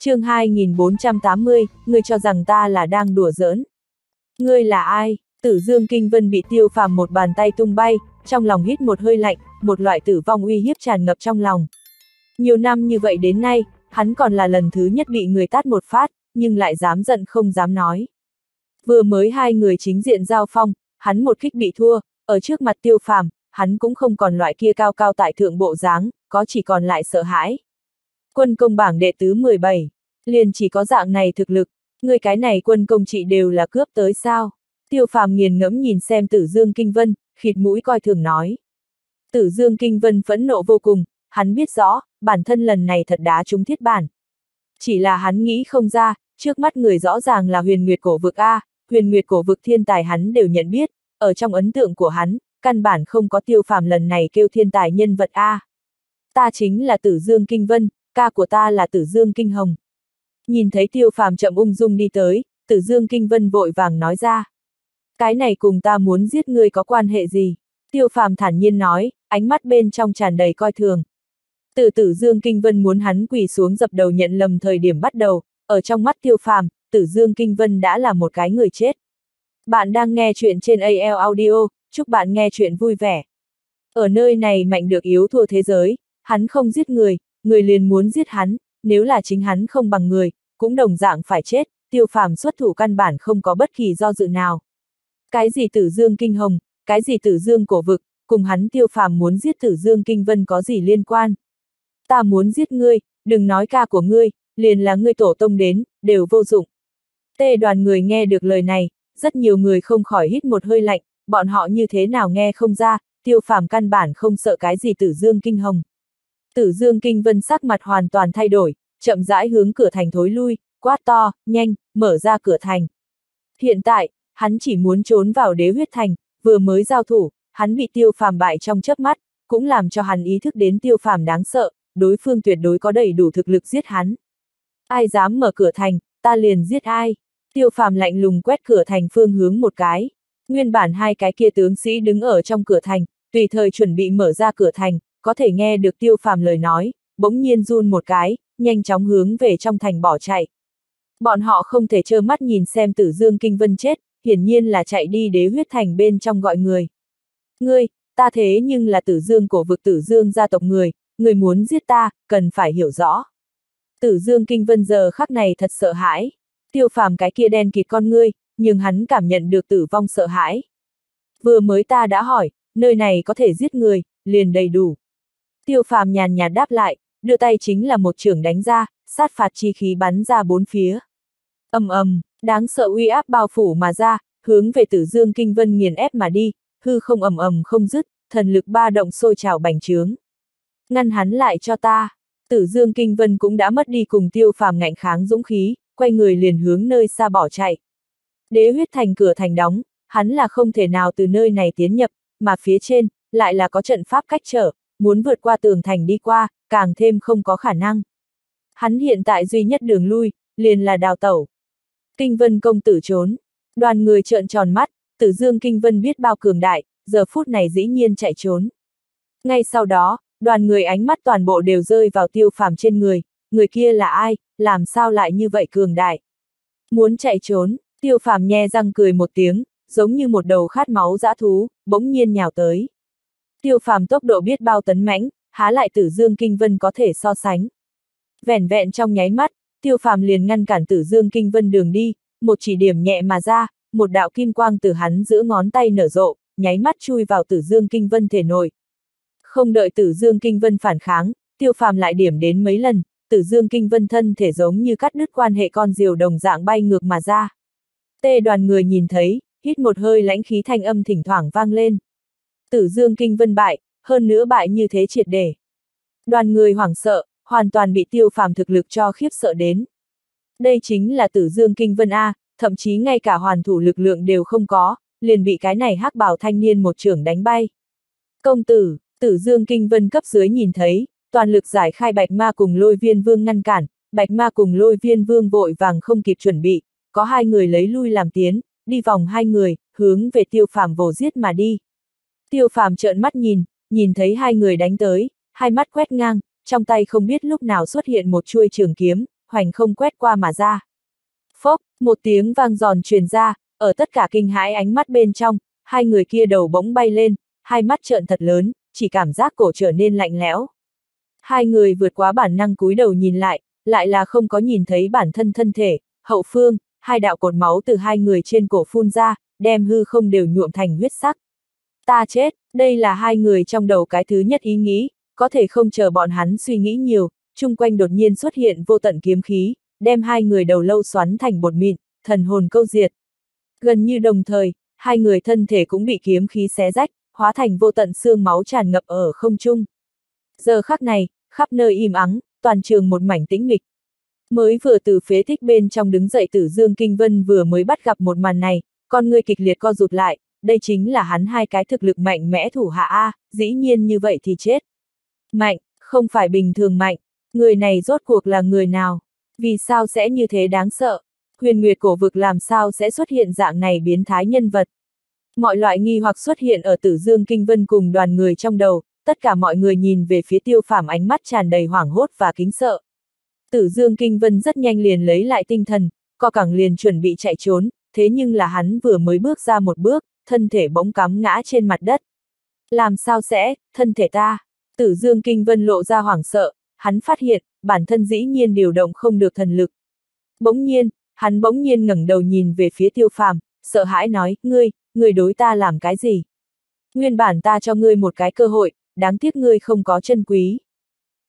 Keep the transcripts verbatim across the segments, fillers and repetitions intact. Chương hai nghìn bốn trăm tám mươi, ngươi cho rằng ta là đang đùa giỡn. Ngươi là ai? Tử Dương Kinh Vân bị Tiêu Phàm một bàn tay tung bay, trong lòng hít một hơi lạnh, một loại tử vong uy hiếp tràn ngập trong lòng. Nhiều năm như vậy đến nay, hắn còn là lần thứ nhất bị người tát một phát, nhưng lại dám giận không dám nói. Vừa mới hai người chính diện giao phong, hắn một kích bị thua, ở trước mặt Tiêu Phàm, hắn cũng không còn loại kia cao cao tại thượng bộ dáng, có chỉ còn lại sợ hãi. Quân công bảng đệ tứ mười bảy, liền chỉ có dạng này thực lực, người cái này quân công chị đều là cướp tới sao? Tiêu Phàm nghiền ngẫm nhìn xem Tử Dương Kinh Vân, khịt mũi coi thường nói. Tử Dương Kinh Vân phẫn nộ vô cùng, hắn biết rõ, bản thân lần này thật đá trúng thiết bản. Chỉ là hắn nghĩ không ra, trước mắt người rõ ràng là Huyền Nguyệt cổ vực a, Huyền Nguyệt cổ vực thiên tài hắn đều nhận biết, ở trong ấn tượng của hắn, căn bản không có Tiêu Phàm lần này kêu thiên tài nhân vật a. Ta chính là Tử Dương Kinh Vân, ca của ta là Tử Dương Kinh Hồng. Nhìn thấy Tiêu Phàm chậm ung dung đi tới, Tử Dương Kinh Vân vội vàng nói ra. Cái này cùng ta muốn giết ngươi có quan hệ gì? Tiêu Phàm thản nhiên nói, ánh mắt bên trong tràn đầy coi thường. Từ Tử Dương Kinh Vân muốn hắn quỳ xuống dập đầu nhận lầm thời điểm bắt đầu, ở trong mắt Tiêu Phàm, Tử Dương Kinh Vân đã là một cái người chết. Bạn đang nghe chuyện trên a lờ Audio, chúc bạn nghe chuyện vui vẻ. Ở nơi này mạnh được yếu thua thế giới, hắn không giết người, người liền muốn giết hắn, nếu là chính hắn không bằng người, cũng đồng dạng phải chết, Tiêu Phàm xuất thủ căn bản không có bất kỳ do dự nào. Cái gì Tử Dương Kinh Hồng, cái gì Tử Dương cổ vực, cùng hắn Tiêu Phàm muốn giết Tử Dương Kinh Vân có gì liên quan? Ta muốn giết ngươi, đừng nói ca của ngươi, liền là ngươi tổ tông đến, đều vô dụng. Tê đoàn người nghe được lời này, rất nhiều người không khỏi hít một hơi lạnh, bọn họ như thế nào nghe không ra, Tiêu Phàm căn bản không sợ cái gì Tử Dương Kinh Hồng. Tử Dương Kinh Vân sắc mặt hoàn toàn thay đổi, chậm rãi hướng cửa thành thối lui, quát to, nhanh, mở ra cửa thành. Hiện tại, hắn chỉ muốn trốn vào Đế Huyết Thành, vừa mới giao thủ, hắn bị Tiêu Phàm bại trong chớp mắt, cũng làm cho hắn ý thức đến Tiêu Phàm đáng sợ, đối phương tuyệt đối có đầy đủ thực lực giết hắn. Ai dám mở cửa thành, ta liền giết ai. Tiêu Phàm lạnh lùng quét cửa thành phương hướng một cái. Nguyên bản hai cái kia tướng sĩ đứng ở trong cửa thành, tùy thời chuẩn bị mở ra cửa thành, có thể nghe được Tiêu Phàm lời nói, bỗng nhiên run một cái, nhanh chóng hướng về trong thành bỏ chạy. Bọn họ không thể trơ mắt nhìn xem Tử Dương Kinh Vân chết, hiển nhiên là chạy đi Đế Huyết Thành bên trong gọi người. Ngươi, ta thế nhưng là Tử Dương cổ vực Tử Dương gia tộc người, ngươi muốn giết ta, cần phải hiểu rõ. Tử Dương Kinh Vân giờ khắc này thật sợ hãi. Tiêu Phàm cái kia đen kịt con ngươi, nhưng hắn cảm nhận được tử vong sợ hãi. Vừa mới ta đã hỏi, nơi này có thể giết người, liền đầy đủ. Tiêu Phàm nhàn nhạt đáp lại, đưa tay chính là một chưởng đánh ra, sát phạt chi khí bắn ra bốn phía. Ầm ầm, đáng sợ uy áp bao phủ mà ra, hướng về Tử Dương Kinh Vân nghiền ép mà đi, hư không ầm ầm không dứt, thần lực ba động sôi trào bành trướng. Ngăn hắn lại cho ta. Tử Dương Kinh Vân cũng đã mất đi cùng Tiêu Phàm ngạnh kháng dũng khí, quay người liền hướng nơi xa bỏ chạy. Đế Huyết Thành cửa thành đóng, hắn là không thể nào từ nơi này tiến nhập, mà phía trên lại là có trận pháp cách trở, muốn vượt qua tường thành đi qua, càng thêm không có khả năng. Hắn hiện tại duy nhất đường lui, liền là đào tẩu. Kinh Vân công tử trốn, đoàn người trợn tròn mắt, Tử Dương Kinh Vân biết bao cường đại, giờ phút này dĩ nhiên chạy trốn. Ngay sau đó, đoàn người ánh mắt toàn bộ đều rơi vào Tiêu Phàm trên người, người kia là ai, làm sao lại như vậy cường đại. Muốn chạy trốn, Tiêu Phàm nhe răng cười một tiếng, giống như một đầu khát máu dã thú, bỗng nhiên nhào tới. Tiêu Phàm tốc độ biết bao tấn mãnh, há lại Tử Dương Kinh Vân có thể so sánh. Vẻn vẹn trong nháy mắt, Tiêu Phàm liền ngăn cản Tử Dương Kinh Vân đường đi, một chỉ điểm nhẹ mà ra, một đạo kim quang từ hắn giữa ngón tay nở rộ, nháy mắt chui vào Tử Dương Kinh Vân thể nội. Không đợi Tử Dương Kinh Vân phản kháng, Tiêu Phàm lại điểm đến mấy lần, Tử Dương Kinh Vân thân thể giống như cắt đứt quan hệ con diều đồng dạng bay ngược mà ra. Tê đoàn người nhìn thấy, hít một hơi lãnh khí thanh âm thỉnh thoảng vang lên. Tử Dương Kinh Vân bại, hơn nữa bại như thế triệt để. Đoàn người hoảng sợ, hoàn toàn bị Tiêu Phàm thực lực cho khiếp sợ đến. Đây chính là Tử Dương Kinh Vân a, thậm chí ngay cả hoàn thủ lực lượng đều không có, liền bị cái này hắc bào thanh niên một chưởng đánh bay. Công tử, Tử Dương Kinh Vân cấp dưới nhìn thấy, toàn lực giải khai Bạch Ma cùng Lôi Viêm Vương ngăn cản, Bạch Ma cùng Lôi Viêm Vương vội vàng không kịp chuẩn bị, có hai người lấy lui làm tiến, đi vòng hai người, hướng về Tiêu Phàm vồ giết mà đi. Tiêu Phàm trợn mắt nhìn, nhìn thấy hai người đánh tới, hai mắt quét ngang, trong tay không biết lúc nào xuất hiện một chuôi trường kiếm, hoành không quét qua mà ra. Phốc, một tiếng vang giòn truyền ra, ở tất cả kinh hãi ánh mắt bên trong, hai người kia đầu bỗng bay lên, hai mắt trợn thật lớn, chỉ cảm giác cổ trở nên lạnh lẽo. Hai người vượt quá bản năng cúi đầu nhìn lại, lại là không có nhìn thấy bản thân thân thể, hậu phương, hai đạo cột máu từ hai người trên cổ phun ra, đem hư không đều nhuộm thành huyết sắc. Ta chết, đây là hai người trong đầu cái thứ nhất ý nghĩ, có thể không chờ bọn hắn suy nghĩ nhiều, chung quanh đột nhiên xuất hiện vô tận kiếm khí, đem hai người đầu lâu xoắn thành bột mịn, thần hồn câu diệt. Gần như đồng thời, hai người thân thể cũng bị kiếm khí xé rách, hóa thành vô tận xương máu tràn ngập ở không trung. Giờ khắc này, khắp nơi im ắng, toàn trường một mảnh tĩnh mịch. Mới vừa từ phế tích bên trong đứng dậy Tử Dương Kinh Vân vừa mới bắt gặp một màn này, con người kịch liệt co rụt lại, đây chính là hắn hai cái thực lực mạnh mẽ thủ hạ a, dĩ nhiên như vậy thì chết. Mạnh, không phải bình thường mạnh, người này rốt cuộc là người nào? Vì sao sẽ như thế đáng sợ? Huyền Nguyệt cổ vực làm sao sẽ xuất hiện dạng này biến thái nhân vật? Mọi loại nghi hoặc xuất hiện ở Tử Dương Kinh Vân cùng đoàn người trong đầu, tất cả mọi người nhìn về phía Tiêu Phàm ánh mắt tràn đầy hoảng hốt và kính sợ. Tử Dương Kinh Vân rất nhanh liền lấy lại tinh thần, co cẳng liền chuẩn bị chạy trốn, thế nhưng là hắn vừa mới bước ra một bước, thân thể bỗng cắm ngã trên mặt đất. Làm sao sẽ, thân thể ta? Tử Dương Kinh Vân lộ ra hoảng sợ, hắn phát hiện, bản thân dĩ nhiên điều động không được thần lực. Bỗng nhiên, hắn bỗng nhiên ngẩng đầu nhìn về phía Tiêu Phàm, sợ hãi nói, ngươi, ngươi đối ta làm cái gì? Nguyên bản ta cho ngươi một cái cơ hội, đáng tiếc ngươi không có chân quý.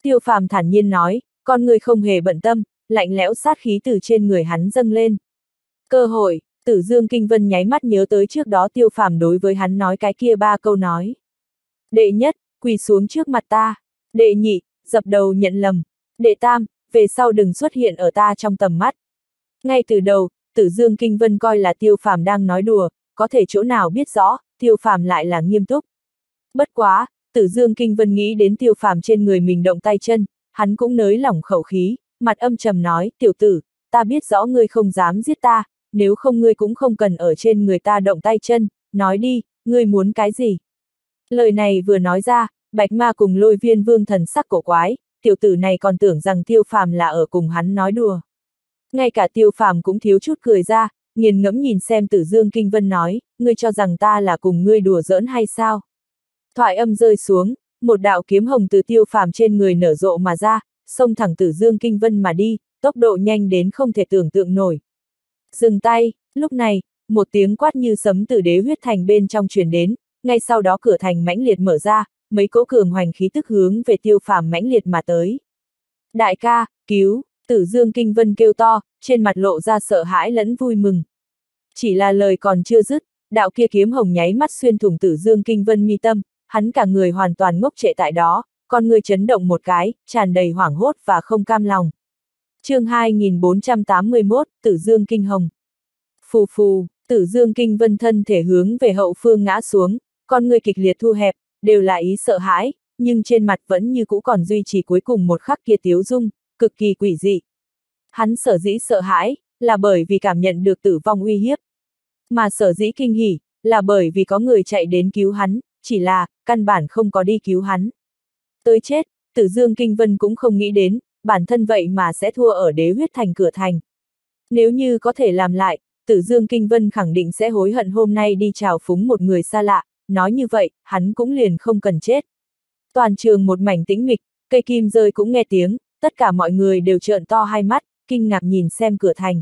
Tiêu Phàm thản nhiên nói, con ngươi không hề bận tâm, lạnh lẽo sát khí từ trên người hắn dâng lên. Cơ hội, Tử Dương Kinh Vân nháy mắt nhớ tới trước đó Tiêu Phàm đối với hắn nói cái kia ba câu nói. Đệ nhất, quỳ xuống trước mặt ta. Đệ nhị, dập đầu nhận lầm. Đệ tam, về sau đừng xuất hiện ở ta trong tầm mắt. Ngay từ đầu, Tử Dương Kinh Vân coi là Tiêu Phàm đang nói đùa, có thể chỗ nào biết rõ, Tiêu Phàm lại là nghiêm túc. Bất quá, Tử Dương Kinh Vân nghĩ đến Tiêu Phàm trên người mình động tay chân, hắn cũng nới lỏng khẩu khí, mặt âm trầm nói, tiểu tử, ta biết rõ ngươi không dám giết ta, nếu không ngươi cũng không cần ở trên người ta động tay chân, nói đi, ngươi muốn cái gì? Lời này vừa nói ra, Bạch Ma cùng Lôi Viêm Vương thần sắc cổ quái, tiểu tử này còn tưởng rằng Tiêu Phàm là ở cùng hắn nói đùa. Ngay cả Tiêu Phàm cũng thiếu chút cười ra, nghiền ngẫm nhìn xem Tử Dương Kinh Vân nói, ngươi cho rằng ta là cùng ngươi đùa giỡn hay sao? Thoại âm rơi xuống, một đạo kiếm hồng từ Tiêu Phàm trên người nở rộ mà ra, xông thẳng Tử Dương Kinh Vân mà đi, tốc độ nhanh đến không thể tưởng tượng nổi. Dừng tay, lúc này, một tiếng quát như sấm từ Đế Huyết Thành bên trong truyền đến, ngay sau đó cửa thành mãnh liệt mở ra, mấy cỗ cường hoành khí tức hướng về Tiêu Phàm mãnh liệt mà tới. Đại ca, cứu! Tử Dương Kinh Vân kêu to, trên mặt lộ ra sợ hãi lẫn vui mừng. Chỉ là lời còn chưa dứt, đạo kia kiếm hồng nháy mắt xuyên thủng Tử Dương Kinh Vân mi tâm, hắn cả người hoàn toàn ngốc trệ tại đó, con người chấn động một cái, tràn đầy hoảng hốt và không cam lòng. Chương hai nghìn bốn trăm tám mươi mốt, Tử Dương Kinh Hồng. Phù phù, Tử Dương Kinh Vân thân thể hướng về hậu phương ngã xuống, con người kịch liệt thu hẹp, đều là ý sợ hãi, nhưng trên mặt vẫn như cũ còn duy trì cuối cùng một khắc kia tiếu dung, cực kỳ quỷ dị. Hắn sở dĩ sợ hãi, là bởi vì cảm nhận được tử vong uy hiếp. Mà sở dĩ kinh hỉ, là bởi vì có người chạy đến cứu hắn, chỉ là, căn bản không có đi cứu hắn. Tới chết, Tử Dương Kinh Vân cũng không nghĩ đến, bản thân vậy mà sẽ thua ở Đế Huyết Thành cửa thành. Nếu như có thể làm lại, Tử Dương Kinh Vân khẳng định sẽ hối hận hôm nay đi chào phúng một người xa lạ, nói như vậy, hắn cũng liền không cần chết. Toàn trường một mảnh tĩnh mịch, cây kim rơi cũng nghe tiếng, tất cả mọi người đều trợn to hai mắt, kinh ngạc nhìn xem cửa thành.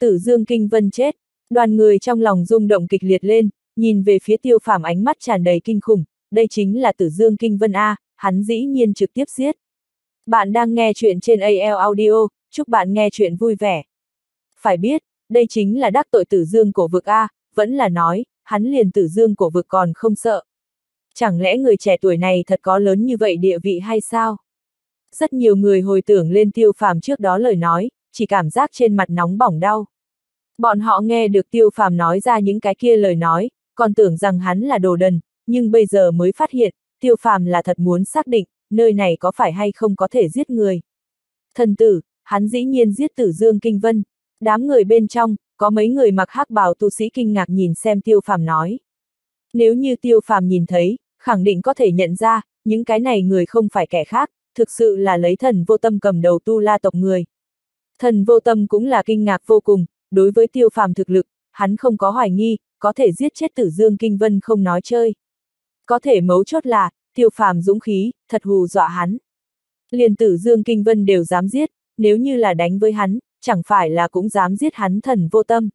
Tử Dương Kinh Vân chết, đoàn người trong lòng rung động kịch liệt lên, nhìn về phía Tiêu Phàm ánh mắt tràn đầy kinh khủng, đây chính là Tử Dương Kinh Vân a, hắn dĩ nhiên trực tiếp giết. Bạn đang nghe chuyện trên a lờ Audio, chúc bạn nghe chuyện vui vẻ. Phải biết, đây chính là đắc tội Tử Dương cổ vực a, vẫn là nói, hắn liền Tử Dương cổ vực còn không sợ. Chẳng lẽ người trẻ tuổi này thật có lớn như vậy địa vị hay sao? Rất nhiều người hồi tưởng lên Tiêu Phàm trước đó lời nói, chỉ cảm giác trên mặt nóng bỏng đau. Bọn họ nghe được Tiêu Phàm nói ra những cái kia lời nói, còn tưởng rằng hắn là đồ đần, nhưng bây giờ mới phát hiện, Tiêu Phàm là thật muốn xác định, nơi này có phải hay không có thể giết người. Thần tử, hắn dĩ nhiên giết Tử Dương Kinh Vân. Đám người bên trong, có mấy người mặc hắc bào tu sĩ kinh ngạc nhìn xem Tiêu Phàm nói. Nếu như Tiêu Phàm nhìn thấy, khẳng định có thể nhận ra, những cái này người không phải kẻ khác, thực sự là lấy Thần Vô Tâm cầm đầu Tu La tộc người. Thần Vô Tâm cũng là kinh ngạc vô cùng, đối với Tiêu Phàm thực lực, hắn không có hoài nghi, có thể giết chết Tử Dương Kinh Vân không nói chơi. Có thể mấu chốt là, Tiêu Phàm dũng khí, thật hù dọa hắn. Liền Tử Dương Kinh Vân đều dám giết, nếu như là đánh với hắn, chẳng phải là cũng dám giết hắn Thần Vô Tâm.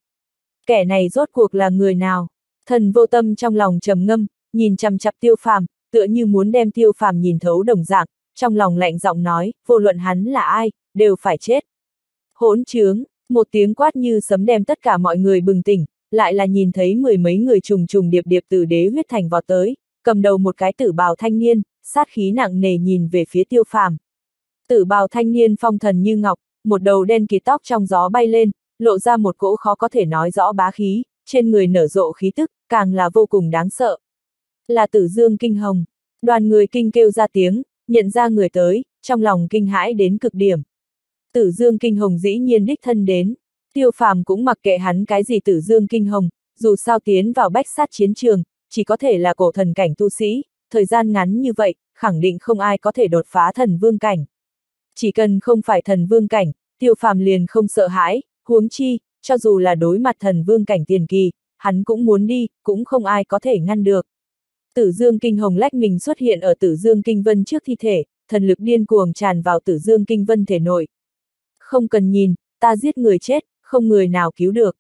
Kẻ này rốt cuộc là người nào? Thần Vô Tâm trong lòng trầm ngâm, nhìn chằm chằm Tiêu Phàm, tựa như muốn đem Tiêu Phàm nhìn thấu đồng dạng, trong lòng lạnh giọng nói, vô luận hắn là ai, đều phải chết. Hỗn trướng, một tiếng quát như sấm đem tất cả mọi người bừng tỉnh, lại là nhìn thấy mười mấy người trùng trùng điệp điệp từ Đế Huyết Thành vọt tới, cầm đầu một cái tử bào thanh niên, sát khí nặng nề nhìn về phía Tiêu Phàm. Tử bào thanh niên phong thần như ngọc, một đầu đen kỳ tóc trong gió bay lên, lộ ra một cỗ khó có thể nói rõ bá khí, trên người nở rộ khí tức, càng là vô cùng đáng sợ. Là Tử Dương Kinh Hồng, đoàn người kinh kêu ra tiếng, nhận ra người tới, trong lòng kinh hãi đến cực điểm. Tử Dương Kinh Hồng dĩ nhiên đích thân đến, Tiêu Phàm cũng mặc kệ hắn cái gì Tử Dương Kinh Hồng, dù sao tiến vào bách sát chiến trường, chỉ có thể là cổ thần cảnh tu sĩ, thời gian ngắn như vậy, khẳng định không ai có thể đột phá thần vương cảnh. Chỉ cần không phải thần vương cảnh, Tiêu Phàm liền không sợ hãi, huống chi, cho dù là đối mặt thần vương cảnh tiền kỳ, hắn cũng muốn đi, cũng không ai có thể ngăn được. Tử Dương Kinh Hồng lách mình xuất hiện ở Tử Dương Kinh Vân trước thi thể, thần lực điên cuồng tràn vào Tử Dương Kinh Vân thể nội. Không cần nhìn, ta giết người chết, không người nào cứu được.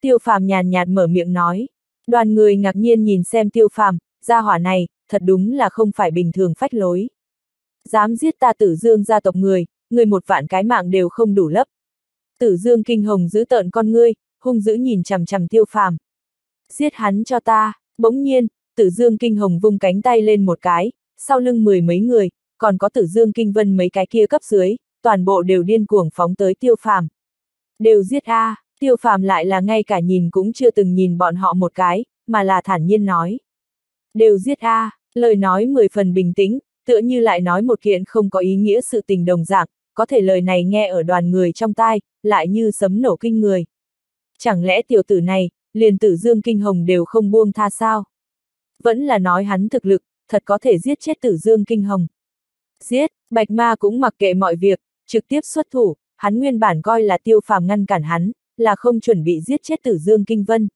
Tiêu Phàm nhàn nhạt mở miệng nói. Đoàn người ngạc nhiên nhìn xem Tiêu Phàm, gia hỏa này, thật đúng là không phải bình thường phách lối. Dám giết ta Tử Dương gia tộc người, người một vạn cái mạng đều không đủ lấp. Tử Dương Kinh Hồng giữ tợn con ngươi, hung dữ nhìn chằm chằm Tiêu Phàm. Giết hắn cho ta, bỗng nhiên, Tử Dương Kinh Hồng vung cánh tay lên một cái, sau lưng mười mấy người, còn có Tử Dương Kinh Vân mấy cái kia cấp dưới, toàn bộ đều điên cuồng phóng tới Tiêu Phàm. Đều giết a, à, Tiêu Phàm lại là ngay cả nhìn cũng chưa từng nhìn bọn họ một cái, mà là thản nhiên nói. Đều giết a, à, lời nói mười phần bình tĩnh, tựa như lại nói một kiện không có ý nghĩa sự tình đồng dạng, có thể lời này nghe ở đoàn người trong tai, lại như sấm nổ kinh người. Chẳng lẽ tiểu tử này, liền Tử Dương Kinh Hồng đều không buông tha sao? Vẫn là nói hắn thực lực, thật có thể giết chết Tử Dương Kinh Hồng. Giết, Bạch Ma cũng mặc kệ mọi việc, trực tiếp xuất thủ, hắn nguyên bản coi là Tiêu Phàm ngăn cản hắn, là không chuẩn bị giết chết Tử Dương Kinh Vân.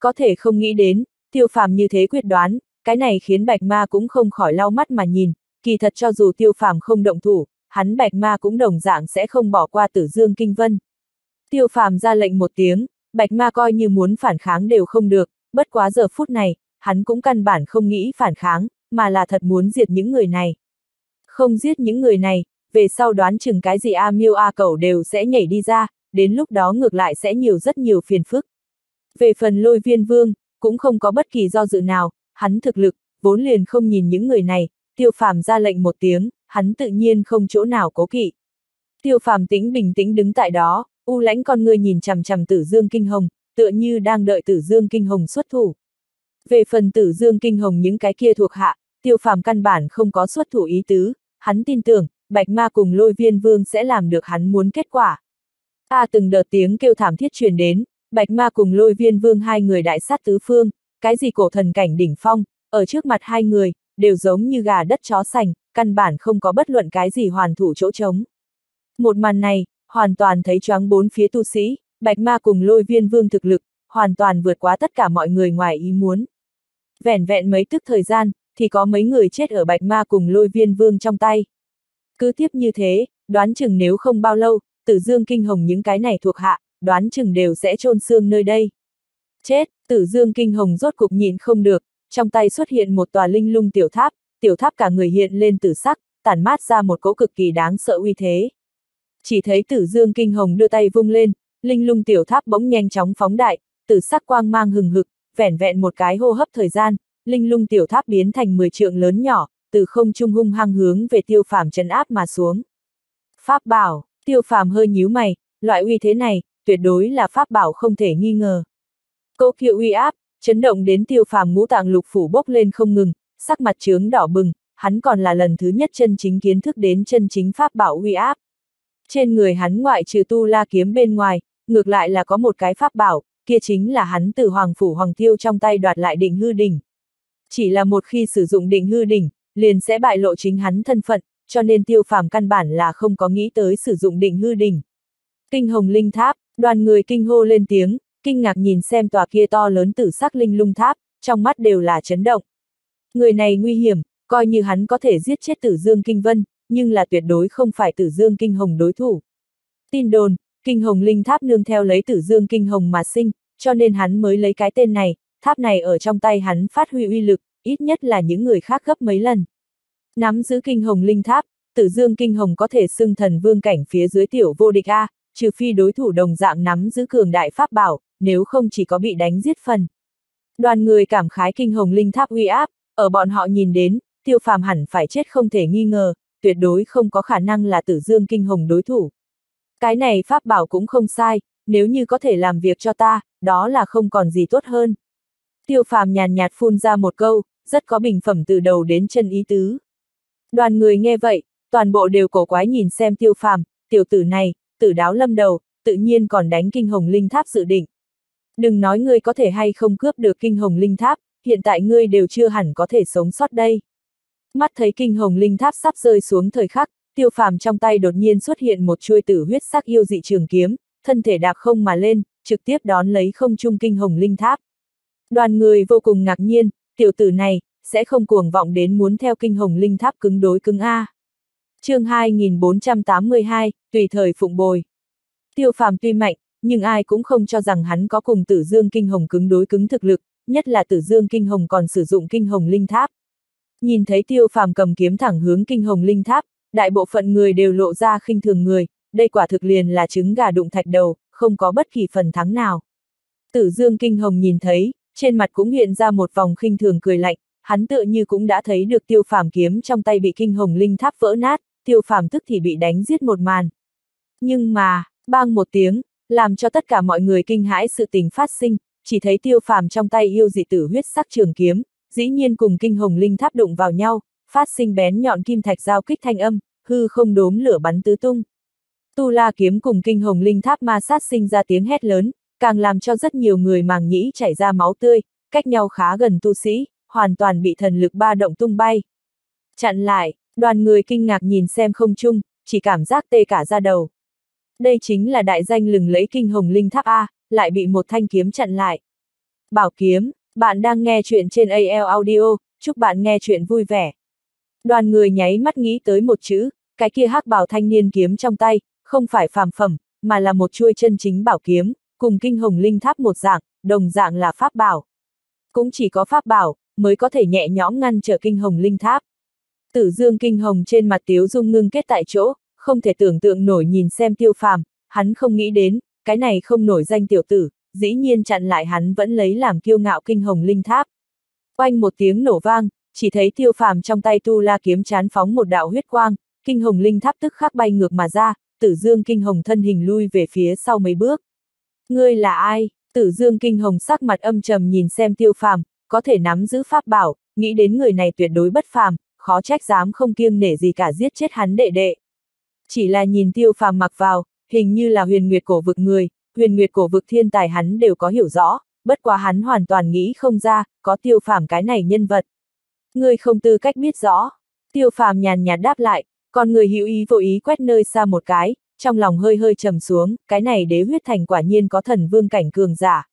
Có thể không nghĩ đến, Tiêu Phàm như thế quyết đoán, cái này khiến Bạch Ma cũng không khỏi lau mắt mà nhìn, kỳ thật cho dù Tiêu Phàm không động thủ, hắn Bạch Ma cũng đồng dạng sẽ không bỏ qua Tử Dương Kinh Vân. Tiêu Phàm ra lệnh một tiếng, Bạch Ma coi như muốn phản kháng đều không được, bất quá giờ phút này, hắn cũng căn bản không nghĩ phản kháng, mà là thật muốn diệt những người này. Không giết những người này, về sau đoán chừng cái gì A Miêu A Cẩu đều sẽ nhảy đi ra, đến lúc đó ngược lại sẽ nhiều rất nhiều phiền phức. Về phần Lôi Viêm Vương, cũng không có bất kỳ do dự nào, hắn thực lực, vốn liền không nhìn những người này, Tiêu Phàm ra lệnh một tiếng, hắn tự nhiên không chỗ nào cố kỵ. Tiêu Phàm tính bình tĩnh đứng tại đó, u lãnh con người nhìn chằm chằm Tử Dương Kinh Hồng, tựa như đang đợi Tử Dương Kinh Hồng xuất thủ. Về phần Tử Dương Kinh Hồng những cái kia thuộc hạ, Tiêu Phàm căn bản không có xuất thủ ý tứ, hắn tin tưởng, Bạch Ma cùng Lôi Viêm Vương sẽ làm được hắn muốn kết quả. A à, từng đợt tiếng kêu thảm thiết truyền đến, Bạch Ma cùng Lôi Viêm Vương hai người đại sát tứ phương, cái gì cổ thần cảnh đỉnh phong, ở trước mặt hai người, đều giống như gà đất chó sành, căn bản không có bất luận cái gì hoàn thủ chỗ trống. Một màn này, hoàn toàn thấy choáng bốn phía tu sĩ, Bạch Ma cùng Lôi Viêm Vương thực lực, hoàn toàn vượt quá tất cả mọi người ngoài ý muốn. Vẻn vẹn mấy tức thời gian, thì có mấy người chết ở Bạch Ma cùng Lôi Viêm Vương trong tay. Cứ tiếp như thế, đoán chừng nếu không bao lâu, Tử Dương Kinh Hồng những cái này thuộc hạ, đoán chừng đều sẽ chôn xương nơi đây. Chết, Tử Dương Kinh Hồng rốt cục nhìn không được, trong tay xuất hiện một tòa linh lung tiểu tháp, tiểu tháp cả người hiện lên tử sắc, tản mát ra một cỗ cực kỳ đáng sợ uy thế. Chỉ thấy Tử Dương Kinh Hồng đưa tay vung lên, linh lung tiểu tháp bỗng nhanh chóng phóng đại, tử sắc quang mang hừng hực, vẻn vẹn một cái hô hấp thời gian, linh lung tiểu tháp biến thành mười trượng lớn nhỏ, từ không trung hung hăng hướng về Tiêu Phàm trấn áp mà xuống. Pháp bảo, Tiêu Phàm hơi nhíu mày, loại uy thế này, tuyệt đối là pháp bảo không thể nghi ngờ. Cỗ kia uy áp, chấn động đến Tiêu Phàm ngũ tạng lục phủ bốc lên không ngừng, sắc mặt trướng đỏ bừng, hắn còn là lần thứ nhất chân chính kiến thức đến chân chính pháp bảo uy áp. Trên người hắn ngoại trừ Tu La Kiếm bên ngoài, ngược lại là có một cái pháp bảo, kia chính là hắn từ Hoàng Phủ Hoàng Tiêu trong tay đoạt lại Định Hư Đỉnh. Chỉ là một khi sử dụng Định Hư Đỉnh, liền sẽ bại lộ chính hắn thân phận, cho nên Tiêu Phàm căn bản là không có nghĩ tới sử dụng Định Hư Đỉnh. Kinh Hồng Linh Tháp, đoàn người kinh hô lên tiếng, kinh ngạc nhìn xem tòa kia to lớn tử sắc linh lung tháp, trong mắt đều là chấn động. Người này nguy hiểm, coi như hắn có thể giết chết Tử Dương Kinh Vân, nhưng là tuyệt đối không phải Tử Dương Kinh Hồng đối thủ. Tin đồn, Kinh Hồng Linh Tháp nương theo lấy Tử Dương Kinh Hồng mà sinh, cho nên hắn mới lấy cái tên này, tháp này ở trong tay hắn phát huy uy lực, ít nhất là những người khác gấp mấy lần. Nắm giữ Kinh Hồng Linh Tháp, Tử Dương Kinh Hồng có thể xưng thần vương cảnh phía dưới tiểu vô địch A, trừ phi đối thủ đồng dạng nắm giữ cường đại pháp bảo, nếu không chỉ có bị đánh giết phần. Đoàn người cảm khái Kinh Hồng Linh Tháp uy áp, ở bọn họ nhìn đến, Tiêu Phàm hẳn phải chết không thể nghi ngờ, tuyệt đối không có khả năng là Tử Dương Kinh Hồng đối thủ. Cái này pháp bảo cũng không sai, nếu như có thể làm việc cho ta, đó là không còn gì tốt hơn. Tiêu Phàm nhàn nhạt phun ra một câu, rất có bình phẩm từ đầu đến chân ý tứ. Đoàn người nghe vậy, toàn bộ đều cổ quái nhìn xem Tiêu Phàm, tiểu tử này, tử đáo lâm đầu, tự nhiên còn đánh Kinh Hồng Linh Tháp dự định. Đừng nói ngươi có thể hay không cướp được Kinh Hồng Linh Tháp, hiện tại ngươi đều chưa hẳn có thể sống sót đây. Mắt thấy Kinh Hồng Linh Tháp sắp rơi xuống thời khắc, Tiêu Phàm trong tay đột nhiên xuất hiện một chuôi tử huyết sắc yêu dị trường kiếm, thân thể đạp không mà lên, trực tiếp đón lấy không trung Kinh Hồng Linh Tháp. Đoàn người vô cùng ngạc nhiên, tiểu tử này, sẽ không cuồng vọng đến muốn theo Kinh Hồng Linh Tháp cứng đối cứng A. Chương hai nghìn bốn trăm tám mươi hai, tùy thời phụng bồi. Tiêu Phàm tuy mạnh, nhưng ai cũng không cho rằng hắn có cùng Tử Dương Kinh Hồng cứng đối cứng thực lực, nhất là Tử Dương Kinh Hồng còn sử dụng Kinh Hồng Linh Tháp. Nhìn thấy Tiêu Phàm cầm kiếm thẳng hướng Kinh Hồng Linh Tháp, đại bộ phận người đều lộ ra khinh thường người, đây quả thực liền là trứng gà đụng thạch đầu, không có bất kỳ phần thắng nào. Tử Dương Kinh Hồng nhìn thấy, trên mặt cũng hiện ra một vòng khinh thường cười lạnh, hắn tựa như cũng đã thấy được Tiêu Phàm kiếm trong tay bị Kinh Hồng Linh Tháp vỡ nát, Tiêu Phàm tức thì bị đánh giết một màn. Nhưng mà, bang một tiếng, làm cho tất cả mọi người kinh hãi sự tình phát sinh, chỉ thấy Tiêu Phàm trong tay yêu dị tử huyết sắc trường kiếm, dĩ nhiên cùng Kinh Hồng Linh Tháp đụng vào nhau, phát sinh bén nhọn kim thạch giao kích thanh âm, hư không đốm lửa bắn tứ tung. Tu La kiếm cùng Kinh Hồng Linh Tháp ma sát sinh ra tiếng hét lớn, càng làm cho rất nhiều người màng nhĩ chảy ra máu tươi, cách nhau khá gần tu sĩ, hoàn toàn bị thần lực ba động tung bay. Chặn lại, đoàn người kinh ngạc nhìn xem không trung, chỉ cảm giác tê cả da đầu. Đây chính là đại danh lừng lẫy Kinh Hồng Linh Tháp A, lại bị một thanh kiếm chặn lại. Bảo kiếm, bạn đang nghe chuyện trên a lờ Audio, chúc bạn nghe chuyện vui vẻ. Đoàn người nháy mắt nghĩ tới một chữ, cái kia hắc bảo thanh niên kiếm trong tay, không phải phàm phẩm, mà là một chuôi chân chính bảo kiếm, cùng Kinh Hồng Linh Tháp một dạng, đồng dạng là pháp bảo. Cũng chỉ có pháp bảo, mới có thể nhẹ nhõm ngăn trở Kinh Hồng Linh Tháp. Tử Dương Kinh Hồng trên mặt tiếu dung ngưng kết tại chỗ, không thể tưởng tượng nổi nhìn xem Tiêu Phàm, hắn không nghĩ đến, cái này không nổi danh tiểu tử, dĩ nhiên chặn lại hắn vẫn lấy làm kiêu ngạo Kinh Hồng Linh Tháp. Oanh một tiếng nổ vang, chỉ thấy Tiêu Phàm trong tay Tu La kiếm chán phóng một đạo huyết quang, Kinh Hồng Linh Tháp tức khắc bay ngược mà ra, Tử Dương Kinh Hồng thân hình lui về phía sau mấy bước. Ngươi là ai? Tử Dương Kinh Hồng sắc mặt âm trầm nhìn xem Tiêu Phàm, có thể nắm giữ pháp bảo, nghĩ đến người này tuyệt đối bất phàm, khó trách dám không kiêng nể gì cả giết chết hắn đệ đệ. Chỉ là nhìn Tiêu Phàm mặc vào, hình như là Huyền Nguyệt cổ vực người, Huyền Nguyệt cổ vực thiên tài hắn đều có hiểu rõ, bất quá hắn hoàn toàn nghĩ không ra, có Tiêu Phàm cái này nhân vật. Ngươi không tư cách biết rõ. Tiêu Phàm nhàn nhạt đáp lại, còn người hữu ý vô ý quét nơi xa một cái, trong lòng hơi hơi trầm xuống, cái này Đế Huyết Thành quả nhiên có thần vương cảnh cường giả.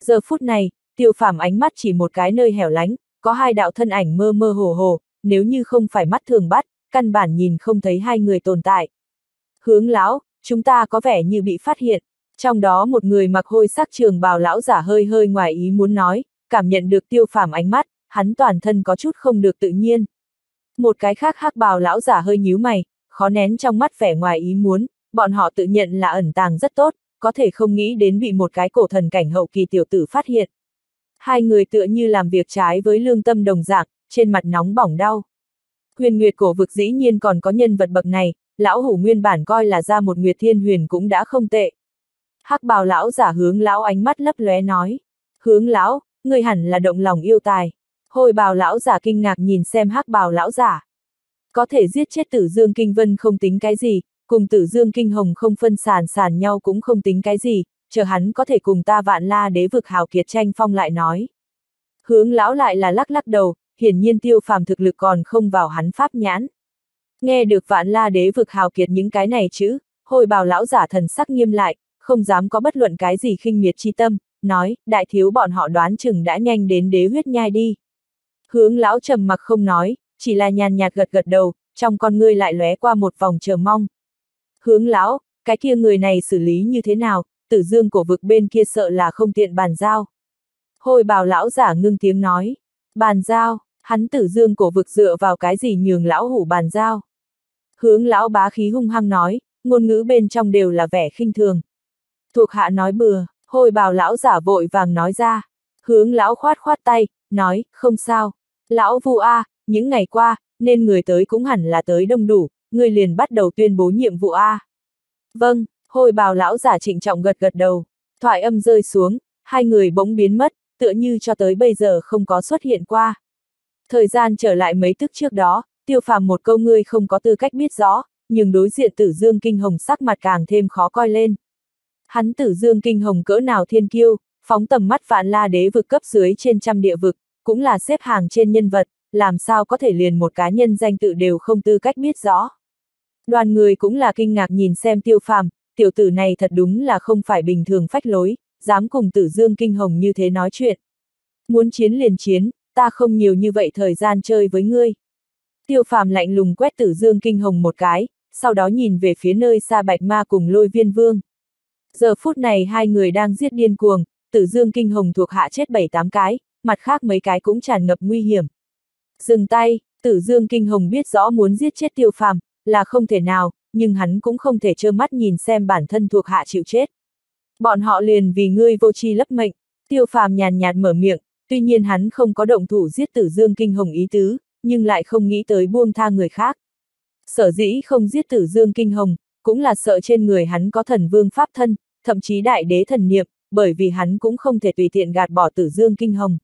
Giờ phút này, Tiêu Phàm ánh mắt chỉ một cái nơi hẻo lánh, có hai đạo thân ảnh mơ mơ hồ hồ, nếu như không phải mắt thường bắt, căn bản nhìn không thấy hai người tồn tại. Hướng lão, chúng ta có vẻ như bị phát hiện, trong đó một người mặc hôi sắc trường bào lão giả hơi hơi ngoài ý muốn nói, cảm nhận được Tiêu Phàm ánh mắt, hắn toàn thân có chút không được tự nhiên. Một cái khác hắc bào lão giả hơi nhíu mày, khó nén trong mắt vẻ ngoài ý muốn, bọn họ tự nhận là ẩn tàng rất tốt, có thể không nghĩ đến bị một cái cổ thần cảnh hậu kỳ tiểu tử phát hiện. Hai người tựa như làm việc trái với lương tâm đồng dạng, trên mặt nóng bỏng đau. Huyền Nguyệt cổ vực dĩ nhiên còn có nhân vật bậc này, lão hủ nguyên bản coi là ra một Nguyệt Thiên Huyền cũng đã không tệ. Hắc bào lão giả hướng lão ánh mắt lấp lóe nói, hướng lão, người hẳn là động lòng yêu tài. Hồi bào lão giả kinh ngạc nhìn xem hắc bào lão giả. Có thể giết chết Tử Dương Kinh Vân không tính cái gì, cùng Tử Dương Kinh Hồng không phân sàn sàn nhau cũng không tính cái gì, chờ hắn có thể cùng ta Vạn La Đế vực hào kiệt tranh phong lại nói. Hướng lão lại là lắc lắc đầu, hiển nhiên Tiêu Phàm thực lực còn không vào hắn pháp nhãn. Nghe được Vạn La Đế vực hào kiệt những cái này chứ, Hồi bào lão giả thần sắc nghiêm lại, không dám có bất luận cái gì khinh miệt chi tâm, nói, đại thiếu bọn họ đoán chừng đã nhanh đến đế huyết nhai đi. Hướng lão trầm mặc không nói, chỉ là nhàn nhạt gật gật đầu, trong con ngươi lại lóe qua một vòng chờ mong. Hướng lão, cái kia người này xử lý như thế nào, Tử Dương cổ vực bên kia sợ là không tiện bàn giao. Hồi bào lão giả ngưng tiếng nói, bàn giao, hắn Tử Dương cổ vực dựa vào cái gì nhường lão hủ bàn giao. Hướng lão bá khí hung hăng nói, ngôn ngữ bên trong đều là vẻ khinh thường. Thuộc hạ nói bừa, hồi bào lão giả vội vàng nói ra. Hướng lão khoát khoát tay, nói, không sao. Lão Vu a, những ngày qua, nên người tới cũng hẳn là tới đông đủ, người liền bắt đầu tuyên bố nhiệm vụ a. Vâng, hồi bào lão giả trịnh trọng gật gật đầu, thoại âm rơi xuống, hai người bỗng biến mất, tựa như cho tới bây giờ không có xuất hiện qua. Thời gian trở lại mấy tức trước đó, Tiêu Phàm một câu ngươi không có tư cách biết rõ, nhưng đối diện Tử Dương Kinh Hồng sắc mặt càng thêm khó coi lên. Hắn Tử Dương Kinh Hồng cỡ nào thiên kiêu, phóng tầm mắt Vạn La Đế vực cấp dưới trên trăm địa vực, cũng là xếp hàng trên nhân vật, làm sao có thể liền một cá nhân danh tự đều không tư cách biết rõ. Đoàn người cũng là kinh ngạc nhìn xem Tiêu Phàm, tiểu tử này thật đúng là không phải bình thường phách lối, dám cùng Tử Dương Kinh Hồng như thế nói chuyện. Muốn chiến liền chiến, ta không nhiều như vậy thời gian chơi với ngươi. Tiêu Phàm lạnh lùng quét Tử Dương Kinh Hồng một cái, sau đó nhìn về phía nơi xa Bạch Ma cùng Lôi Viêm Vương. Giờ phút này hai người đang giết điên cuồng, Tử Dương Kinh Hồng thuộc hạ chết bảy tám cái, mặt khác mấy cái cũng tràn ngập nguy hiểm. Dừng tay, Tử Dương Kinh Hồng biết rõ muốn giết chết Tiêu Phàm là không thể nào, nhưng hắn cũng không thể trơ mắt nhìn xem bản thân thuộc hạ chịu chết. Bọn họ liền vì ngươi vô tri lấp mệnh, Tiêu Phàm nhàn nhạt mở miệng, tuy nhiên hắn không có động thủ giết Tử Dương Kinh Hồng ý tứ, nhưng lại không nghĩ tới buông tha người khác. Sở dĩ không giết Tử Dương Kinh Hồng, cũng là sợ trên người hắn có thần vương pháp thân, thậm chí đại đế thần niệm, bởi vì hắn cũng không thể tùy tiện gạt bỏ Tử Dương Kinh Hồng.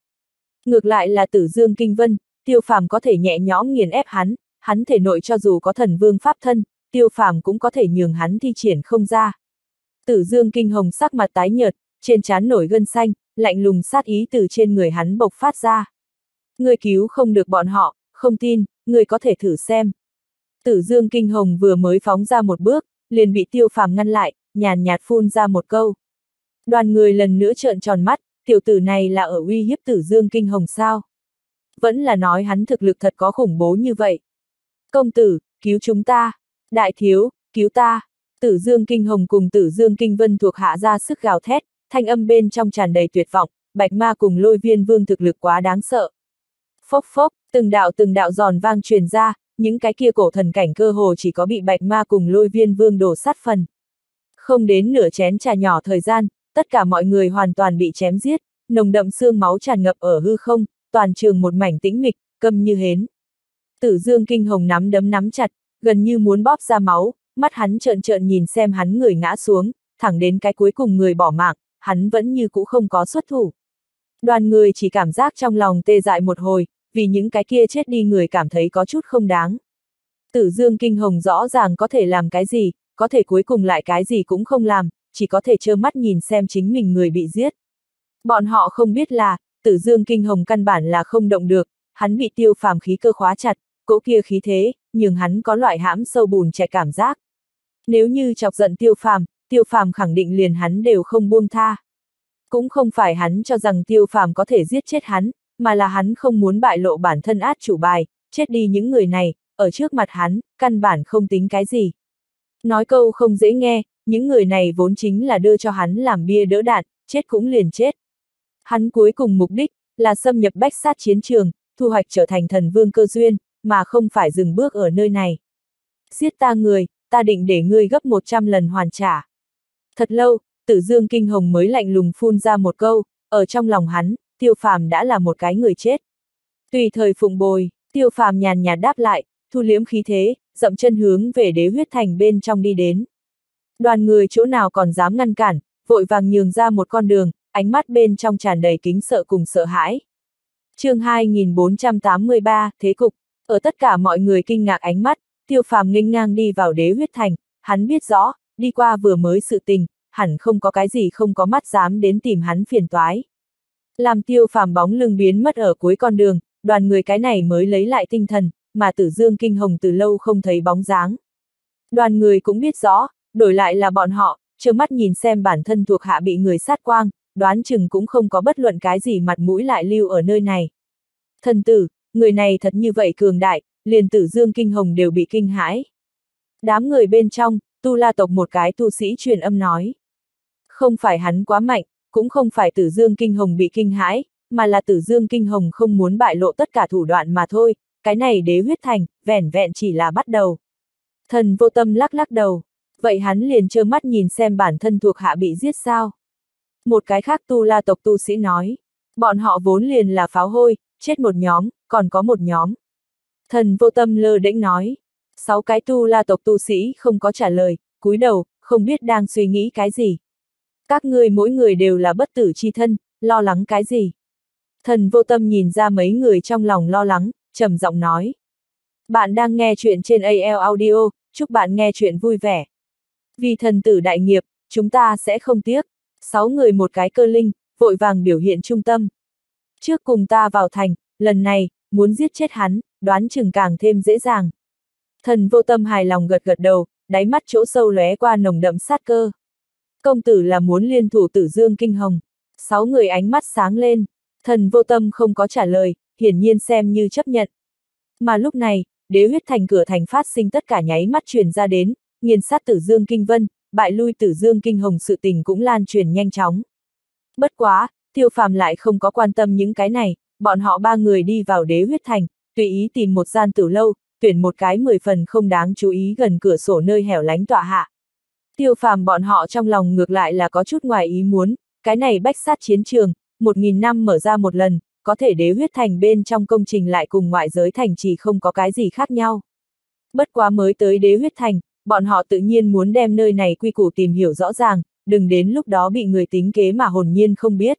Ngược lại là Tử Dương Kinh Vân, Tiêu Phàm có thể nhẹ nhõm nghiền ép hắn, hắn thể nội cho dù có thần vương pháp thân, Tiêu Phàm cũng có thể nhường hắn thi triển không ra. Tử Dương Kinh Hồng sắc mặt tái nhợt, trên trán nổi gân xanh, lạnh lùng sát ý từ trên người hắn bộc phát ra. Ngươi cứu không được bọn họ, không tin, ngươi có thể thử xem. Tử Dương Kinh Hồng vừa mới phóng ra một bước, liền bị Tiêu Phàm ngăn lại, nhàn nhạt phun ra một câu. Đoàn người lần nữa trợn tròn mắt, tiểu tử này là ở uy hiếp Tử Dương Kinh Hồng sao? Vẫn là nói hắn thực lực thật có khủng bố như vậy. Công tử, cứu chúng ta, đại thiếu, cứu ta. Tử Dương Kinh Hồng cùng Tử Dương Kinh Vân thuộc hạ ra sức gào thét, thanh âm bên trong tràn đầy tuyệt vọng, Bạch Ma cùng Lôi Viêm Vương thực lực quá đáng sợ. Phốc phốc, từng đạo từng đạo giòn vang truyền ra, những cái kia cổ thần cảnh cơ hồ chỉ có bị Bạch Ma cùng Lôi Viêm Vương đổ sát phần. Không đến nửa chén trà nhỏ thời gian, tất cả mọi người hoàn toàn bị chém giết, nồng đậm xương máu tràn ngập ở hư không, toàn trường một mảnh tĩnh mịch, câm như hến. Tử Dương Kinh Hồng nắm đấm nắm chặt, gần như muốn bóp ra máu, mắt hắn trợn trợn nhìn xem hắn người ngã xuống, thẳng đến cái cuối cùng người bỏ mạng, hắn vẫn như cũ không có xuất thủ. Đoàn người chỉ cảm giác trong lòng tê dại một hồi, vì những cái kia chết đi người cảm thấy có chút không đáng. Tử Dương Kinh Hồng rõ ràng có thể làm cái gì, có thể cuối cùng lại cái gì cũng không làm, chỉ có thể trơ mắt nhìn xem chính mình người bị giết. Bọn họ không biết là, Tử Dương Kinh Hồng căn bản là không động được, hắn bị Tiêu Phàm khí cơ khóa chặt, cỗ kia khí thế, nhưng hắn có loại hãm sâu bùn trẻ cảm giác. Nếu như chọc giận Tiêu Phàm, Tiêu Phàm khẳng định liền hắn đều không buông tha. Cũng không phải hắn cho rằng Tiêu Phàm có thể giết chết hắn, mà là hắn không muốn bại lộ bản thân át chủ bài, chết đi những người này, ở trước mặt hắn, căn bản không tính cái gì. Nói câu không dễ nghe, những người này vốn chính là đưa cho hắn làm bia đỡ đạn, chết cũng liền chết. Hắn cuối cùng mục đích, là xâm nhập bách sát chiến trường, thu hoạch trở thành thần vương cơ duyên, mà không phải dừng bước ở nơi này. Giết ta người, ta định để ngươi gấp một trăm lần hoàn trả. Thật lâu, Tử Dương Kinh Hồng mới lạnh lùng phun ra một câu, ở trong lòng hắn, Tiêu Phàm đã là một cái người chết. Tùy thời phụng bồi, Tiêu Phàm nhàn nhạt đáp lại, thu liễm khí thế, dậm chân hướng về Đế Huyết Thành bên trong đi đến. Đoàn người chỗ nào còn dám ngăn cản, vội vàng nhường ra một con đường, ánh mắt bên trong tràn đầy kính sợ cùng sợ hãi. Chương hai nghìn bốn trăm tám mươi ba, Thế cục. Ở tất cả mọi người kinh ngạc ánh mắt, Tiêu Phàm nghênh ngang đi vào Đế Huyết Thành, hắn biết rõ, đi qua vừa mới sự tình, hẳn không có cái gì không có mắt dám đến tìm hắn phiền toái. Làm Tiêu Phàm bóng lưng biến mất ở cuối con đường, đoàn người cái này mới lấy lại tinh thần, mà Tử Dương Kinh Hồng từ lâu không thấy bóng dáng. Đoàn người cũng biết rõ, Đổi lại là bọn họ, trơ mắt nhìn xem bản thân thuộc hạ bị người sát quang, đoán chừng cũng không có bất luận cái gì mặt mũi lại lưu ở nơi này. Thần tử, người này thật như vậy cường đại, liền Tử Dương Kinh Hồng đều bị kinh hãi. Đám người bên trong, Tu La tộc một cái tu sĩ truyền âm nói. Không phải hắn quá mạnh, cũng không phải Tử Dương Kinh Hồng bị kinh hãi, mà là Tử Dương Kinh Hồng không muốn bại lộ tất cả thủ đoạn mà thôi, cái này Đế Huyết Thành, vẻn vẹn chỉ là bắt đầu. Thần Vô Tâm lắc lắc đầu, vậy hắn liền trơ mắt nhìn xem bản thân thuộc hạ bị giết sao. Một cái khác Tu La tộc tu sĩ nói, bọn họ vốn liền là pháo hôi, chết một nhóm, còn có một nhóm. Thần Vô Tâm lơ đễnh nói, sáu cái Tu La tộc tu sĩ không có trả lời, cúi đầu, không biết đang suy nghĩ cái gì. Các ngươi mỗi người đều là bất tử chi thân, lo lắng cái gì? Thần Vô Tâm nhìn ra mấy người trong lòng lo lắng, trầm giọng nói. Bạn đang nghe chuyện trên a lờ Audio, chúc bạn nghe chuyện vui vẻ. Vì thần tử đại nghiệp, chúng ta sẽ không tiếc. Sáu người một cái cơ linh, vội vàng biểu hiện trung tâm. Trước cùng ta vào thành, lần này, muốn giết chết hắn, đoán chừng càng thêm dễ dàng. Thần Vô Tâm hài lòng gật gật đầu, đáy mắt chỗ sâu lóe qua nồng đậm sát cơ. Công tử là muốn liên thủ Tử Dương Kinh Hồng. Sáu người ánh mắt sáng lên. Thần Vô Tâm không có trả lời, hiển nhiên xem như chấp nhận. Mà lúc này, Đế Huyết Thành cửa thành phát sinh tất cả nháy mắt truyền ra đến, nghiền sát Tử Dương Kinh Vân, bại lui Tử Dương Kinh Hồng sự tình cũng lan truyền nhanh chóng. Bất quá, Tiêu Phàm lại không có quan tâm những cái này, bọn họ ba người đi vào Đế Huyết Thành, tùy ý tìm một gian tử lâu, tuyển một cái mười phần không đáng chú ý gần cửa sổ nơi hẻo lánh tọa hạ. Tiêu Phàm bọn họ trong lòng ngược lại là có chút ngoài ý muốn, cái này bách sát chiến trường, một nghìn năm mở ra một lần, có thể Đế Huyết Thành bên trong công trình lại cùng ngoại giới thành chỉ không có cái gì khác nhau. Bất quá mới tới Đế Huyết Thành, bọn họ tự nhiên muốn đem nơi này quy củ tìm hiểu rõ ràng, đừng đến lúc đó bị người tính kế mà hồn nhiên không biết.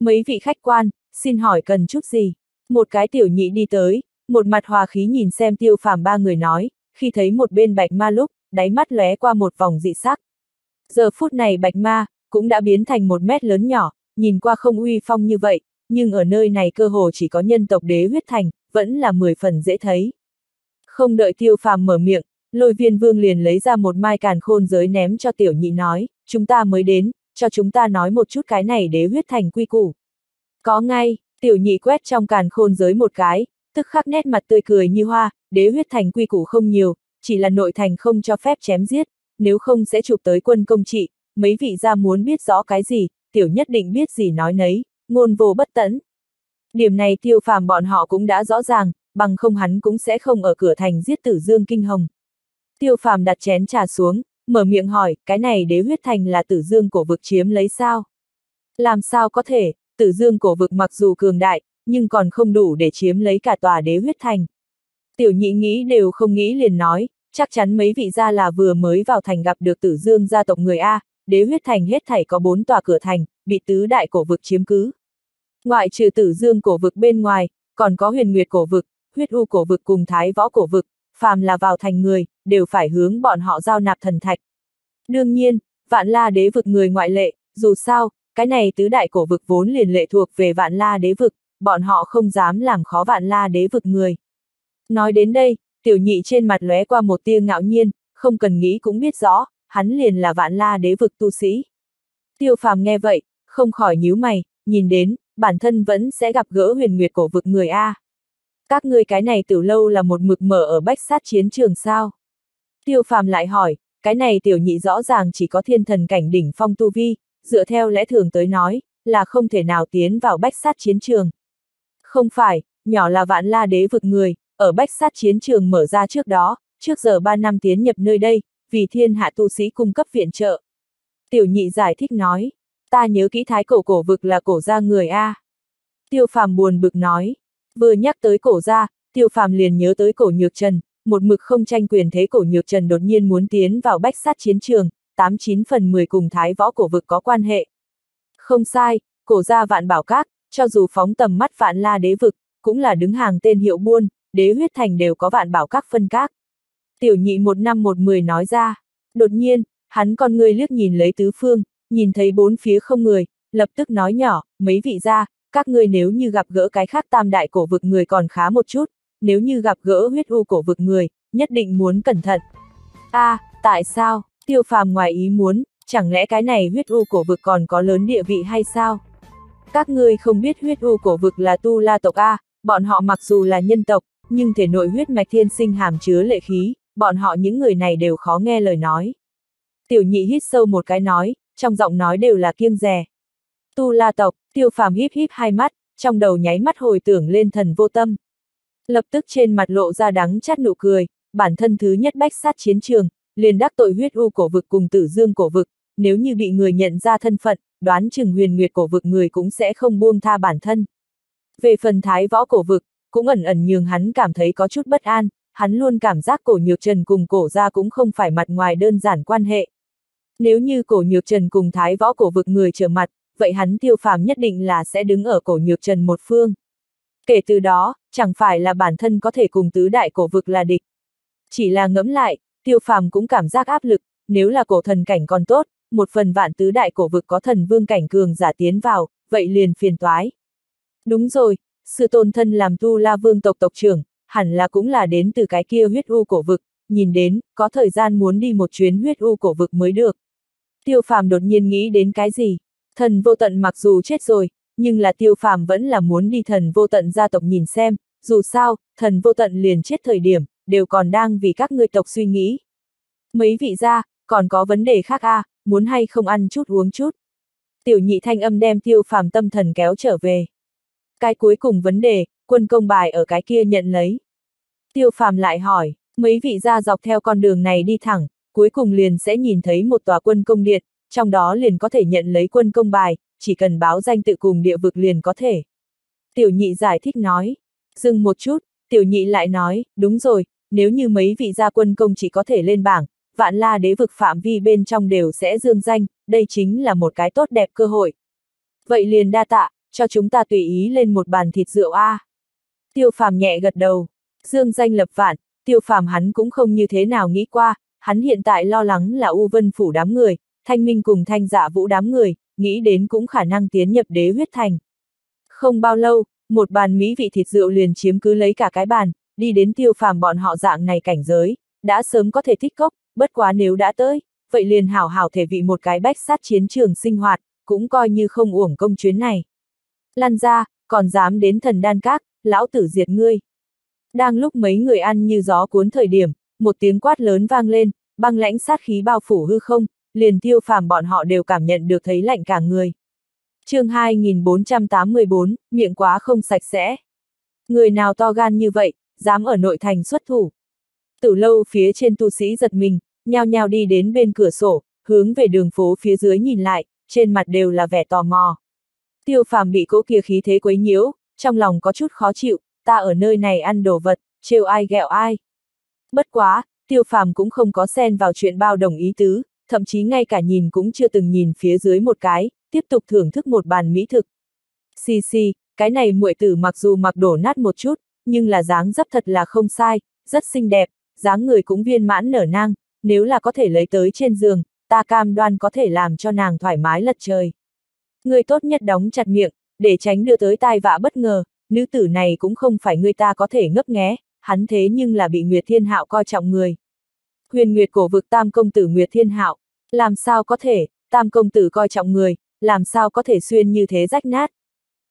Mấy vị khách quan, xin hỏi cần chút gì? Một cái tiểu nhị đi tới, một mặt hòa khí nhìn xem Tiêu Phàm ba người nói, khi thấy một bên Bạch Ma lúc, đáy mắt lóe qua một vòng dị sắc. Giờ phút này Bạch Ma, cũng đã biến thành một mét lớn nhỏ, nhìn qua không uy phong như vậy, nhưng ở nơi này cơ hồ chỉ có nhân tộc Đế Huyết Thành, vẫn là mười phần dễ thấy. Không đợi Tiêu Phàm mở miệng, Lôi Viêm Vương liền lấy ra một mai càn khôn giới ném cho tiểu nhị nói, chúng ta mới đến, cho chúng ta nói một chút cái này Đế Huyết Thành quy củ. Có ngay, tiểu nhị quét trong càn khôn giới một cái, tức khắc nét mặt tươi cười như hoa, Đế Huyết Thành quy củ không nhiều, chỉ là nội thành không cho phép chém giết, nếu không sẽ chụp tới quân công trị, mấy vị gia muốn biết rõ cái gì, tiểu nhất định biết gì nói nấy, ngôn vô bất tẫn. Điểm này Tiêu Phàm bọn họ cũng đã rõ ràng, bằng không hắn cũng sẽ không ở cửa thành giết Tử Dương Kinh Hồng. Tiêu Phàm đặt chén trà xuống, mở miệng hỏi, cái này Đế Huyết Thành là Tử Dương cổ vực chiếm lấy sao? Làm sao có thể, Tử Dương cổ vực mặc dù cường đại, nhưng còn không đủ để chiếm lấy cả tòa Đế Huyết Thành. Tiểu nhị nghĩ đều không nghĩ liền nói, chắc chắn mấy vị gia là vừa mới vào thành gặp được Tử Dương gia tộc người A, Đế Huyết Thành hết thảy có bốn tòa cửa thành, bị tứ đại cổ vực chiếm cứ. Ngoại trừ Tử Dương cổ vực bên ngoài, còn có Huyền Nguyệt cổ vực, Huyết U cổ vực cùng Thái Võ cổ vực, phàm là vào thành người, đều phải hướng bọn họ giao nạp thần thạch. Đương nhiên, Vạn La Đế vực người ngoại lệ, dù sao, cái này tứ đại cổ vực vốn liền lệ thuộc về Vạn La Đế vực, bọn họ không dám làm khó Vạn La Đế vực người. Nói đến đây, tiểu nhị trên mặt lóe qua một tia ngạo nhiên, không cần nghĩ cũng biết rõ, hắn liền là Vạn La Đế vực tu sĩ. Tiêu Phàm nghe vậy, không khỏi nhíu mày, nhìn đến, bản thân vẫn sẽ gặp gỡ Huyền Nguyệt cổ vực người A. Các ngươi cái này từ lâu là một mực mở ở bách sát chiến trường sao? Tiêu Phàm lại hỏi, cái này tiểu nhị rõ ràng chỉ có thiên thần cảnh đỉnh phong tu vi, dựa theo lẽ thường tới nói, là không thể nào tiến vào bách sát chiến trường. Không phải, nhỏ là Vạn La Đế vực người, ở bách sát chiến trường mở ra trước đó, trước giờ ba năm tiến nhập nơi đây, vì thiên hạ tu sĩ cung cấp viện trợ. Tiểu nhị giải thích nói, ta nhớ kỹ Thái cổ cổ vực là cổ gia người A. Tiêu Phàm buồn bực nói, vừa nhắc tới cổ gia, Tiêu Phàm liền nhớ tới Cổ Nhược Trần, một mực không tranh quyền thế Cổ Nhược Trần đột nhiên muốn tiến vào bách sát chiến trường, tám chín phần mười cùng Thái Võ cổ vực có quan hệ. Không sai, cổ gia Vạn Bảo Các, cho dù phóng tầm mắt Vạn La Đế vực, cũng là đứng hàng tên hiệu buôn, Đế Huyết Thành đều có Vạn Bảo Các phân các. Tiểu nhị một năm một mười nói ra, đột nhiên, hắn con người liếc nhìn lấy tứ phương, nhìn thấy bốn phía không người, lập tức nói nhỏ, mấy vị gia, các ngươi nếu như gặp gỡ cái khác tam đại cổ vực người còn khá một chút, nếu như gặp gỡ Huyết U cổ vực người, nhất định muốn cẩn thận. A, à, tại sao? Tiêu Phàm ngoài ý muốn, chẳng lẽ cái này huyết u cổ vực còn có lớn địa vị hay sao? Các ngươi không biết huyết u cổ vực là tu la tộc a, bọn họ mặc dù là nhân tộc, nhưng thể nội huyết mạch thiên sinh hàm chứa lệ khí, bọn họ những người này đều khó nghe lời nói. Tiểu nhị hít sâu một cái nói, trong giọng nói đều là kiêng dè. Tu la tộc, Tiêu Phàm híp híp hai mắt, trong đầu nháy mắt hồi tưởng lên Thần Vô Tâm. Lập tức trên mặt lộ ra đắng chát nụ cười, bản thân thứ nhất bách sát chiến trường, liền đắc tội huyết u cổ vực cùng Tử Dương cổ vực, nếu như bị người nhận ra thân phận, đoán chừng Huyền Nguyệt cổ vực người cũng sẽ không buông tha bản thân. Về phần Thái Võ cổ vực, cũng ẩn ẩn nhường hắn cảm thấy có chút bất an, hắn luôn cảm giác Cổ Nhược Trần cùng Cổ gia cũng không phải mặt ngoài đơn giản quan hệ. Nếu như Cổ Nhược Trần cùng Thái Võ cổ vực người trở mặt, vậy hắn Tiêu Phàm nhất định là sẽ đứng ở Cổ Nhược Trần một phương. Kể từ đó, chẳng phải là bản thân có thể cùng tứ đại cổ vực là địch. Chỉ là ngẫm lại, Tiêu Phàm cũng cảm giác áp lực, nếu là cổ thần cảnh còn tốt, một phần vạn tứ đại cổ vực có thần vương cảnh cường giả tiến vào, vậy liền phiền toái. Đúng rồi, sư tôn thân làm Tu La Vương tộc tộc trưởng, hẳn là cũng là đến từ cái kia huyết u cổ vực, nhìn đến, có thời gian muốn đi một chuyến huyết u cổ vực mới được. Tiêu Phàm đột nhiên nghĩ đến cái gì? Thần Vô Tận mặc dù chết rồi, nhưng là Tiêu Phàm vẫn là muốn đi Thần Vô Tận gia tộc nhìn xem, dù sao, Thần Vô Tận liền chết thời điểm, đều còn đang vì các ngươi tộc suy nghĩ. Mấy vị gia, còn có vấn đề khác a, à, muốn hay không ăn chút uống chút. Tiểu nhị thanh âm đem Tiêu Phàm tâm thần kéo trở về. Cái cuối cùng vấn đề, quân công bài ở cái kia nhận lấy. Tiêu Phàm lại hỏi, mấy vị gia dọc theo con đường này đi thẳng, cuối cùng liền sẽ nhìn thấy một tòa quân công điện, trong đó liền có thể nhận lấy quân công bài, chỉ cần báo danh tự cùng địa vực liền có thể. Tiểu nhị giải thích nói, dừng một chút, tiểu nhị lại nói, đúng rồi, nếu như mấy vị gia quân công chỉ có thể lên bảng, Vạn La đế vực phạm vi bên trong đều sẽ dương danh, đây chính là một cái tốt đẹp cơ hội. Vậy liền đa tạ, cho chúng ta tùy ý lên một bàn thịt rượu a. Tiêu Phàm nhẹ gật đầu, dương danh lập vạn, Tiêu Phàm hắn cũng không như thế nào nghĩ qua, hắn hiện tại lo lắng là U Vân phủ đám người, Thanh Minh cùng Thanh Dạ Vũ đám người, nghĩ đến cũng khả năng tiến nhập Đế Huyết Thành. Không bao lâu, một bàn mỹ vị thịt rượu liền chiếm cứ lấy cả cái bàn, đi đến Tiêu Phàm bọn họ dạng này cảnh giới, đã sớm có thể thích cốc, bất quá nếu đã tới, vậy liền hảo hảo thể vị một cái bách sát chiến trường sinh hoạt, cũng coi như không uổng công chuyến này. Lan ra, còn dám đến Thần Đan Các, lão tử diệt ngươi. Đang lúc mấy người ăn như gió cuốn thời điểm, một tiếng quát lớn vang lên, băng lãnh sát khí bao phủ hư không, liền Tiêu Phàm bọn họ đều cảm nhận được thấy lạnh cả người. Chương hai nghìn bốn trăm tám mươi bốn, miệng quá không sạch sẽ. Người nào to gan như vậy, dám ở nội thành xuất thủ. Từ lâu phía trên tu sĩ giật mình, nhao nhao đi đến bên cửa sổ, hướng về đường phố phía dưới nhìn lại, trên mặt đều là vẻ tò mò. Tiêu Phàm bị cỗ kia khí thế quấy nhiễu, trong lòng có chút khó chịu, ta ở nơi này ăn đồ vật, trêu ai ghẹo ai. Bất quá, Tiêu Phàm cũng không có xen vào chuyện bao đồng ý tứ, thậm chí ngay cả nhìn cũng chưa từng nhìn phía dưới một cái, tiếp tục thưởng thức một bàn mỹ thực. Xì xì, cái này muội tử mặc dù mặc đổ nát một chút, nhưng là dáng dấp thật là không sai, rất xinh đẹp, dáng người cũng viên mãn nở nang, nếu là có thể lấy tới trên giường, ta cam đoan có thể làm cho nàng thoải mái lật trời. Ngươi tốt nhất đóng chặt miệng, để tránh đưa tới tai vạ bất ngờ, nữ tử này cũng không phải người ta có thể ngấp nghé, hắn thế nhưng là bị Nguyệt Thiên Hạo coi trọng người. Huyền Nguyệt cổ vực tam công tử Nguyệt Thiên Hạo, làm sao có thể, tam công tử coi trọng người, làm sao có thể xuyên như thế rách nát.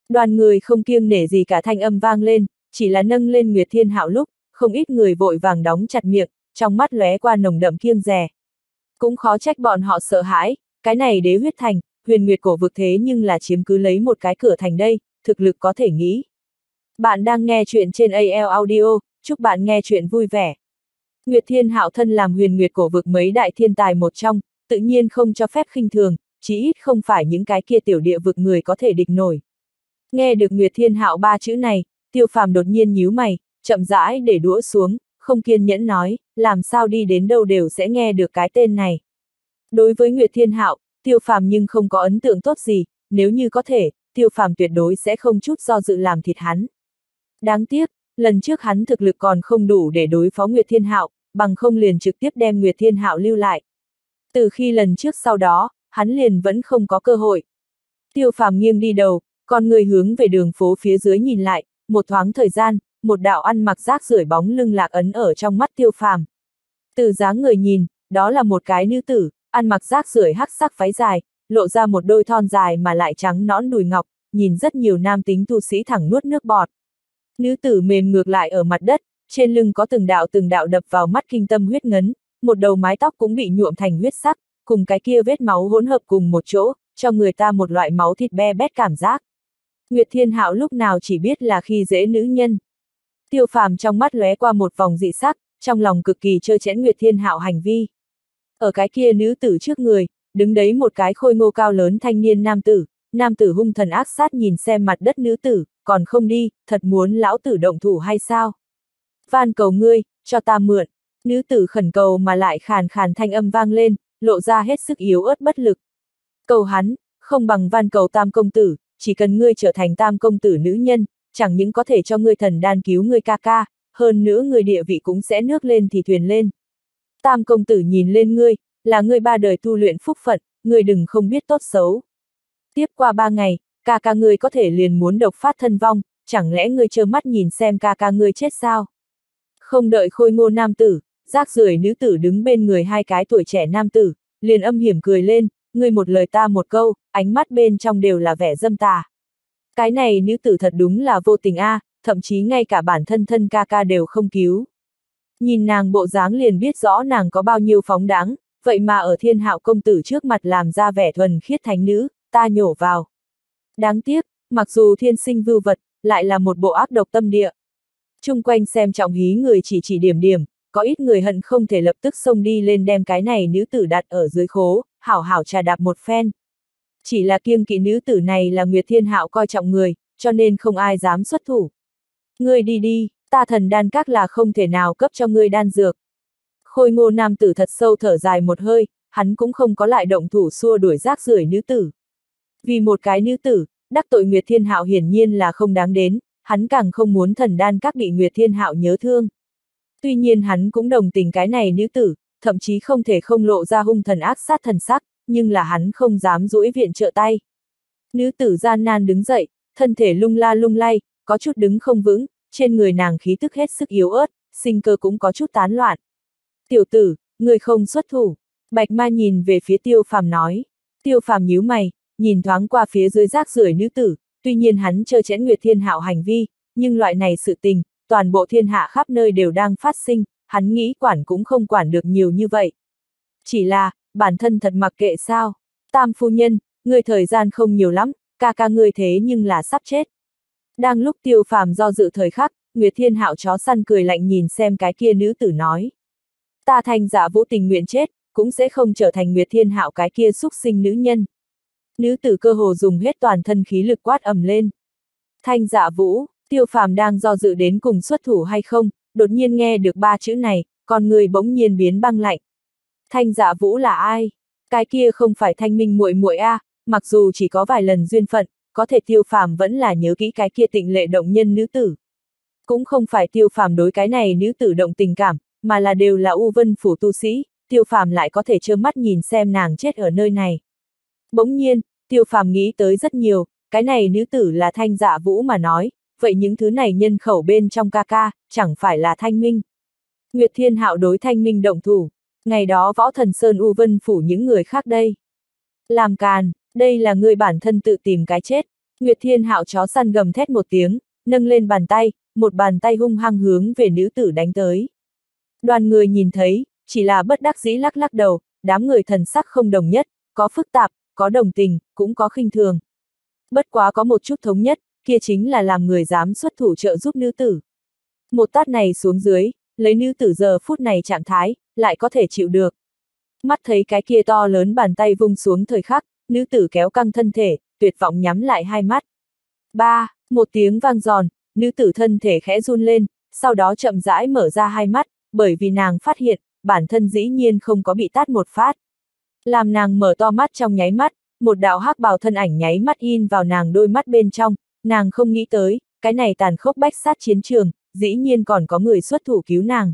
Đoàn người không kiêng nể gì cả thanh âm vang lên, chỉ là nâng lên Nguyệt Thiên Hạo lúc, không ít người vội vàng đóng chặt miệng, trong mắt lóe qua nồng đậm kiêng dè. Cũng khó trách bọn họ sợ hãi, cái này Đế Huyết Thành, Huyền Nguyệt cổ vực thế nhưng là chiếm cứ lấy một cái cửa thành đây, thực lực có thể nghĩ. Bạn đang nghe chuyện trên a lờ Audio, chúc bạn nghe chuyện vui vẻ. Nguyệt Thiên Hạo thân làm Huyền Nguyệt cổ vực mấy đại thiên tài một trong, tự nhiên không cho phép khinh thường, chí ít không phải những cái kia tiểu địa vực người có thể địch nổi. Nghe được Nguyệt Thiên Hạo ba chữ này, Tiêu Phàm đột nhiên nhíu mày, chậm rãi để đũa xuống, không kiên nhẫn nói, làm sao đi đến đâu đều sẽ nghe được cái tên này. Đối với Nguyệt Thiên Hạo, Tiêu Phàm nhưng không có ấn tượng tốt gì, nếu như có thể, Tiêu Phàm tuyệt đối sẽ không chút do dự làm thịt hắn. Đáng tiếc, lần trước hắn thực lực còn không đủ để đối phó Nguyệt Thiên Hạo, bằng không liền trực tiếp đem Nguyệt Thiên Hạo lưu lại. Từ khi lần trước sau đó, hắn liền vẫn không có cơ hội. Tiêu Phàm nghiêng đi đầu, con người hướng về đường phố phía dưới nhìn lại, một thoáng thời gian, một đạo ăn mặc rác rưởi bóng lưng lạc ấn ở trong mắt Tiêu Phàm. Từ dáng người nhìn, đó là một cái nữ tử, ăn mặc rác rưởi hắc sắc váy dài, lộ ra một đôi thon dài mà lại trắng nõn đùi ngọc, nhìn rất nhiều nam tính tu sĩ thẳng nuốt nước bọt. Nữ tử mềm ngược lại ở mặt đất, trên lưng có từng đạo từng đạo đập vào mắt kinh tâm huyết ngấn, một đầu mái tóc cũng bị nhuộm thành huyết sắc, cùng cái kia vết máu hỗn hợp cùng một chỗ, cho người ta một loại máu thịt be bét cảm giác. Nguyệt Thiên Hạo lúc nào chỉ biết là khi dễ nữ nhân. Tiêu Phàm trong mắt lóe qua một vòng dị sắc, trong lòng cực kỳ chơ chẽn Nguyệt Thiên Hạo hành vi. Ở cái kia nữ tử trước người, đứng đấy một cái khôi ngô cao lớn thanh niên nam tử, nam tử hung thần ác sát nhìn xem mặt đất nữ tử, còn không đi, thật muốn lão tử động thủ hay sao? Van cầu ngươi, cho ta mượn. Nữ tử khẩn cầu mà lại khàn khàn thanh âm vang lên, lộ ra hết sức yếu ớt bất lực. Cầu hắn, không bằng van cầu tam công tử, chỉ cần ngươi trở thành tam công tử nữ nhân, chẳng những có thể cho ngươi thần đan cứu ngươi ca ca, hơn nữa người địa vị cũng sẽ nước lên thì thuyền lên. Tam công tử nhìn lên ngươi, là ngươi ba đời tu luyện phúc phận, ngươi đừng không biết tốt xấu. Tiếp qua ba ngày, ca ca ngươi có thể liền muốn độc phát thân vong, chẳng lẽ ngươi trơ mắt nhìn xem ca ca ngươi chết sao? Không đợi khôi ngô nam tử, rác rưởi nữ tử đứng bên người hai cái tuổi trẻ nam tử, liền âm hiểm cười lên, ngươi một lời ta một câu, ánh mắt bên trong đều là vẻ dâm tà. Cái này nữ tử thật đúng là vô tình a, à, thậm chí ngay cả bản thân thân ca ca đều không cứu. Nhìn nàng bộ dáng liền biết rõ nàng có bao nhiêu phóng đáng, vậy mà ở Thiên Hạo công tử trước mặt làm ra vẻ thuần khiết thánh nữ, ta nhổ vào. Đáng tiếc, mặc dù thiên sinh vưu vật, lại là một bộ ác độc tâm địa. Chung quanh xem trọng hí người chỉ chỉ điểm điểm, có ít người hận không thể lập tức xông đi lên đem cái này nữ tử đặt ở dưới khố, hảo hảo trà đạp một phen. Chỉ là kiêng kỵ nữ tử này là Nguyệt Thiên Hạo coi trọng người, cho nên không ai dám xuất thủ. Ngươi đi đi, ta thần đan các là không thể nào cấp cho ngươi đan dược. Khôi ngô nam tử thật sâu thở dài một hơi, hắn cũng không có lại động thủ xua đuổi rác rưởi nữ tử. Vì một cái nữ tử, đắc tội Nguyệt Thiên Hạo hiển nhiên là không đáng đến, hắn càng không muốn thần đan các bị Nguyệt Thiên Hạo nhớ thương. Tuy nhiên hắn cũng đồng tình cái này nữ tử, thậm chí không thể không lộ ra hung thần ác sát thần sắc, nhưng là hắn không dám duỗi viện trợ tay. Nữ tử gian nan đứng dậy, thân thể lung la lung lay, có chút đứng không vững, trên người nàng khí tức hết sức yếu ớt, sinh cơ cũng có chút tán loạn. Tiểu tử, ngươi không xuất thủ. Bạch Ma nhìn về phía Tiêu Phàm nói. Tiêu Phàm nhíu mày, nhìn thoáng qua phía dưới rác rưởi nữ tử, tuy nhiên hắn chơ chẽn Nguyệt Thiên Hạo hành vi, nhưng loại này sự tình, toàn bộ thiên hạ khắp nơi đều đang phát sinh, hắn nghĩ quản cũng không quản được nhiều như vậy. Chỉ là, bản thân thật mặc kệ sao? Tam phu nhân, ngươi thời gian không nhiều lắm, ca ca ngươi thế nhưng là sắp chết. Đang lúc Tiêu Phàm do dự thời khắc, Nguyệt Thiên Hạo chó săn cười lạnh nhìn xem cái kia nữ tử nói. Ta Thanh Dạ Vũ tình nguyện chết, cũng sẽ không trở thành Nguyệt Thiên Hạo cái kia xúc sinh nữ nhân. Nữ tử cơ hồ dùng hết toàn thân khí lực quát ầm lên. Thanh Dạ Vũ, Tiêu Phàm đang do dự đến cùng xuất thủ hay không, đột nhiên nghe được ba chữ này, con người bỗng nhiên biến băng lạnh. Thanh Dạ Vũ là ai? Cái kia không phải Thanh Minh muội muội a, à, mặc dù chỉ có vài lần duyên phận, có thể Tiêu Phàm vẫn là nhớ kỹ cái kia tịnh lệ động nhân nữ tử. Cũng không phải Tiêu Phàm đối cái này nữ tử động tình cảm, mà là đều là U Vân phủ tu sĩ, Tiêu Phàm lại có thể trơ mắt nhìn xem nàng chết ở nơi này. Bỗng nhiên, Tiêu Phàm nghĩ tới rất nhiều, cái này nữ tử là Thanh Dạ Vũ mà nói, vậy những thứ này nhân khẩu bên trong ca ca, chẳng phải là Thanh Minh. Nguyệt Thiên Hạo đối Thanh Minh động thủ, ngày đó Võ Thần Sơn U Vân phủ những người khác đây. Làm càn, đây là người bản thân tự tìm cái chết. Nguyệt Thiên Hạo chó săn gầm thét một tiếng, nâng lên bàn tay, một bàn tay hung hăng hướng về nữ tử đánh tới. Đoàn người nhìn thấy, chỉ là bất đắc dĩ lắc lắc đầu, đám người thần sắc không đồng nhất, có phức tạp, có đồng tình, cũng có khinh thường. Bất quá có một chút thống nhất, kia chính là làm người dám xuất thủ trợ giúp nữ tử. Một tát này xuống dưới, lấy nữ tử giờ phút này trạng thái, lại có thể chịu được. Mắt thấy cái kia to lớn bàn tay vung xuống thời khắc, nữ tử kéo căng thân thể, tuyệt vọng nhắm lại hai mắt. Ba, một tiếng vang giòn, nữ tử thân thể khẽ run lên, sau đó chậm rãi mở ra hai mắt, bởi vì nàng phát hiện, bản thân dĩ nhiên không có bị tát một phát. Làm nàng mở to mắt trong nháy mắt, một đạo hắc bào thân ảnh nháy mắt in vào nàng đôi mắt bên trong, nàng không nghĩ tới, cái này tàn khốc bách sát chiến trường, dĩ nhiên còn có người xuất thủ cứu nàng.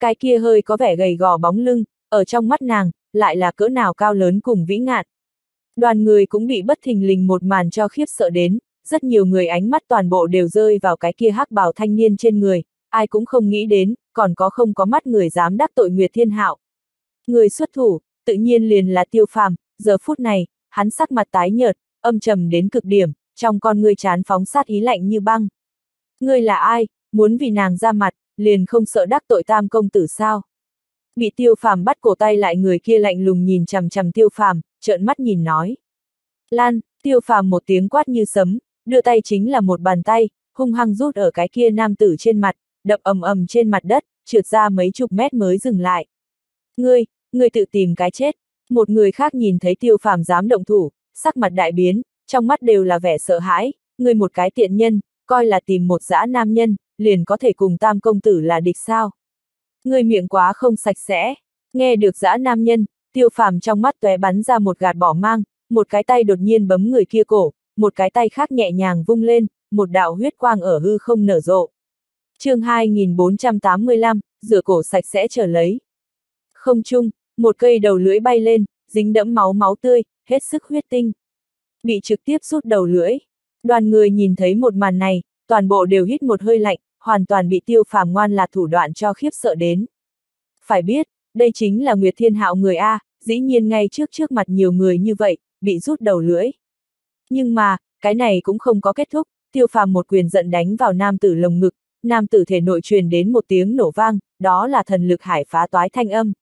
Cái kia hơi có vẻ gầy gò bóng lưng, ở trong mắt nàng, lại là cỡ nào cao lớn cùng vĩ ngạn. Đoàn người cũng bị bất thình lình một màn cho khiếp sợ đến, rất nhiều người ánh mắt toàn bộ đều rơi vào cái kia hắc bào thanh niên trên người, ai cũng không nghĩ đến, còn có không có mắt người dám đắc tội Nguyệt Thiên Hạo. Người xuất thủ, tự nhiên liền là Tiêu Phàm, giờ phút này, hắn sắc mặt tái nhợt, âm trầm đến cực điểm, trong con ngươi chán phóng sát ý lạnh như băng. Ngươi là ai, muốn vì nàng ra mặt, liền không sợ đắc tội Tam công tử sao? Bị Tiêu Phàm bắt cổ tay lại người kia lạnh lùng nhìn chằm chằm Tiêu Phàm, trợn mắt nhìn nói. Lan, Tiêu Phàm một tiếng quát như sấm, đưa tay chính là một bàn tay, hung hăng rút ở cái kia nam tử trên mặt, đập ầm ầm trên mặt đất, trượt ra mấy chục mét mới dừng lại. Ngươi, ngươi tự tìm cái chết. Một người khác nhìn thấy Tiêu Phàm dám động thủ, sắc mặt đại biến, trong mắt đều là vẻ sợ hãi, ngươi một cái tiện nhân, coi là tìm một dã nam nhân, liền có thể cùng Tam công tử là địch sao? Ngươi miệng quá không sạch sẽ. Nghe được dã nam nhân, Tiêu Phàm trong mắt tóe bắn ra một gạt bỏ mang, một cái tay đột nhiên bấm người kia cổ, một cái tay khác nhẹ nhàng vung lên, một đạo huyết quang ở hư không nở rộ. Chương hai nghìn bốn trăm tám mươi lăm, rửa cổ sạch sẽ trở lấy. Không chung, một cây đầu lưỡi bay lên, dính đẫm máu máu tươi, hết sức huyết tinh. Bị trực tiếp rút đầu lưỡi. Đoàn người nhìn thấy một màn này, toàn bộ đều hít một hơi lạnh, hoàn toàn bị Tiêu Phàm ngoan là thủ đoạn cho khiếp sợ đến. Phải biết, đây chính là Nguyệt Thiên Hạo người a, dĩ nhiên ngay trước trước mặt nhiều người như vậy, bị rút đầu lưỡi. Nhưng mà, cái này cũng không có kết thúc, Tiêu Phàm một quyền giận đánh vào nam tử lồng ngực, nam tử thể nội truyền đến một tiếng nổ vang, đó là thần lực hải phá toái thanh âm.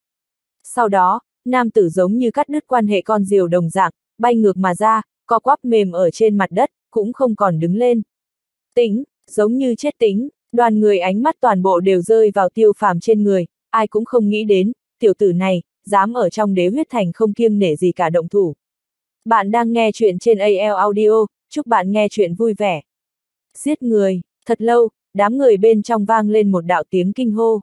Sau đó, nam tử giống như cắt đứt quan hệ con diều đồng dạng, bay ngược mà ra, co quắp mềm ở trên mặt đất, cũng không còn đứng lên. Tính, giống như chết tính, đoàn người ánh mắt toàn bộ đều rơi vào Tiêu Phàm trên người, ai cũng không nghĩ đến, tiểu tử này, dám ở trong Đế Huyết Thành không kiêng nể gì cả động thủ. Bạn đang nghe chuyện trên a lờ Audio, chúc bạn nghe chuyện vui vẻ. Giết người, thật lâu, đám người bên trong vang lên một đạo tiếng kinh hô.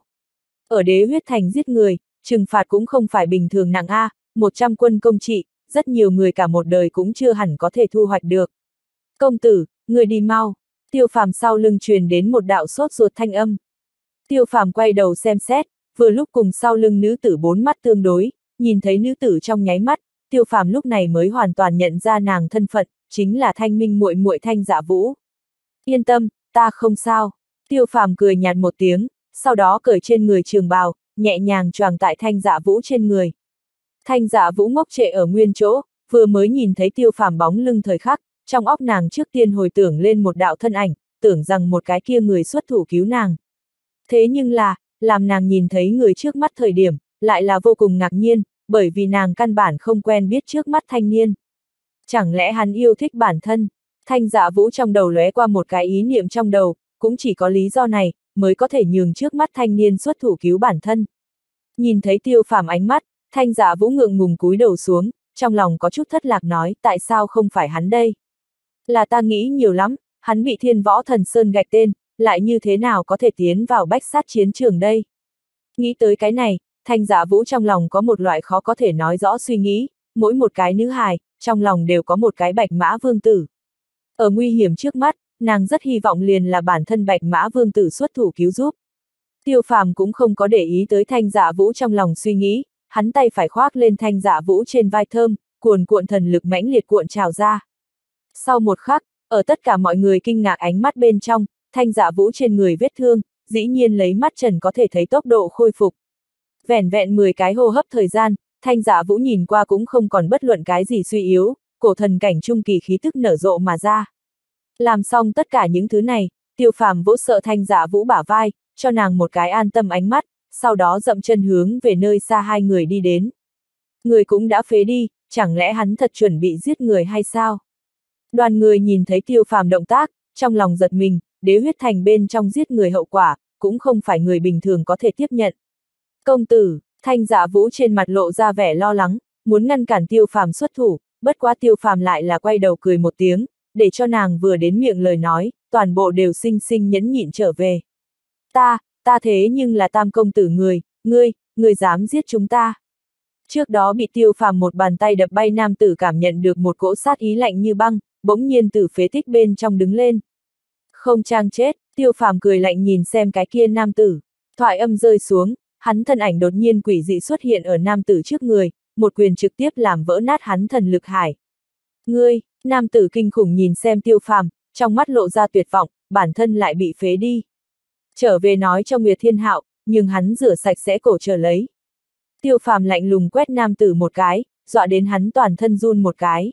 Ở Đế Huyết Thành giết người, trừng phạt cũng không phải bình thường nặng a, một trăm quân công trị, rất nhiều người cả một đời cũng chưa hẳn có thể thu hoạch được. Công tử, người đi mau. Tiêu Phàm sau lưng truyền đến một đạo sốt ruột thanh âm. Tiêu Phàm quay đầu xem xét, vừa lúc cùng sau lưng nữ tử bốn mắt tương đối, nhìn thấy nữ tử trong nháy mắt, Tiêu Phàm lúc này mới hoàn toàn nhận ra nàng thân phận, chính là Thanh Minh muội muội Thanh Dạ Vũ. Yên tâm, ta không sao. Tiêu Phàm cười nhạt một tiếng, sau đó cởi trên người trường bào, nhẹ nhàng choàng tại Thanh Dạ Vũ trên người. Thanh Dạ Vũ ngốc trệ ở nguyên chỗ, vừa mới nhìn thấy Tiêu Phàm bóng lưng thời khắc, trong óc nàng trước tiên hồi tưởng lên một đạo thân ảnh, tưởng rằng một cái kia người xuất thủ cứu nàng. Thế nhưng là, làm nàng nhìn thấy người trước mắt thời điểm, lại là vô cùng ngạc nhiên, bởi vì nàng căn bản không quen biết trước mắt thanh niên. Chẳng lẽ hắn yêu thích bản thân? Thanh Dạ Vũ trong đầu lóe qua một cái ý niệm trong đầu, cũng chỉ có lý do này, mới có thể nhường trước mắt thanh niên xuất thủ cứu bản thân. Nhìn thấy Tiêu Phàm ánh mắt, Thanh Dạ Vũ ngượng ngùng cúi đầu xuống, trong lòng có chút thất lạc nói, tại sao không phải hắn đây? Là ta nghĩ nhiều lắm, hắn bị Thiên Võ Thần Sơn gạch tên, lại như thế nào có thể tiến vào Bách Sát Chiến Trường đây? Nghĩ tới cái này, Thanh Dạ Vũ trong lòng có một loại khó có thể nói rõ suy nghĩ, mỗi một cái nữ hài, trong lòng đều có một cái Bạch Mã Vương Tử. Ở nguy hiểm trước mắt, nàng rất hy vọng liền là bản thân Bạch Mã Vương Tử xuất thủ cứu giúp. Tiêu Phàm cũng không có để ý tới Thanh Dạ Vũ trong lòng suy nghĩ, hắn tay phải khoác lên Thanh Dạ Vũ trên vai thơm, cuồn cuộn thần lực mãnh liệt cuộn trào ra. Sau một khắc, ở tất cả mọi người kinh ngạc ánh mắt bên trong, Thanh Dạ Vũ trên người vết thương, dĩ nhiên lấy mắt trần có thể thấy tốc độ khôi phục. Vẻn vẹn mười cái hô hấp thời gian, Thanh Dạ Vũ nhìn qua cũng không còn bất luận cái gì suy yếu, cổ thần cảnh trung kỳ khí tức nở rộ mà ra. Làm xong tất cả những thứ này, Tiêu Phàm vỗ sợ Thanh Dạ Vũ bả vai, cho nàng một cái an tâm ánh mắt, sau đó dậm chân hướng về nơi xa hai người đi đến. Người cũng đã phế đi, chẳng lẽ hắn thật chuẩn bị giết người hay sao? Đoàn người nhìn thấy Tiêu Phàm động tác, trong lòng giật mình, Đế Huyết Thành bên trong giết người hậu quả, cũng không phải người bình thường có thể tiếp nhận. Công tử, Thanh Dạ Vũ trên mặt lộ ra vẻ lo lắng, muốn ngăn cản Tiêu Phàm xuất thủ, bất quá Tiêu Phàm lại là quay đầu cười một tiếng, để cho nàng vừa đến miệng lời nói, toàn bộ đều xinh xinh nhẫn nhịn trở về. Ta, ta thế nhưng là Tam công tử người, ngươi, ngươi dám giết chúng ta. Trước đó bị Tiêu Phàm một bàn tay đập bay nam tử cảm nhận được một cỗ sát ý lạnh như băng, bỗng nhiên từ phế tích bên trong đứng lên. Không trang chết, Tiêu Phàm cười lạnh nhìn xem cái kia nam tử. Thoại âm rơi xuống, hắn thân ảnh đột nhiên quỷ dị xuất hiện ở nam tử trước người, một quyền trực tiếp làm vỡ nát hắn thần lực hải. Ngươi, nam tử kinh khủng nhìn xem Tiêu Phàm, trong mắt lộ ra tuyệt vọng, bản thân lại bị phế đi. Trở về nói cho Nguyệt Thiên Hạo, nhưng hắn rửa sạch sẽ cổ trở lấy. Tiêu Phàm lạnh lùng quét nam tử một cái, dọa đến hắn toàn thân run một cái.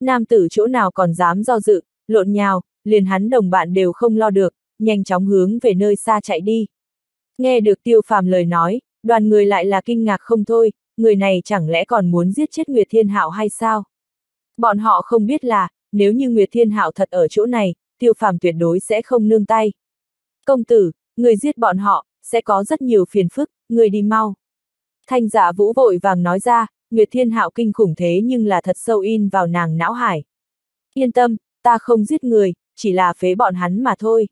Nam tử chỗ nào còn dám do dự, lộn nhào, liền hắn đồng bạn đều không lo được, nhanh chóng hướng về nơi xa chạy đi. Nghe được Tiêu Phàm lời nói, đoàn người lại là kinh ngạc không thôi, người này chẳng lẽ còn muốn giết chết Nguyệt Thiên Hạo hay sao? Bọn họ không biết là, nếu như Nguyệt Thiên Hạo thật ở chỗ này, Tiêu Phàm tuyệt đối sẽ không nương tay. Công tử, người giết bọn họ, sẽ có rất nhiều phiền phức, người đi mau. Thanh Dạ Vũ vội vàng nói ra, Nguyệt Thiên Hạo kinh khủng thế nhưng là thật sâu in vào nàng não hải. Yên tâm, ta không giết người, chỉ là phế bọn hắn mà thôi.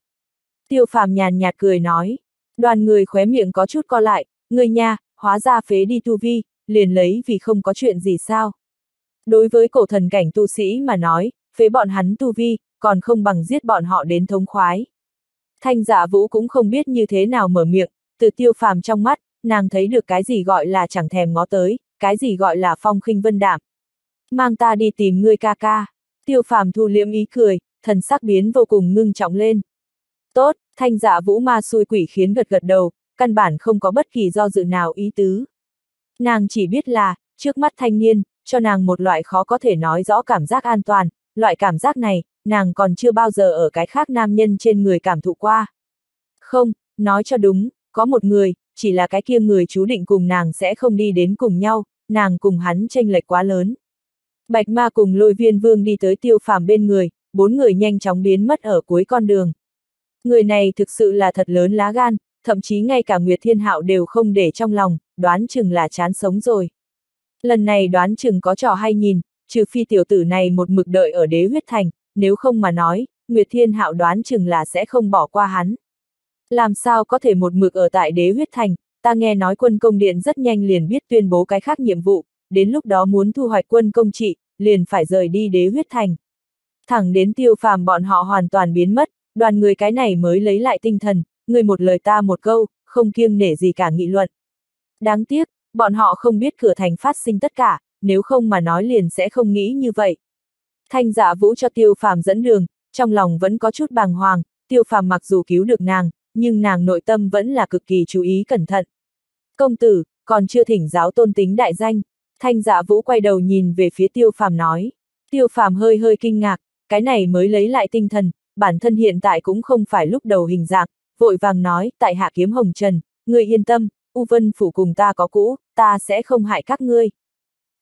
Tiêu Phàm nhàn nhạt cười nói, đoàn người khóe miệng có chút co lại, người nhà, hóa ra phế đi tu vi, liền lấy vì không có chuyện gì sao. Đối với cổ thần cảnh tu sĩ mà nói, phế bọn hắn tu vi, còn không bằng giết bọn họ đến thống khoái. Thanh Dạ Vũ cũng không biết như thế nào mở miệng, từ Tiêu Phàm trong mắt, nàng thấy được cái gì gọi là chẳng thèm ngó tới, cái gì gọi là phong khinh vân đạm. Mang ta đi tìm ngươi ca ca. Tiêu Phàm thu liễm ý cười, thần sắc biến vô cùng ngưng trọng lên. Tốt, Thanh Dạ Vũ ma xui quỷ khiến gật gật đầu, căn bản không có bất kỳ do dự nào ý tứ. Nàng chỉ biết là, trước mắt thanh niên, cho nàng một loại khó có thể nói rõ cảm giác an toàn, loại cảm giác này, nàng còn chưa bao giờ ở cái khác nam nhân trên người cảm thụ qua. Không, nói cho đúng, có một người, chỉ là cái kia người chú định cùng nàng sẽ không đi đến cùng nhau, nàng cùng hắn chênh lệch quá lớn. Bạch Ma cùng Lôi Viêm Vương đi tới Tiêu Phàm bên người, bốn người nhanh chóng biến mất ở cuối con đường. Người này thực sự là thật lớn lá gan, thậm chí ngay cả Nguyệt Thiên Hạo đều không để trong lòng, đoán chừng là chán sống rồi. Lần này đoán chừng có trò hay nhìn, trừ phi tiểu tử này một mực đợi ở Đế Huyết Thành, nếu không mà nói, Nguyệt Thiên Hạo đoán chừng là sẽ không bỏ qua hắn. Làm sao có thể một mực ở tại Đế Huyết Thành, ta nghe nói quân công điện rất nhanh liền biết tuyên bố cái khác nhiệm vụ, đến lúc đó muốn thu hoạch quân công trị, liền phải rời đi Đế Huyết Thành. Thẳng đến Tiêu Phàm bọn họ hoàn toàn biến mất, đoàn người cái này mới lấy lại tinh thần, người một lời ta một câu, không kiêng nể gì cả nghị luận. Đáng tiếc, bọn họ không biết cửa thành phát sinh tất cả, nếu không mà nói liền sẽ không nghĩ như vậy. Thanh Dạ Vũ cho Tiêu Phàm dẫn đường, trong lòng vẫn có chút bàng hoàng, Tiêu Phàm mặc dù cứu được nàng, nhưng nàng nội tâm vẫn là cực kỳ chú ý cẩn thận. Công tử, còn chưa thỉnh giáo tôn tính đại danh. Thanh Dạ Vũ quay đầu nhìn về phía Tiêu Phàm nói. Tiêu Phàm hơi hơi kinh ngạc, cái này mới lấy lại tinh thần, bản thân hiện tại cũng không phải lúc đầu hình dạng, vội vàng nói, tại hạ Kiếm Hồng Trần, ngươi yên tâm, U Vân phủ cùng ta có cũ, ta sẽ không hại các ngươi.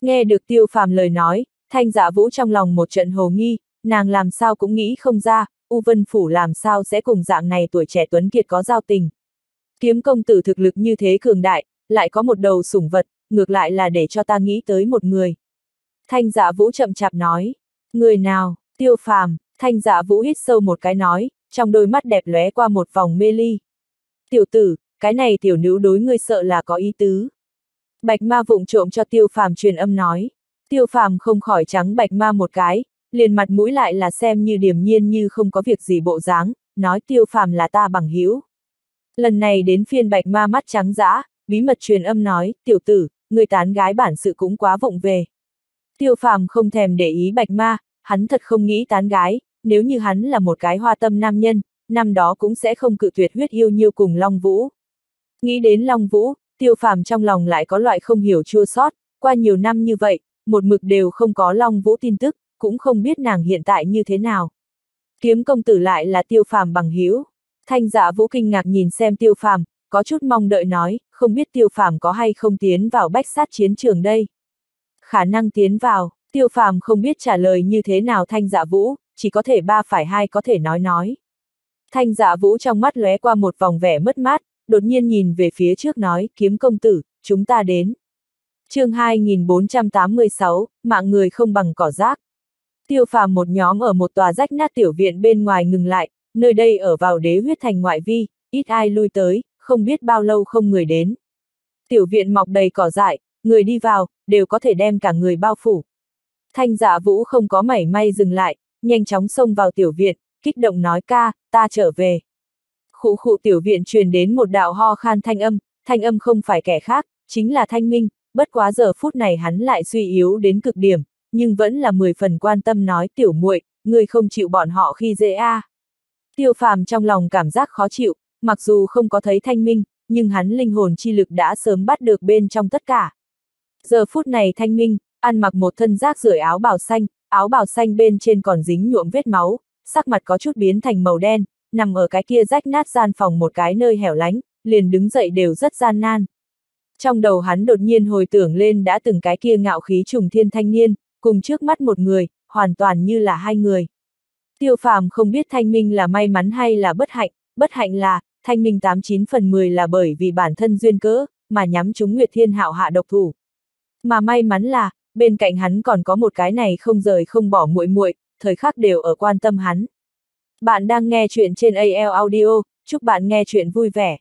Nghe được Tiêu Phàm lời nói, Thanh Dạ Vũ trong lòng một trận hồ nghi, nàng làm sao cũng nghĩ không ra, U Vân phủ làm sao sẽ cùng dạng này tuổi trẻ tuấn kiệt có giao tình. Kiếm công tử thực lực như thế cường đại, lại có một đầu sủng vật, ngược lại là để cho ta nghĩ tới một người. Thanh Dạ Vũ chậm chạp nói, người nào? Tiêu Phàm. Thanh Dạ Vũ hít sâu một cái nói, trong đôi mắt đẹp lóe qua một vòng mê ly. Tiểu tử, cái này tiểu nữ đối ngươi sợ là có ý tứ. Bạch Ma vụng trộm cho Tiêu Phàm truyền âm nói. Tiêu Phàm không khỏi trắng Bạch Ma một cái, liền mặt mũi lại là xem như điềm nhiên như không có việc gì bộ dáng, nói Tiêu Phàm là ta bằng hữu. Lần này đến phiên Bạch Ma mắt trắng dã, bí mật truyền âm nói, tiểu tử, người tán gái bản sự cũng quá vụng về. Tiêu Phàm không thèm để ý Bạch Ma, hắn thật không nghĩ tán gái, nếu như hắn là một cái hoa tâm nam nhân, năm đó cũng sẽ không cự tuyệt Huyết Yêu Nhiêu cùng Long Vũ. Nghĩ đến Long Vũ, Tiêu Phàm trong lòng lại có loại không hiểu chua xót, qua nhiều năm như vậy, một mực đều không có Long Vũ tin tức, cũng không biết nàng hiện tại như thế nào. Kiếm công tử lại là Tiêu Phàm bằng hữu. Thanh Dạ Vũ kinh ngạc nhìn xem Tiêu Phàm, có chút mong đợi nói, không biết Tiêu Phàm có hay không tiến vào Bách Sát chiến trường đây. Khả năng tiến vào, Tiêu Phàm không biết trả lời như thế nào Thanh Dạ Vũ, chỉ có thể ba phải hai có thể nói nói. Thanh Dạ Vũ trong mắt lóe qua một vòng vẻ mất mát, đột nhiên nhìn về phía trước nói, Kiếm công tử, chúng ta đến. Chương hai nghìn bốn trăm tám mươi sáu, mạng người không bằng cỏ rác. Tiêu Phàm một nhóm ở một tòa rách nát tiểu viện bên ngoài ngừng lại, nơi đây ở vào Đế Huyết Thành ngoại vi, ít ai lui tới, không biết bao lâu không người đến. Tiểu viện mọc đầy cỏ dại, người đi vào, đều có thể đem cả người bao phủ. Thanh Dạ Vũ không có mảy may dừng lại, nhanh chóng xông vào tiểu viện, kích động nói ca, ta trở về. Khụ khụ tiểu viện truyền đến một đạo ho khan thanh âm, thanh âm không phải kẻ khác, chính là Thanh Minh, bất quá giờ phút này hắn lại suy yếu đến cực điểm, nhưng vẫn là mười phần quan tâm nói tiểu muội, ngươi không chịu bọn họ khi dễ a. Tiêu Phàm trong lòng cảm giác khó chịu, mặc dù không có thấy Thanh Minh, nhưng hắn linh hồn chi lực đã sớm bắt được bên trong tất cả. Giờ phút này Thanh Minh, ăn mặc một thân rác rưởi áo bào xanh, áo bào xanh bên trên còn dính nhuộm vết máu, sắc mặt có chút biến thành màu đen, nằm ở cái kia rách nát gian phòng một cái nơi hẻo lánh, liền đứng dậy đều rất gian nan. Trong đầu hắn đột nhiên hồi tưởng lên đã từng cái kia ngạo khí trùng thiên thanh niên, cùng trước mắt một người, hoàn toàn như là hai người. Tiêu Phàm không biết Thanh Minh là may mắn hay là bất hạnh, bất hạnh là, Thanh Minh tám chín phần mười là bởi vì bản thân duyên cớ, mà nhắm trúng Nguyệt Thiên Hạo hạ độc thủ. Mà may mắn là, bên cạnh hắn còn có một cái này không rời không bỏ muội muội, thời khắc đều ở quan tâm hắn. Bạn đang nghe chuyện trên a lờ Audio, chúc bạn nghe chuyện vui vẻ.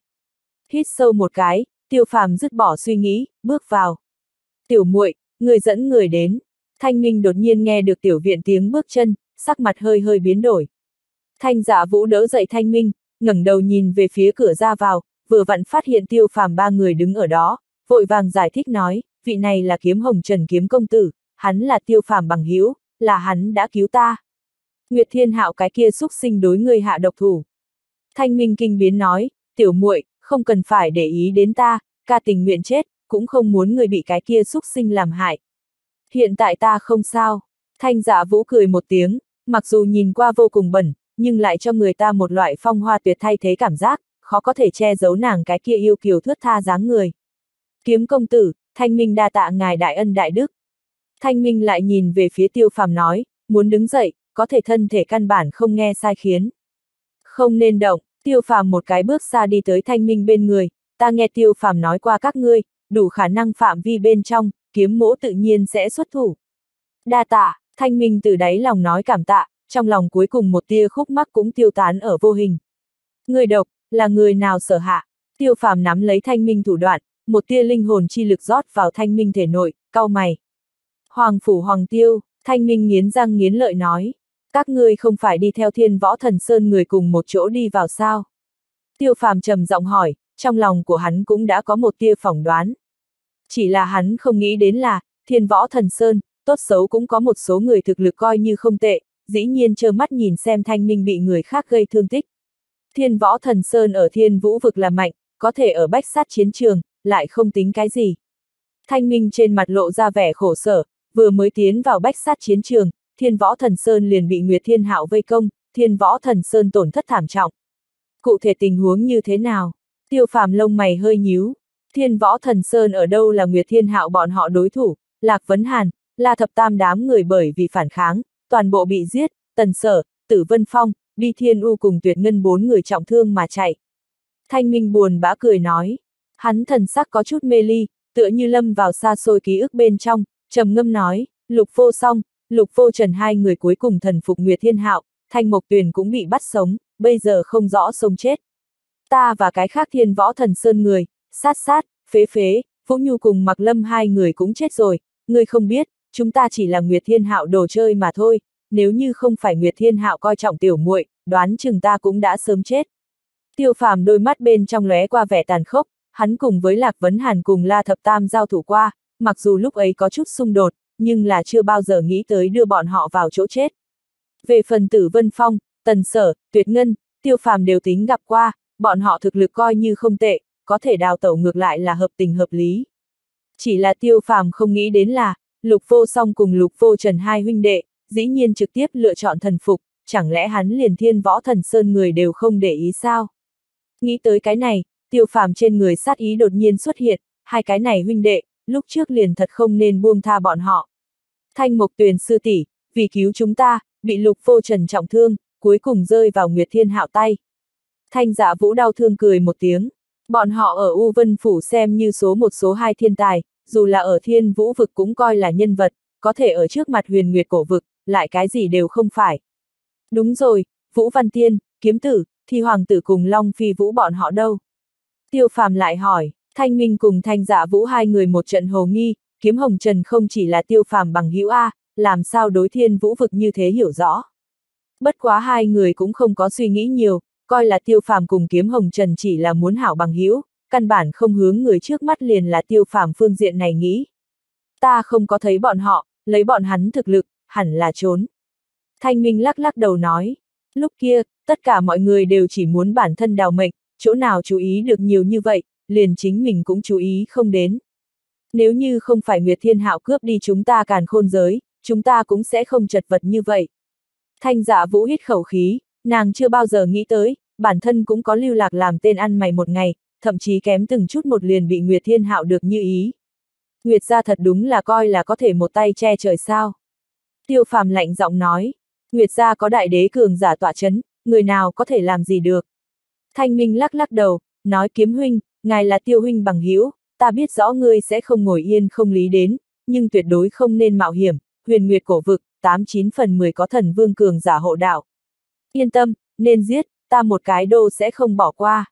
Hít sâu một cái, Tiêu Phàm dứt bỏ suy nghĩ, bước vào. Tiểu muội, người dẫn người đến. Thanh Minh đột nhiên nghe được tiểu viện tiếng bước chân, sắc mặt hơi hơi biến đổi. Thanh Dạ Vũ đỡ dậy Thanh Minh, ngẩng đầu nhìn về phía cửa ra vào, vừa vặn phát hiện Tiêu Phàm ba người đứng ở đó, vội vàng giải thích nói, vị này là Kiếm Hồng Trần Kiếm công tử, hắn là Tiêu Phàm bằng hữu, là hắn đã cứu ta. Nguyệt Thiên Hạo cái kia xúc sinh đối người hạ độc thủ. Thanh Minh kinh biến nói, tiểu muội, không cần phải để ý đến ta, ca tình nguyện chết, cũng không muốn người bị cái kia xúc sinh làm hại. Hiện tại ta không sao. Thanh Dạ Vũ cười một tiếng, mặc dù nhìn qua vô cùng bẩn, nhưng lại cho người ta một loại phong hoa tuyệt thay thế cảm giác, khó có thể che giấu nàng cái kia yêu kiều thướt tha dáng người. Kiếm công tử, Thanh Minh đa tạ ngài đại ân đại đức. Thanh Minh lại nhìn về phía Tiêu Phàm nói, muốn đứng dậy, có thể thân thể căn bản không nghe sai khiến. Không nên động, Tiêu Phàm một cái bước xa đi tới Thanh Minh bên người, ta nghe Tiêu Phàm nói qua các ngươi, đủ khả năng phạm vi bên trong, Kiếm mỗ tự nhiên sẽ xuất thủ. Đa tạ, Thanh Minh từ đáy lòng nói cảm tạ, trong lòng cuối cùng một tia khúc mắc cũng tiêu tán ở vô hình. Người độc, là người nào sở hạ? Tiêu Phàm nắm lấy Thanh Minh thủ đoạn, một tia linh hồn chi lực rót vào Thanh Minh thể nội, cau mày. Hoàng phủ Hoàng Tiêu, Thanh Minh nghiến răng nghiến lợi nói, các ngươi không phải đi theo Thiên Võ Thần Sơn người cùng một chỗ đi vào sao? Tiêu Phàm trầm giọng hỏi, trong lòng của hắn cũng đã có một tia phỏng đoán. Chỉ là hắn không nghĩ đến là, Thiên Võ Thần Sơn, tốt xấu cũng có một số người thực lực coi như không tệ, dĩ nhiên trơ mắt nhìn xem Thanh Minh bị người khác gây thương tích. Thiên Võ Thần Sơn ở Thiên Vũ vực là mạnh, có thể ở Bách Sát Chiến Trường, lại không tính cái gì. Thanh Minh trên mặt lộ ra vẻ khổ sở, vừa mới tiến vào Bách Sát Chiến Trường, Thiên Võ Thần Sơn liền bị Nguyệt Thiên Hạo vây công, Thiên Võ Thần Sơn tổn thất thảm trọng. Cụ thể tình huống như thế nào? Tiêu Phàm lông mày hơi nhíu. Thiên Võ Thần Sơn ở đâu là Nguyệt Thiên Hạo bọn họ đối thủ, Lạc Vấn Hàn, La Thập Tam đám người bởi vì phản kháng, toàn bộ bị giết, Tần Sở, Tử Vân Phong, Bi Thiên U cùng Tuyệt Ngân bốn người trọng thương mà chạy. Thanh Minh buồn bã cười nói, hắn thần sắc có chút mê ly, tựa như lâm vào xa xôi ký ức bên trong, trầm ngâm nói, Lục Vô Song, Lục Vô Trần hai người cuối cùng thần phục Nguyệt Thiên Hạo, Thanh Mộc Tuyền cũng bị bắt sống, bây giờ không rõ sống chết. Ta và cái khác Thiên Võ Thần Sơn người, sát sát, phế phế, Vũ Nhu cùng Mặc Lâm hai người cũng chết rồi, ngươi không biết, chúng ta chỉ là Nguyệt Thiên Hạo đồ chơi mà thôi, nếu như không phải Nguyệt Thiên Hạo coi trọng tiểu muội, đoán chừng ta cũng đã sớm chết. Tiêu Phàm đôi mắt bên trong lóe qua vẻ tàn khốc, hắn cùng với Lạc Vấn Hàn cùng La Thập Tam giao thủ qua, mặc dù lúc ấy có chút xung đột, nhưng là chưa bao giờ nghĩ tới đưa bọn họ vào chỗ chết. Về phần Tử Vân Phong, Tần Sở, Tuyệt Ngân, Tiêu Phàm đều tính gặp qua, bọn họ thực lực coi như không tệ, có thể đào tẩu ngược lại là hợp tình hợp lý. Chỉ là Tiêu Phàm không nghĩ đến là, Lục Vô Song cùng Lục Vô Trần hai huynh đệ, dĩ nhiên trực tiếp lựa chọn thần phục, chẳng lẽ hắn liền Thiên Võ Thần Sơn người đều không để ý sao? Nghĩ tới cái này, Tiêu Phàm trên người sát ý đột nhiên xuất hiện, hai cái này huynh đệ, lúc trước liền thật không nên buông tha bọn họ. Thanh Mộc Tuyền sư tỷ, vì cứu chúng ta, bị Lục Vô Trần trọng thương, cuối cùng rơi vào Nguyệt Thiên Hạo tay. Thanh Dạ Vũ đau thương cười một tiếng. Bọn họ ở U Vân Phủ xem như số một số hai thiên tài, dù là ở Thiên Vũ vực cũng coi là nhân vật, có thể ở trước mặt Huyền Nguyệt cổ vực, lại cái gì đều không phải. Đúng rồi, Vũ Văn Tiên, Kiếm Tử, Thi Hoàng Tử cùng Long Phi Vũ bọn họ đâu? Tiêu Phàm lại hỏi, Thanh Minh cùng Thanh Dạ Vũ hai người một trận hồ nghi, Kiếm Hồng Trần không chỉ là Tiêu Phàm bằng hữu a, làm sao đối Thiên Vũ vực như thế hiểu rõ. Bất quá hai người cũng không có suy nghĩ nhiều, coi là Tiêu Phàm cùng Kiếm Hồng Trần chỉ là muốn hảo bằng hữu, căn bản không hướng người trước mắt liền là Tiêu Phàm phương diện này nghĩ. Ta không có thấy bọn họ, lấy bọn hắn thực lực, hẳn là trốn. Thanh Minh lắc lắc đầu nói, lúc kia, tất cả mọi người đều chỉ muốn bản thân đào mệnh, chỗ nào chú ý được nhiều như vậy, liền chính mình cũng chú ý không đến. Nếu như không phải Nguyệt Thiên Hạo cướp đi chúng ta Càn Khôn giới, chúng ta cũng sẽ không chật vật như vậy. Thanh Dạ Vũ hít khẩu khí, nàng chưa bao giờ nghĩ tới, bản thân cũng có lưu lạc làm tên ăn mày một ngày, thậm chí kém từng chút một liền bị Nguyệt Thiên Hạo được như ý. Nguyệt gia thật đúng là coi là có thể một tay che trời sao. Tiêu Phàm lạnh giọng nói, Nguyệt gia có đại đế cường giả tọa chấn, người nào có thể làm gì được. Thanh Minh lắc lắc đầu, nói Kiếm huynh, ngài là Tiêu huynh bằng hữu, ta biết rõ ngươi sẽ không ngồi yên không lý đến, nhưng tuyệt đối không nên mạo hiểm, Huyền Nguyệt cổ vực, tám chín phần mười có thần vương cường giả hộ đạo. Yên tâm, nên giết, ta một cái đô sẽ không bỏ qua.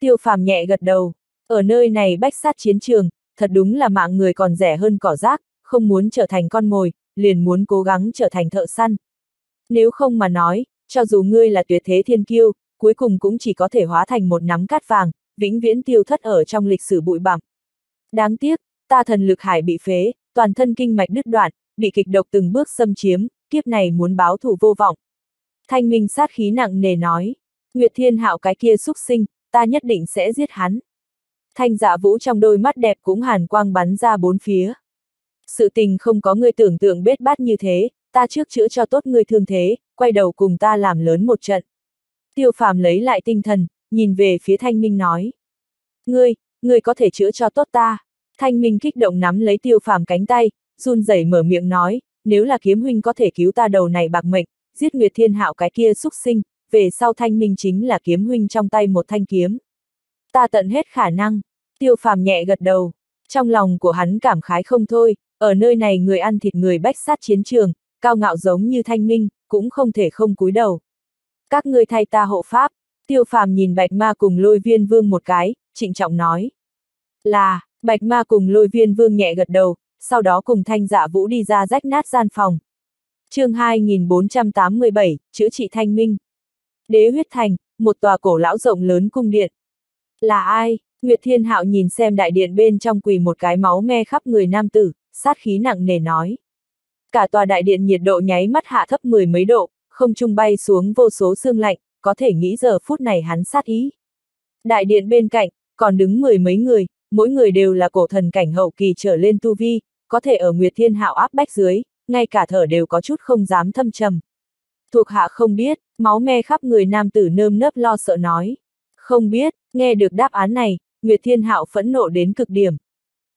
Tiêu Phàm nhẹ gật đầu, ở nơi này bách sát chiến trường, thật đúng là mạng người còn rẻ hơn cỏ rác, không muốn trở thành con mồi, liền muốn cố gắng trở thành thợ săn. Nếu không mà nói, cho dù ngươi là tuyệt thế thiên kiêu, cuối cùng cũng chỉ có thể hóa thành một nắm cát vàng, vĩnh viễn tiêu thất ở trong lịch sử bụi bặm. Đáng tiếc, ta thần lực hải bị phế, toàn thân kinh mạch đứt đoạn, bị kịch độc từng bước xâm chiếm, kiếp này muốn báo thù vô vọng. Thanh Minh sát khí nặng nề nói, Nguyệt Thiên Hạo cái kia xúc sinh, ta nhất định sẽ giết hắn. Thanh Dạ Vũ trong đôi mắt đẹp cũng hàn quang bắn ra bốn phía. Sự tình không có người tưởng tượng bết bát như thế, ta trước chữa cho tốt người thương thế, quay đầu cùng ta làm lớn một trận. Tiêu Phàm lấy lại tinh thần, nhìn về phía Thanh Minh nói. Ngươi, ngươi có thể chữa cho tốt ta. Thanh Minh kích động nắm lấy Tiêu Phàm cánh tay, run rẩy mở miệng nói, nếu là Kiếm huynh có thể cứu ta đầu này bạc mệnh, giết Nguyệt Thiên Hạo cái kia xúc sinh, về sau Thanh Minh chính là Kiếm huynh trong tay một thanh kiếm. Ta tận hết khả năng. Tiêu Phàm nhẹ gật đầu, trong lòng của hắn cảm khái không thôi, ở nơi này người ăn thịt người bách sát chiến trường, cao ngạo giống như Thanh Minh, cũng không thể không cúi đầu. Các ngươi thay ta hộ pháp, Tiêu Phàm nhìn Bạch Ma cùng Lôi Viêm Vương một cái, trịnh trọng nói. Là, Bạch Ma cùng Lôi Viêm Vương nhẹ gật đầu, sau đó cùng Thanh Dạ Vũ đi ra rách nát gian phòng. Chương hai nghìn bốn trăm tám mươi bảy, chữa trị Thanh Minh. Đế Huyết Thành, một tòa cổ lão rộng lớn cung điện. Là ai? Nguyệt Thiên Hạo nhìn xem đại điện bên trong quỳ một cái máu me khắp người nam tử, sát khí nặng nề nói. Cả tòa đại điện nhiệt độ nháy mắt hạ thấp mười mấy độ, không trung bay xuống vô số xương lạnh, có thể nghĩ giờ phút này hắn sát ý. Đại điện bên cạnh, còn đứng mười mấy người, mỗi người đều là cổ thần cảnh hậu kỳ trở lên tu vi, có thể ở Nguyệt Thiên Hạo áp bách dưới, ngay cả thở đều có chút không dám thâm trầm. Thuộc hạ không biết, máu me khắp người nam tử nơm nớp lo sợ nói. Không biết, nghe được đáp án này, Nguyệt Thiên Hạo phẫn nộ đến cực điểm.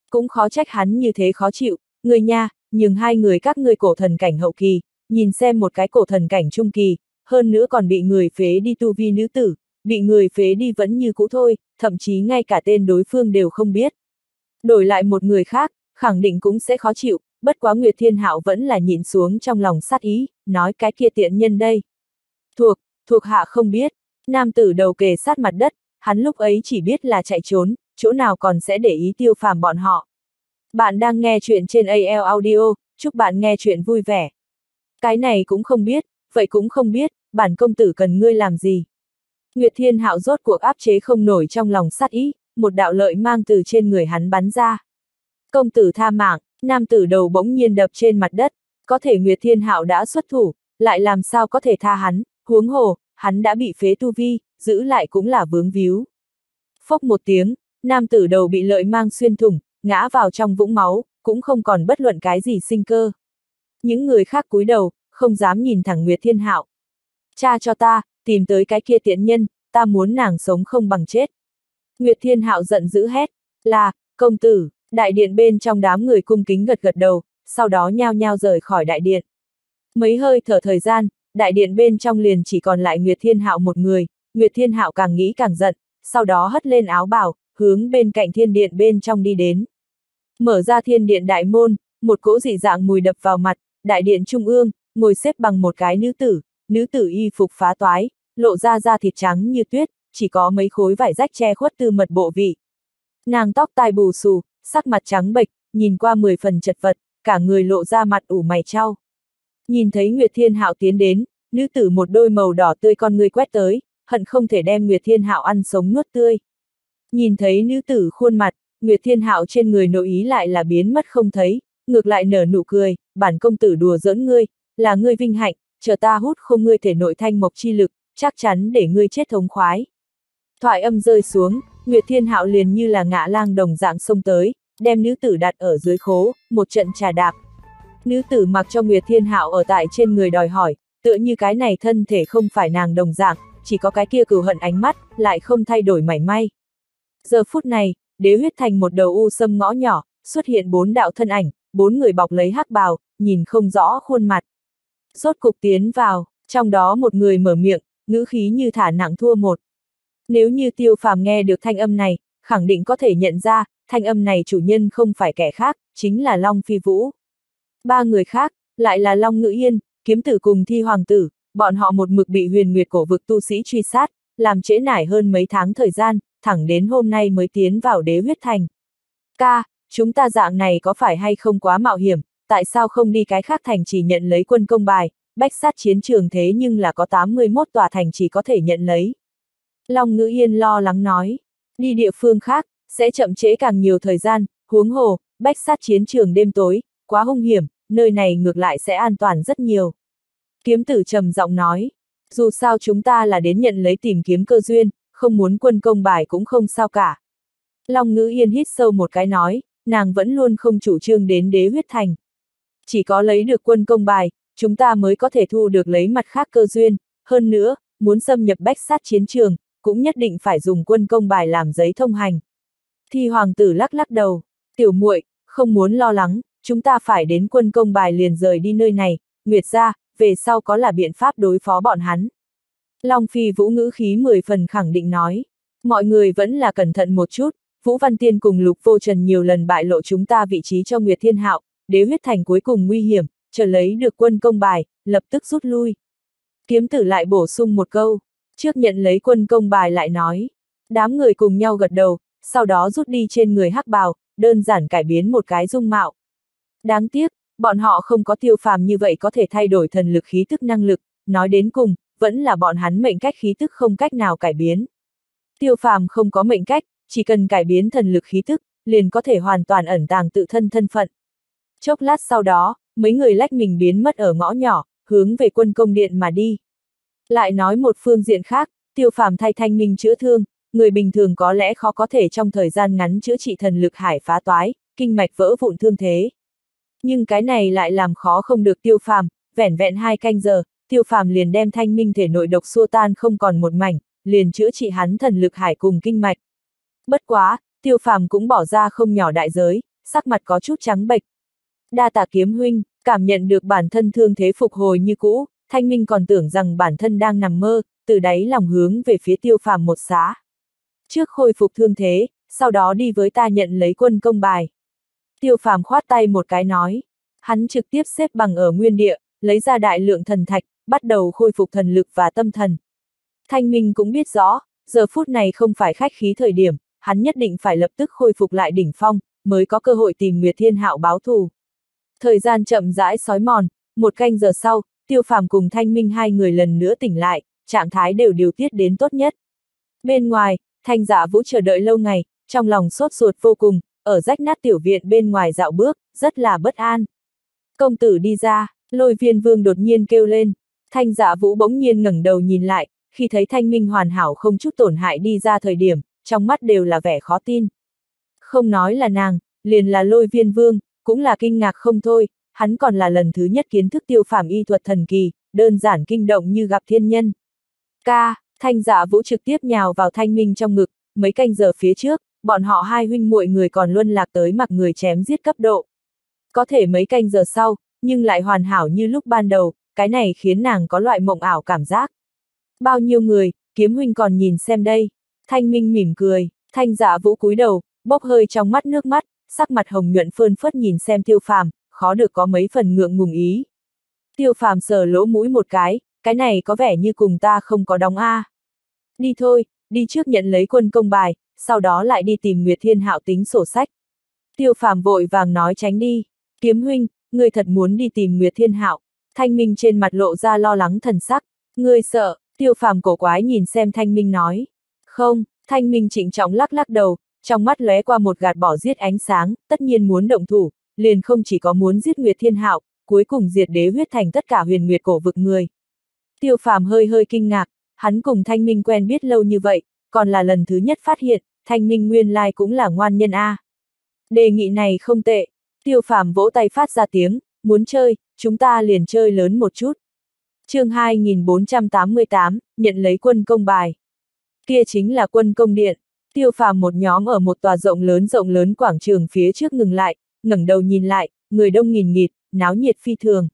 Cũng khó trách hắn như thế khó chịu, người nha, nhưng hai người các ngươi cổ thần cảnh hậu kỳ, nhìn xem một cái cổ thần cảnh trung kỳ, hơn nữa còn bị người phế đi tu vi nữ tử, bị người phế đi vẫn như cũ thôi, thậm chí ngay cả tên đối phương đều không biết. Đổi lại một người khác, khẳng định cũng sẽ khó chịu, bất quá Nguyệt Thiên Hạo vẫn là nhịn xuống trong lòng sát ý, nói cái kia tiện nhân đây. Thuộc, thuộc hạ không biết, nam tử đầu kề sát mặt đất, hắn lúc ấy chỉ biết là chạy trốn, chỗ nào còn sẽ để ý Tiêu Phàm bọn họ. Bạn đang nghe chuyện trên a lờ Audio, chúc bạn nghe chuyện vui vẻ. Cái này cũng không biết, vậy cũng không biết, bản công tử cần ngươi làm gì. Nguyệt Thiên Hạo rốt cuộc áp chế không nổi trong lòng sát ý, một đạo lợi mang từ trên người hắn bắn ra. Công tử tha mạng, nam tử đầu bỗng nhiên đập trên mặt đất, có thể Nguyệt Thiên Hạo đã xuất thủ, lại làm sao có thể tha hắn, huống hồ, hắn đã bị phế tu vi, giữ lại cũng là vướng víu. Phốc một tiếng, nam tử đầu bị lợi mang xuyên thủng, ngã vào trong vũng máu, cũng không còn bất luận cái gì sinh cơ. Những người khác cúi đầu, không dám nhìn thẳng Nguyệt Thiên Hạo. Cha cho ta, tìm tới cái kia tiện nhân, ta muốn nàng sống không bằng chết. Nguyệt Thiên Hạo giận dữ hét, là, công tử, đại điện bên trong đám người cung kính gật gật đầu, sau đó nhao nhao rời khỏi đại điện. Mấy hơi thở thời gian, đại điện bên trong liền chỉ còn lại Nguyệt Thiên Hạo một người, Nguyệt Thiên Hạo càng nghĩ càng giận, sau đó hất lên áo bào, hướng bên cạnh thiên điện bên trong đi đến. Mở ra thiên điện đại môn, một cỗ dị dạng mùi đập vào mặt, đại điện trung ương, ngồi xếp bằng một cái nữ tử, nữ tử y phục phá toái, lộ ra da thịt trắng như tuyết, chỉ có mấy khối vải rách che khuất từ mật bộ vị. Nàng tóc tai bù xù, sắc mặt trắng bệch, nhìn qua mười phần chật vật, cả người lộ ra mặt ủ mày chau. Nhìn thấy Nguyệt Thiên Hạo tiến đến, nữ tử một đôi màu đỏ tươi con người quét tới, hận không thể đem Nguyệt Thiên Hạo ăn sống nuốt tươi. Nhìn thấy nữ tử khuôn mặt, Nguyệt Thiên Hạo trên người nội ý lại là biến mất không thấy, ngược lại nở nụ cười, bản công tử đùa giỡn ngươi, là ngươi vinh hạnh, chờ ta hút không ngươi thể nội thanh mộc chi lực, chắc chắn để ngươi chết thống khoái. Thoại âm rơi xuống, Nguyệt Thiên Hạo liền như là ngã lang đồng dạng xông tới, đem nữ tử đặt ở dưới khố, một trận trà đạp. Nữ tử mặc cho Nguyệt Thiên Hạo ở tại trên người đòi hỏi, tựa như cái này thân thể không phải nàng đồng dạng, chỉ có cái kia cừu hận ánh mắt, lại không thay đổi mảy may. Giờ phút này, Đế Huyết Thành một đầu u sâm ngõ nhỏ, xuất hiện bốn đạo thân ảnh, bốn người bọc lấy hắc bào, nhìn không rõ khuôn mặt. Rốt cục tiến vào, trong đó một người mở miệng, ngữ khí như thả nặng thua một. Nếu như Tiêu Phàm nghe được thanh âm này, khẳng định có thể nhận ra, thanh âm này chủ nhân không phải kẻ khác, chính là Long Phi Vũ. Ba người khác, lại là Long Ngữ Yên, Kiếm Tử cùng Thi Hoàng Tử, bọn họ một mực bị Huyền Nguyệt cổ vực tu sĩ truy sát, làm trễ nải hơn mấy tháng thời gian, thẳng đến hôm nay mới tiến vào Đế Huyết Thành. Ca, chúng ta dạng này có phải hay không quá mạo hiểm, tại sao không đi cái khác thành chỉ nhận lấy quân công bài, bách sát chiến trường thế nhưng là có tám mươi mốt tòa thành chỉ có thể nhận lấy. Long Ngữ Yên lo lắng nói, đi địa phương khác, sẽ chậm trễ càng nhiều thời gian, huống hồ, bách sát chiến trường đêm tối, quá hung hiểm, nơi này ngược lại sẽ an toàn rất nhiều. Kiếm Tử trầm giọng nói, dù sao chúng ta là đến nhận lấy tìm kiếm cơ duyên, không muốn quân công bài cũng không sao cả. Long Ngữ Yên hít sâu một cái nói, nàng vẫn luôn không chủ trương đến Đế Huyết Thành. Chỉ có lấy được quân công bài, chúng ta mới có thể thu được lấy mặt khác cơ duyên, hơn nữa, muốn xâm nhập bách sát chiến trường, cũng nhất định phải dùng quân công bài làm giấy thông hành. Thi Hoàng Tử lắc lắc đầu, tiểu muội, không muốn lo lắng, chúng ta phải đến quân công bài liền rời đi nơi này, Nguyệt gia, về sau có là biện pháp đối phó bọn hắn. Long Phi Vũ ngữ khí mười phần khẳng định nói, mọi người vẫn là cẩn thận một chút, Vũ Văn Tiên cùng Lục Vô Trần nhiều lần bại lộ chúng ta vị trí cho Nguyệt Thiên Hạo, Đế Huyết Thành cuối cùng nguy hiểm, chờ lấy được quân công bài, lập tức rút lui. Kiếm Tử lại bổ sung một câu, trước nhận lấy quân công bài lại nói, đám người cùng nhau gật đầu, sau đó rút đi trên người hắc bào, đơn giản cải biến một cái dung mạo. Đáng tiếc, bọn họ không có Tiêu Phàm như vậy có thể thay đổi thần lực khí tức năng lực, nói đến cùng, vẫn là bọn hắn mệnh cách khí tức không cách nào cải biến. Tiêu Phàm không có mệnh cách, chỉ cần cải biến thần lực khí tức, liền có thể hoàn toàn ẩn tàng tự thân thân phận. Chốc lát sau đó, mấy người lách mình biến mất ở ngõ nhỏ, hướng về quân công điện mà đi. Lại nói một phương diện khác, Tiêu Phàm thay Thanh Minh chữa thương, người bình thường có lẽ khó có thể trong thời gian ngắn chữa trị thần lực hải phá toái, kinh mạch vỡ vụn thương thế. Nhưng cái này lại làm khó không được Tiêu Phàm, vẻn vẹn hai canh giờ, Tiêu Phàm liền đem Thanh Minh thể nội độc xua tan không còn một mảnh, liền chữa trị hắn thần lực hải cùng kinh mạch. Bất quá, Tiêu Phàm cũng bỏ ra không nhỏ đại giới, sắc mặt có chút trắng bệch. Đa tạ Kiếm huynh, cảm nhận được bản thân thương thế phục hồi như cũ, Thanh Minh còn tưởng rằng bản thân đang nằm mơ, từ đáy lòng hướng về phía Tiêu Phàm một xá. Trước khôi phục thương thế, sau đó đi với ta nhận lấy quân công bài. Tiêu Phàm khoát tay một cái nói, hắn trực tiếp xếp bằng ở nguyên địa, lấy ra đại lượng thần thạch, bắt đầu khôi phục thần lực và tâm thần. Thanh Minh cũng biết rõ, giờ phút này không phải khách khí thời điểm, hắn nhất định phải lập tức khôi phục lại đỉnh phong, mới có cơ hội tìm Nguyệt Thiên Hạo báo thù. Thời gian chậm rãi sói mòn, một canh giờ sau, Tiêu Phàm cùng Thanh Minh hai người lần nữa tỉnh lại, trạng thái đều điều tiết đến tốt nhất. Bên ngoài, Thanh Dạ Vũ chờ đợi lâu ngày, trong lòng sốt ruột vô cùng, ở rách nát tiểu viện bên ngoài dạo bước, rất là bất an. Công tử đi ra, Lôi Viêm Vương đột nhiên kêu lên. Thanh Dạ Vũ bỗng nhiên ngẩng đầu nhìn lại, khi thấy Thanh Minh hoàn hảo không chút tổn hại đi ra thời điểm, trong mắt đều là vẻ khó tin. Không nói là nàng, liền là Lôi Viêm Vương, cũng là kinh ngạc không thôi, hắn còn là lần thứ nhất kiến thức Tiêu Phàm y thuật thần kỳ, đơn giản kinh động như gặp thiên nhân. Ca, Thanh Dạ Vũ trực tiếp nhào vào Thanh Minh trong ngực, mấy canh giờ phía trước, bọn họ hai huynh muội người còn luân lạc tới mặc người chém giết cấp độ. Có thể mấy canh giờ sau, nhưng lại hoàn hảo như lúc ban đầu, cái này khiến nàng có loại mộng ảo cảm giác. Bao nhiêu người, Kiếm huynh còn nhìn xem đây. Thanh Minh mỉm cười, Thanh Dạ Vũ cúi đầu, bốc hơi trong mắt nước mắt, sắc mặt hồng nhuận phơn phớt nhìn xem Tiêu Phàm, khó được có mấy phần ngượng ngùng ý. Tiêu Phàm sờ lỗ mũi một cái, cái này có vẻ như cùng ta không có đóng a. À. Đi thôi, đi trước nhận lấy quân công bài, sau đó lại đi tìm Nguyệt Thiên Hạo tính sổ sách. Tiêu Phàm vội vàng nói tránh đi, Kiếm huynh, ngươi thật muốn đi tìm Nguyệt Thiên Hạo? Thanh Minh trên mặt lộ ra lo lắng thần sắc, ngươi sợ? Tiêu Phàm cổ quái nhìn xem Thanh Minh nói. Không, Thanh Minh trịnh trọng lắc lắc đầu, trong mắt lóe qua một gạt bỏ giết ánh sáng, tất nhiên muốn động thủ, liền không chỉ có muốn giết Nguyệt Thiên Hạo, cuối cùng diệt Đế Huyết Thành tất cả Huyền Nguyệt cổ vực người. Tiêu Phàm hơi hơi kinh ngạc, hắn cùng Thanh Minh quen biết lâu như vậy, còn là lần thứ nhất phát hiện, Thanh Minh nguyên lai cũng là ngoan nhân a. Đề nghị này không tệ, Tiêu Phàm vỗ tay phát ra tiếng, muốn chơi, chúng ta liền chơi lớn một chút. Chương hai nghìn bốn trăm tám mươi tám, nhận lấy quân công bài. Kia chính là quân công điện, Tiêu Phàm một nhóm ở một tòa rộng lớn rộng lớn quảng trường phía trước ngừng lại, ngẩng đầu nhìn lại, người đông nghìn nghịt, náo nhiệt phi thường.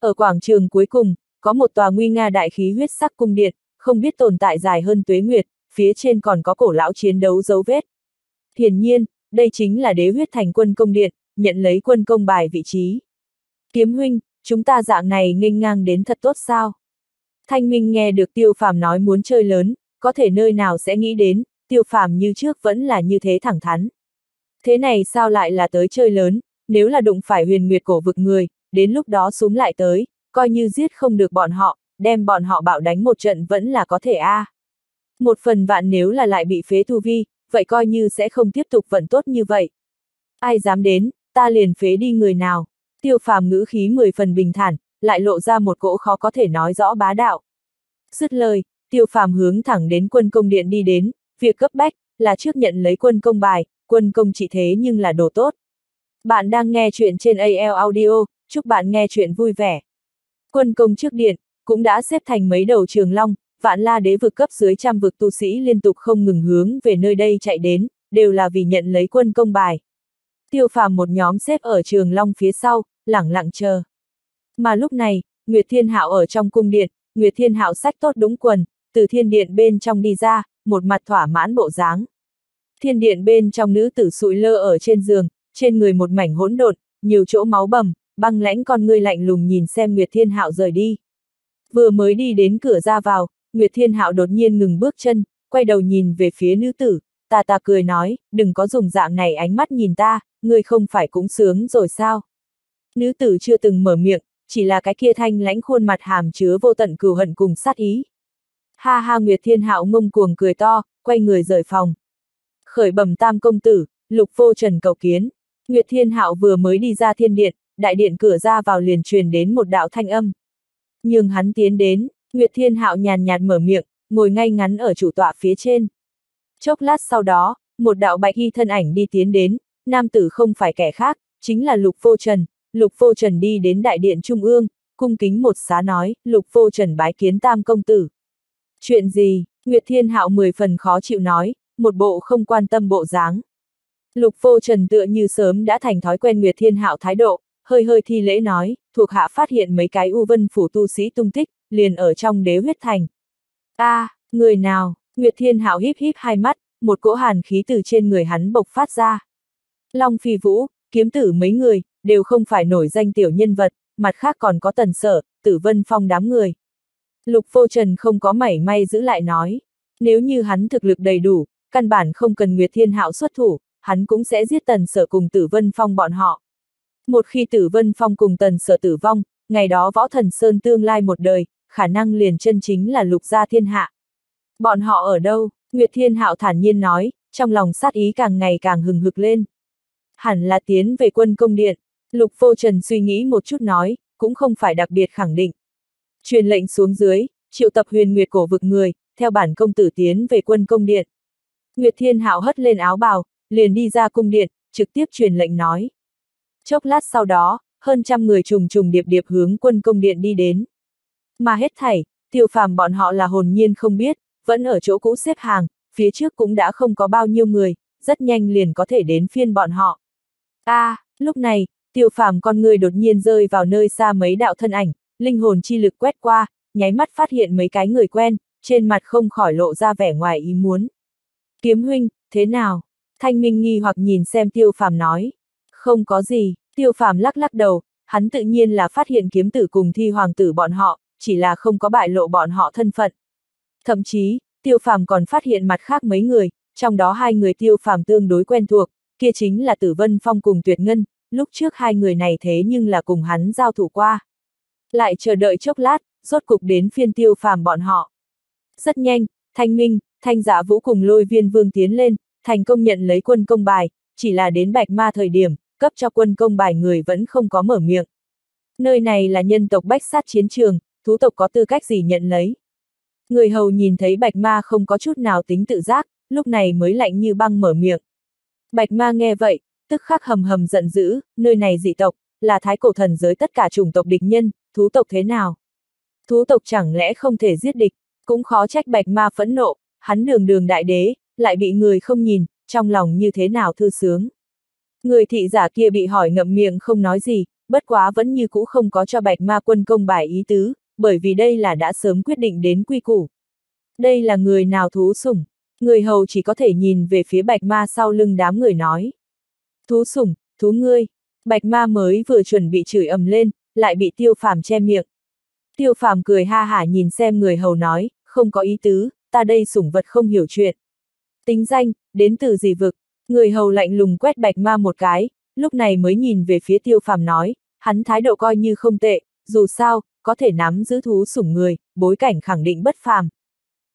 Ở quảng trường cuối cùng, có một tòa nguy nga đại khí huyết sắc cung điện, không biết tồn tại dài hơn tuế nguyệt, phía trên còn có cổ lão chiến đấu dấu vết. Hiển nhiên, đây chính là Đế Huyết Thành quân công điện, nhận lấy quân công bài vị trí. Kiếm huynh, chúng ta dạng này nghênh ngang đến thật tốt sao? Thanh Minh nghe được Tiêu Phàm nói muốn chơi lớn, có thể nơi nào sẽ nghĩ đến, Tiêu Phàm như trước vẫn là như thế thẳng thắn. Thế này sao lại là tới chơi lớn, nếu là đụng phải Huyền Nguyệt cổ vực người, đến lúc đó xuống lại tới, coi như giết không được bọn họ, đem bọn họ bạo đánh một trận vẫn là có thể a. À. Một phần vạn nếu là lại bị phế tu vi, vậy coi như sẽ không tiếp tục vận tốt như vậy. Ai dám đến, ta liền phế đi người nào. Tiêu Phàm ngữ khí mười phần bình thản, lại lộ ra một cỗ khó có thể nói rõ bá đạo. Dứt lời, Tiêu Phàm hướng thẳng đến quân công điện đi đến, việc cấp bách là trước nhận lấy quân công bài, quân công chỉ thế nhưng là đồ tốt. Bạn đang nghe chuyện trên a lờ Audio, chúc bạn nghe chuyện vui vẻ. Quân công trước điện, cũng đã xếp thành mấy đầu trường long, Vạn La Đế vực cấp dưới trăm vực tu sĩ liên tục không ngừng hướng về nơi đây chạy đến, đều là vì nhận lấy quân công bài. Tiêu Phàm một nhóm xếp ở trường long phía sau, lẳng lặng chờ. Mà lúc này, Nguyệt Thiên Hạo ở trong cung điện, Nguyệt Thiên Hạo xách tốt đúng quần, từ thiên điện bên trong đi ra, một mặt thỏa mãn bộ dáng. Thiên điện bên trong nữ tử sụi lơ ở trên giường, trên người một mảnh hỗn độn, nhiều chỗ máu bầm, băng lãnh con ngươi lạnh lùng nhìn xem Nguyệt Thiên Hạo rời đi. Vừa mới đi đến cửa ra vào, Nguyệt Thiên Hạo đột nhiên ngừng bước chân, quay đầu nhìn về phía nữ tử, ta ta cười nói, đừng có dùng dạng này ánh mắt nhìn ta, ngươi không phải cũng sướng rồi sao? Nữ tử chưa từng mở miệng, chỉ là cái kia thanh lãnh khuôn mặt hàm chứa vô tận cừu hận cùng sát ý. Ha ha, Nguyệt Thiên Hạo ngông cuồng cười to, quay người rời phòng. Khởi bẩm tam công tử, Lục Vô Trần cầu kiến. Nguyệt Thiên Hạo vừa mới đi ra thiên điện, đại điện cửa ra vào liền truyền đến một đạo thanh âm. Nhưng hắn tiến đến, Nguyệt Thiên Hạo nhàn nhạt mở miệng, ngồi ngay ngắn ở chủ tọa phía trên. Chốc lát sau đó, một đạo bạch y thân ảnh đi tiến đến, nam tử không phải kẻ khác, chính là Lục Vô Trần. Lục Vô Trần đi đến đại điện trung ương, cung kính một xá nói, Lục Vô Trần bái kiến tam công tử. Chuyện gì? Nguyệt Thiên Hạo mười phần khó chịu nói, một bộ không quan tâm bộ dáng. Lục Vô Trần tựa như sớm đã thành thói quen Nguyệt Thiên Hạo thái độ, hơi hơi thi lễ nói, thuộc hạ phát hiện mấy cái U Vân phủ tu sĩ tung tích, liền ở trong Đế Huyết Thành. A, à, người nào? Nguyệt Thiên Hạo híp híp hai mắt, một cỗ hàn khí từ trên người hắn bộc phát ra. Long Phi Vũ, Kiếm Tử mấy người, đều không phải nổi danh tiểu nhân vật, mặt khác còn có Tần Sở, Tử Vân Phong đám người. Lục Vô Trần không có mảy may giữ lại nói, nếu như hắn thực lực đầy đủ, căn bản không cần Nguyệt Thiên Hạo xuất thủ, hắn cũng sẽ giết Tần Sở cùng Tử Vân Phong bọn họ. Một khi Tử Vân Phong cùng Tần Sở tử vong, ngày đó Võ Thần Sơn tương lai một đời, khả năng liền chân chính là Lục gia thiên hạ. Bọn họ ở đâu? Nguyệt Thiên Hạo thản nhiên nói, trong lòng sát ý càng ngày càng hừng hực lên. Hẳn là tiến về quân công điện. Lục Vô Trần suy nghĩ một chút nói, cũng không phải đặc biệt khẳng định. Truyền lệnh xuống dưới, triệu tập Huyền Nguyệt cổ vực người, theo bản công tử tiến về quân công điện. Nguyệt Thiên Hạo hất lên áo bào, liền đi ra cung điện, trực tiếp truyền lệnh nói. Chốc lát sau đó, hơn trăm người trùng trùng điệp điệp hướng quân công điện đi đến. Mà hết thảy, Tiêu Phàm bọn họ là hồn nhiên không biết, vẫn ở chỗ cũ xếp hàng, phía trước cũng đã không có bao nhiêu người, rất nhanh liền có thể đến phiên bọn họ. A, à, lúc này, Tiêu Phàm con người đột nhiên rơi vào nơi xa mấy đạo thân ảnh, linh hồn chi lực quét qua, nháy mắt phát hiện mấy cái người quen, trên mặt không khỏi lộ ra vẻ ngoài ý muốn. Kiếm huynh, thế nào? Thanh Minh nghi hoặc nhìn xem Tiêu Phàm nói. Không có gì, Tiêu Phàm lắc lắc đầu, hắn tự nhiên là phát hiện Kiếm Tử cùng Thi Hoàng tử bọn họ, chỉ là không có bại lộ bọn họ thân phận. Thậm chí, Tiêu Phàm còn phát hiện mặt khác mấy người, trong đó hai người Tiêu Phàm tương đối quen thuộc, kia chính là Tử Vân Phong cùng Tuyệt Ngân, lúc trước hai người này thế nhưng là cùng hắn giao thủ qua. Lại chờ đợi chốc lát, rốt cục đến phiên Tiêu Phàm bọn họ. Rất nhanh, Thanh Minh, Thanh Dạ Vũ cùng Lôi Viêm Vương tiến lên, thành công nhận lấy quân công bài, chỉ là đến Bạch Ma thời điểm, cấp cho quân công bài người vẫn không có mở miệng. Nơi này là nhân tộc Bách Sát Chiến Trường, thú tộc có tư cách gì nhận lấy? Người hầu nhìn thấy Bạch Ma không có chút nào tính tự giác, lúc này mới lạnh như băng mở miệng. Bạch Ma nghe vậy, tức khắc hầm hầm giận dữ, nơi này dị tộc, là thái cổ thần giới tất cả chủng tộc địch nhân, thú tộc thế nào? Thú tộc chẳng lẽ không thể giết địch, cũng khó trách Bạch Ma phẫn nộ, hắn đường đường đại đế, lại bị người không nhìn, trong lòng như thế nào thư sướng. Người thị giả kia bị hỏi ngậm miệng không nói gì, bất quá vẫn như cũ không có cho Bạch Ma quân công bài ý tứ, bởi vì đây là đã sớm quyết định đến quy củ. Đây là người nào thú sủng, người hầu chỉ có thể nhìn về phía Bạch Ma sau lưng đám người nói. Thú sủng, thú ngươi, Bạch Ma mới vừa chuẩn bị chửi ầm lên, lại bị Tiêu Phàm che miệng. Tiêu Phàm cười ha hả nhìn xem người hầu nói, không có ý tứ, ta đây sủng vật không hiểu chuyện. Tính danh, đến từ gì vực, người hầu lạnh lùng quét Bạch Ma một cái, lúc này mới nhìn về phía Tiêu Phàm nói, hắn thái độ coi như không tệ, dù sao, có thể nắm giữ thú sủng người, bối cảnh khẳng định bất phàm.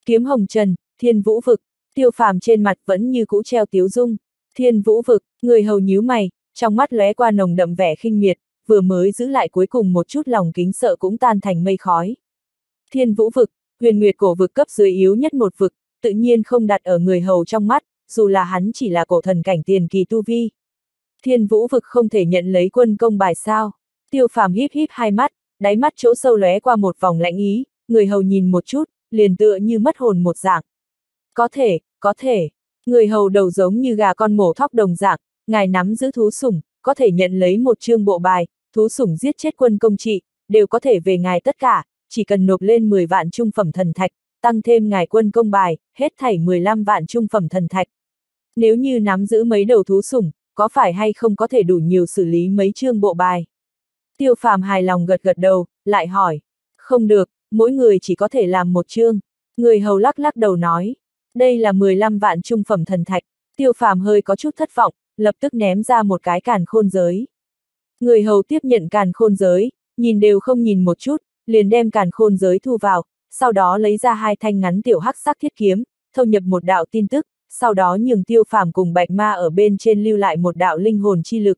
Kiếm Hồng Trần, Thiên Vũ vực, Tiêu Phàm trên mặt vẫn như cũ treo tiếu dung. Thiên Vũ vực, người hầu nhíu mày, trong mắt lóe qua nồng đậm vẻ khinh miệt, vừa mới giữ lại cuối cùng một chút lòng kính sợ cũng tan thành mây khói. Thiên Vũ vực, Huyền Nguyệt cổ vực cấp dưới yếu nhất một vực, tự nhiên không đặt ở người hầu trong mắt, dù là hắn chỉ là cổ thần cảnh tiền kỳ tu vi. Thiên Vũ vực không thể nhận lấy quân công bài sao? Tiêu Phàm híp híp hai mắt, đáy mắt chỗ sâu lóe qua một vòng lạnh ý, người hầu nhìn một chút, liền tựa như mất hồn một dạng. Có thể, có thể. Người hầu đầu giống như gà con mổ thóc đồng dạng, ngài nắm giữ thú sủng, có thể nhận lấy một chương bộ bài, thú sủng giết chết quân công trị, đều có thể về ngài tất cả, chỉ cần nộp lên mười vạn trung phẩm thần thạch, tăng thêm ngài quân công bài, hết thảy mười lăm vạn trung phẩm thần thạch. Nếu như nắm giữ mấy đầu thú sủng, có phải hay không có thể đủ nhiều xử lý mấy chương bộ bài? Tiêu Phàm hài lòng gật gật đầu, lại hỏi, không được, mỗi người chỉ có thể làm một chương. Người hầu lắc lắc đầu nói, đây là mười lăm vạn trung phẩm thần thạch. Tiêu Phàm hơi có chút thất vọng, lập tức ném ra một cái càn khôn giới. Người hầu tiếp nhận càn khôn giới, nhìn đều không nhìn một chút, liền đem càn khôn giới thu vào, sau đó lấy ra hai thanh ngắn tiểu hắc sắc thiết kiếm, thâu nhập một đạo tin tức, sau đó nhường Tiêu Phàm cùng Bạch Ma ở bên trên lưu lại một đạo linh hồn chi lực.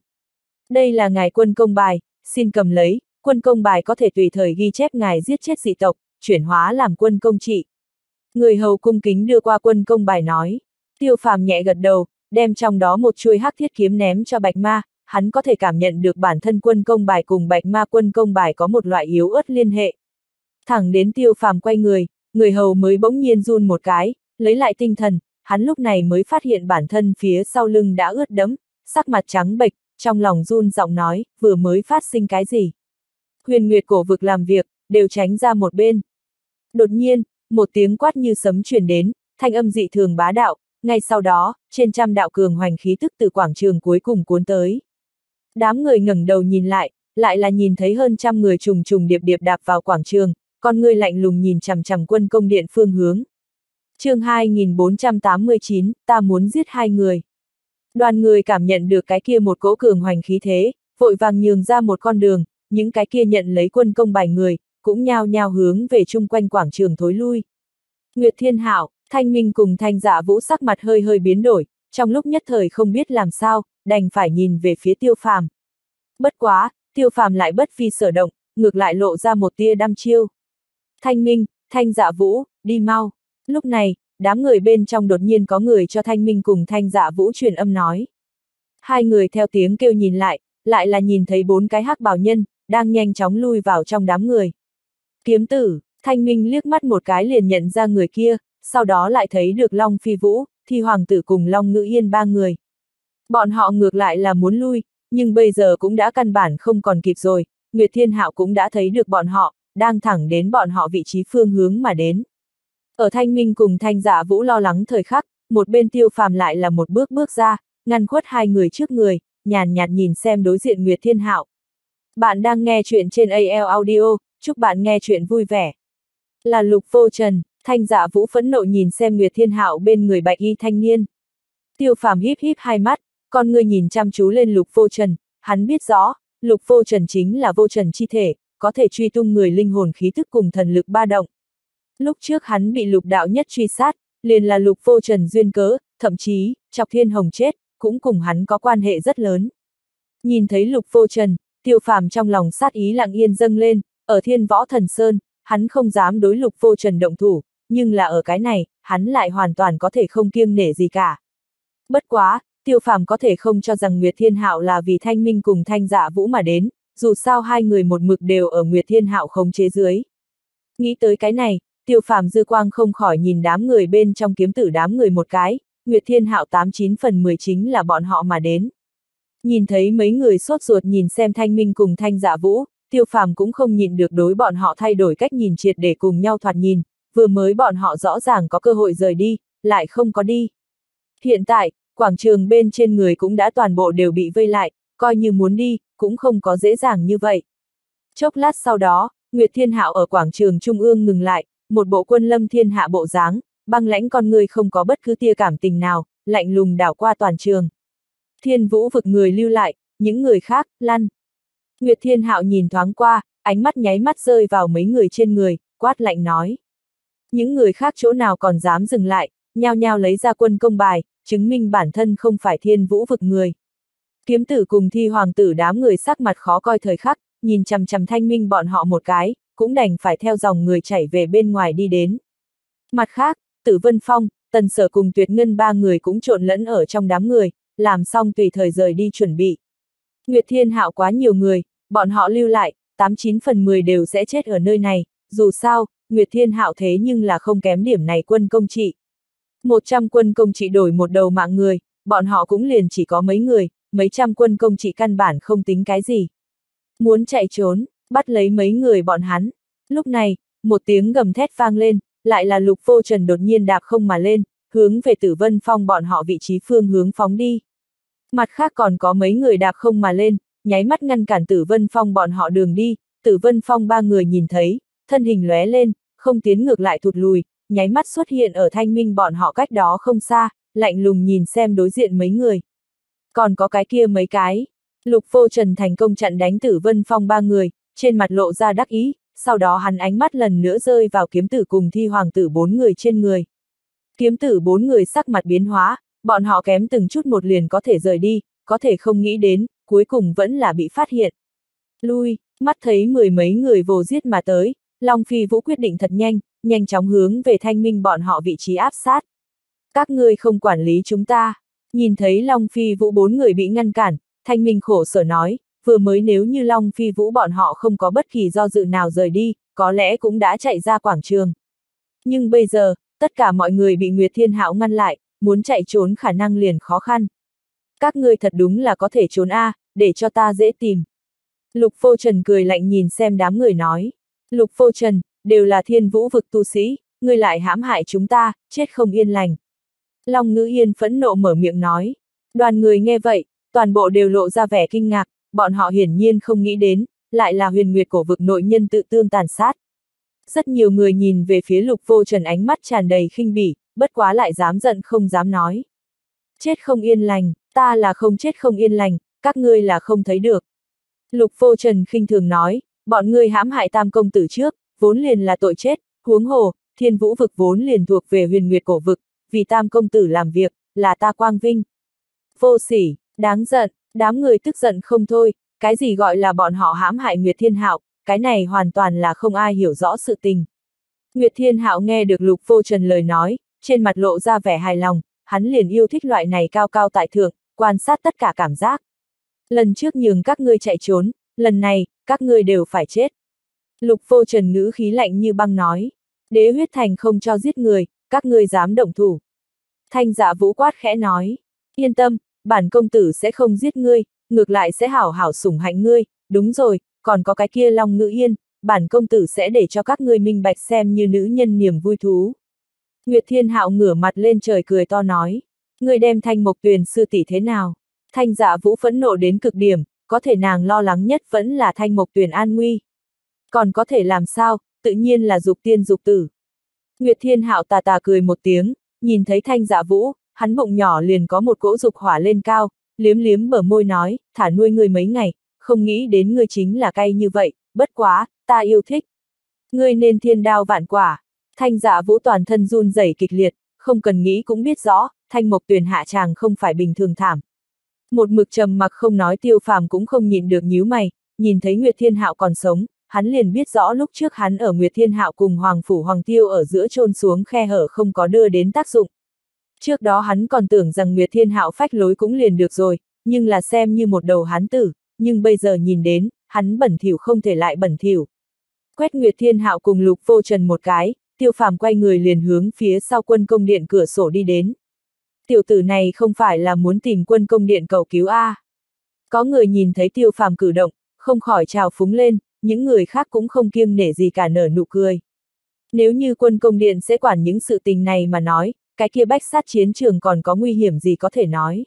Đây là ngài quân công bài, xin cầm lấy, quân công bài có thể tùy thời ghi chép ngài giết chết dị tộc, chuyển hóa làm quân công trị. Người hầu cung kính đưa qua quân công bài nói. Tiêu Phàm nhẹ gật đầu, đem trong đó một chuôi hắc thiết kiếm ném cho Bạch Ma, hắn có thể cảm nhận được bản thân quân công bài cùng Bạch Ma quân công bài có một loại yếu ớt liên hệ. Thẳng đến Tiêu Phàm quay người, người hầu mới bỗng nhiên run một cái, lấy lại tinh thần, hắn lúc này mới phát hiện bản thân phía sau lưng đã ướt đẫm, sắc mặt trắng bệch, trong lòng run giọng nói, vừa mới phát sinh cái gì? Huyền Nguyệt cổ vực làm việc, đều tránh ra một bên. Đột nhiên, một tiếng quát như sấm truyền đến, thanh âm dị thường bá đạo, ngay sau đó, trên trăm đạo cường hoành khí tức từ quảng trường cuối cùng cuốn tới. Đám người ngẩng đầu nhìn lại, lại là nhìn thấy hơn trăm người trùng trùng điệp điệp đạp vào quảng trường, con người lạnh lùng nhìn chằm chằm quân công điện phương hướng. Chương hai nghìn bốn trăm tám mươi chín, ta muốn giết hai người. Đoàn người cảm nhận được cái kia một cỗ cường hoành khí thế, vội vàng nhường ra một con đường, những cái kia nhận lấy quân công bài người, cũng nhao nhao hướng về chung quanh quảng trường thối lui. Nguyệt Thiên Hạo, Thanh Minh cùng Thanh Dạ Vũ sắc mặt hơi hơi biến đổi, trong lúc nhất thời không biết làm sao, đành phải nhìn về phía Tiêu Phàm. Bất quá, Tiêu Phàm lại bất vi sở động, ngược lại lộ ra một tia đăm chiêu. Thanh Minh, Thanh Dạ Vũ, đi mau. Lúc này, đám người bên trong đột nhiên có người cho Thanh Minh cùng Thanh Dạ Vũ truyền âm nói. Hai người theo tiếng kêu nhìn lại, lại là nhìn thấy bốn cái hắc bào nhân, đang nhanh chóng lui vào trong đám người. Kiếm tử, Thanh Minh liếc mắt một cái liền nhận ra người kia, sau đó lại thấy được Long Phi Vũ, Thi Hoàng tử cùng Long Ngữ Yên ba người. Bọn họ ngược lại là muốn lui, nhưng bây giờ cũng đã căn bản không còn kịp rồi, Nguyệt Thiên Hạo cũng đã thấy được bọn họ, đang thẳng đến bọn họ vị trí phương hướng mà đến. Ở Thanh Minh cùng Thanh Dạ Vũ lo lắng thời khắc, một bên Tiêu Phàm lại là một bước bước ra, ngăn khuất hai người trước người, nhàn nhạt nhìn xem đối diện Nguyệt Thiên Hạo. Bạn đang nghe chuyện trên a lờ Audio, chúc bạn nghe chuyện vui vẻ. Là Lục Vô Trần, Thanh Dạ Vũ phẫn nộ nhìn xem Nguyệt Thiên Hạo bên người bạch y thanh niên. Tiêu Phàm híp híp hai mắt, con người nhìn chăm chú lên Lục Vô Trần, hắn biết rõ, Lục Vô Trần chính là Vô Trần chi thể, có thể truy tung người linh hồn khí thức cùng thần lực ba động. Lúc trước hắn bị Lục đạo nhất truy sát, liền là Lục Vô Trần duyên cớ, thậm chí, chọc Thiên Hồng chết, cũng cùng hắn có quan hệ rất lớn. Nhìn thấy Lục Vô Trần, Tiêu Phàm trong lòng sát ý lặng yên dâng lên, ở Thiên Võ Thần Sơn, hắn không dám đối Lục Vô Trần động thủ, nhưng là ở cái này, hắn lại hoàn toàn có thể không kiêng nể gì cả. Bất quá, Tiêu Phàm có thể không cho rằng Nguyệt Thiên Hạo là vì Thanh Minh cùng Thanh Dạ Vũ mà đến, dù sao hai người một mực đều ở Nguyệt Thiên Hạo khống chế dưới. Nghĩ tới cái này, Tiêu Phàm dư quang không khỏi nhìn đám người bên trong kiếm tử đám người một cái, Nguyệt Thiên Hạo tám chín phần mười chính là bọn họ mà đến. Nhìn thấy mấy người sốt ruột nhìn xem Thanh Minh cùng Thanh Dạ Vũ, Tiêu Phàm cũng không nhịn được đối bọn họ thay đổi cách nhìn triệt để cùng nhau thoạt nhìn, vừa mới bọn họ rõ ràng có cơ hội rời đi, lại không có đi. Hiện tại, quảng trường bên trên người cũng đã toàn bộ đều bị vây lại, coi như muốn đi, cũng không có dễ dàng như vậy. Chốc lát sau đó, Nguyệt Thiên Hạo ở quảng trường trung ương ngừng lại, một bộ quân lâm thiên hạ bộ dáng, băng lãnh con người không có bất cứ tia cảm tình nào, lạnh lùng đảo qua toàn trường. Thiên Vũ vực người lưu lại, những người khác, lăn. Nguyệt Thiên Hạo nhìn thoáng qua, ánh mắt nháy mắt rơi vào mấy người trên người, quát lạnh nói. Những người khác chỗ nào còn dám dừng lại, nhao nhao lấy ra quân công bài, chứng minh bản thân không phải Thiên Vũ vực người. Kiếm tử cùng Thi Hoàng tử đám người sắc mặt khó coi thời khắc, nhìn chằm chằm Thanh Minh bọn họ một cái, cũng đành phải theo dòng người chảy về bên ngoài đi đến. Mặt khác, Tử Vân Phong, Tần Sở cùng Tuyệt Ngân ba người cũng trộn lẫn ở trong đám người, làm xong tùy thời rời đi chuẩn bị. Nguyệt Thiên Hạo quá nhiều người, bọn họ lưu lại, tám chín phần mười đều sẽ chết ở nơi này, dù sao, Nguyệt Thiên Hạo thế nhưng là không kém điểm này quân công trị. một trăm quân công trị đổi một đầu mạng người, bọn họ cũng liền chỉ có mấy người, mấy trăm quân công trị căn bản không tính cái gì. Muốn chạy trốn, bắt lấy mấy người bọn hắn. Lúc này, một tiếng gầm thét vang lên, lại là Lục Vô Trần đột nhiên đạp không mà lên, hướng về Tử Vân Phong bọn họ vị trí phương hướng phóng đi. Mặt khác còn có mấy người đạp không mà lên, nháy mắt ngăn cản Tử Vân Phong bọn họ đường đi. Tử Vân Phong ba người nhìn thấy, thân hình lóe lên, không tiến ngược lại thụt lùi, nháy mắt xuất hiện ở Thanh Minh bọn họ cách đó không xa, lạnh lùng nhìn xem đối diện mấy người. Còn có cái kia mấy cái. Lục Vô Trần thành công chặn đánh Tử Vân Phong ba người, trên mặt lộ ra đắc ý, sau đó hắn ánh mắt lần nữa rơi vào kiếm tử cùng Thi Hoàng tử bốn người trên người. Kiếm tử bốn người sắc mặt biến hóa, bọn họ kém từng chút một liền có thể rời đi, có thể không nghĩ đến, cuối cùng vẫn là bị phát hiện. Lui, mắt thấy mười mấy người vồ giết mà tới, Long Phi Vũ quyết định thật nhanh, nhanh chóng hướng về Thanh Minh bọn họ vị trí áp sát. Các ngươi không quản lý chúng ta, nhìn thấy Long Phi Vũ bốn người bị ngăn cản, Thanh Minh khổ sở nói, vừa mới nếu như Long Phi Vũ bọn họ không có bất kỳ do dự nào rời đi, có lẽ cũng đã chạy ra quảng trường. Nhưng bây giờ, tất cả mọi người bị Nguyệt Thiên Hạo ngăn lại, muốn chạy trốn khả năng liền khó khăn. Các ngươi thật đúng là có thể trốn a, để cho ta dễ tìm. Lục Vô Trần cười lạnh nhìn xem đám người nói. Lục Vô Trần, đều là Thiên Vũ vực tu sĩ, ngươi lại hãm hại chúng ta, chết không yên lành. Long Ngữ Yên phẫn nộ mở miệng nói. Đoàn người nghe vậy, toàn bộ đều lộ ra vẻ kinh ngạc, bọn họ hiển nhiên không nghĩ đến, lại là Huyền Nguyệt cổ vực nội nhân tự tương tàn sát. Rất nhiều người nhìn về phía Lục Vô Trần ánh mắt tràn đầy khinh bỉ, bất quá lại dám giận không dám nói. Chết không yên lành, ta là không chết không yên lành, các ngươi là không thấy được. Lục Vô Trần khinh thường nói, bọn ngươi hãm hại Tam công tử trước, vốn liền là tội chết, huống hồ, Thiên Vũ vực vốn liền thuộc về Huyền Nguyệt cổ vực, vì Tam công tử làm việc, là ta quang vinh. Vô sỉ, đáng giận, đám người tức giận không thôi, cái gì gọi là bọn họ hãm hại Nguyệt Thiên Hạo, cái này hoàn toàn là không ai hiểu rõ sự tình. Nguyệt Thiên Hạo nghe được Lục Vô Trần lời nói, trên mặt lộ ra vẻ hài lòng, hắn liền yêu thích loại này cao cao tại thượng, quan sát tất cả cảm giác. Lần trước nhường các ngươi chạy trốn, lần này, các ngươi đều phải chết. Lục Vô Trần ngữ khí lạnh như băng nói, Đế Huyết Thành không cho giết người, các ngươi dám động thủ. Thanh Dạ Vũ quát khẽ nói, yên tâm, bản công tử sẽ không giết ngươi, ngược lại sẽ hảo hảo sủng hạnh ngươi, đúng rồi, còn có cái kia Long Ngữ Yên, bản công tử sẽ để cho các ngươi minh bạch xem như nữ nhân niềm vui thú. Nguyệt Thiên Hạo ngửa mặt lên trời cười to nói, ngươi đem Thanh Mộc Tuyền sư tỷ thế nào? Thanh Dạ Vũ phẫn nộ đến cực điểm, có thể nàng lo lắng nhất vẫn là Thanh Mộc Tuyền an nguy. Còn có thể làm sao, tự nhiên là dục tiên dục tử. Nguyệt Thiên Hạo tà tà cười một tiếng, nhìn thấy Thanh Dạ Vũ, hắn bụng nhỏ liền có một cỗ dục hỏa lên cao, liếm liếm bờ môi nói, thả nuôi ngươi mấy ngày, không nghĩ đến ngươi chính là cay như vậy, bất quá, ta yêu thích. Ngươi nên thiên đao vạn quả. Thanh Dạ Vũ toàn thân run rẩy kịch liệt, không cần nghĩ cũng biết rõ, Thanh Mộc Tuyền hạ chàng không phải bình thường thảm. Một mực trầm mặc không nói Tiêu Phàm cũng không nhịn được nhíu mày, nhìn thấy Nguyệt Thiên Hạo còn sống, hắn liền biết rõ lúc trước hắn ở Nguyệt Thiên Hạo cùng Hoàng Phủ Hoàng Tiêu ở giữa chôn xuống khe hở không có đưa đến tác dụng. Trước đó hắn còn tưởng rằng Nguyệt Thiên Hạo phách lối cũng liền được rồi, nhưng là xem như một đầu hán tử, nhưng bây giờ nhìn đến, hắn bẩn thỉu không thể lại bẩn thỉu. Quét Nguyệt Thiên Hạo cùng Lục Vô Trần một cái, Tiêu Phàm quay người liền hướng phía sau Quân Công Điện cửa sổ đi đến. Tiểu tử này không phải là muốn tìm Quân Công Điện cầu cứu a? Có người nhìn thấy Tiêu Phàm cử động, không khỏi trào phúng lên, những người khác cũng không kiêng nể gì cả nở nụ cười. Nếu như Quân Công Điện sẽ quản những sự tình này mà nói, cái kia Bách Sát Chiến Trường còn có nguy hiểm gì có thể nói.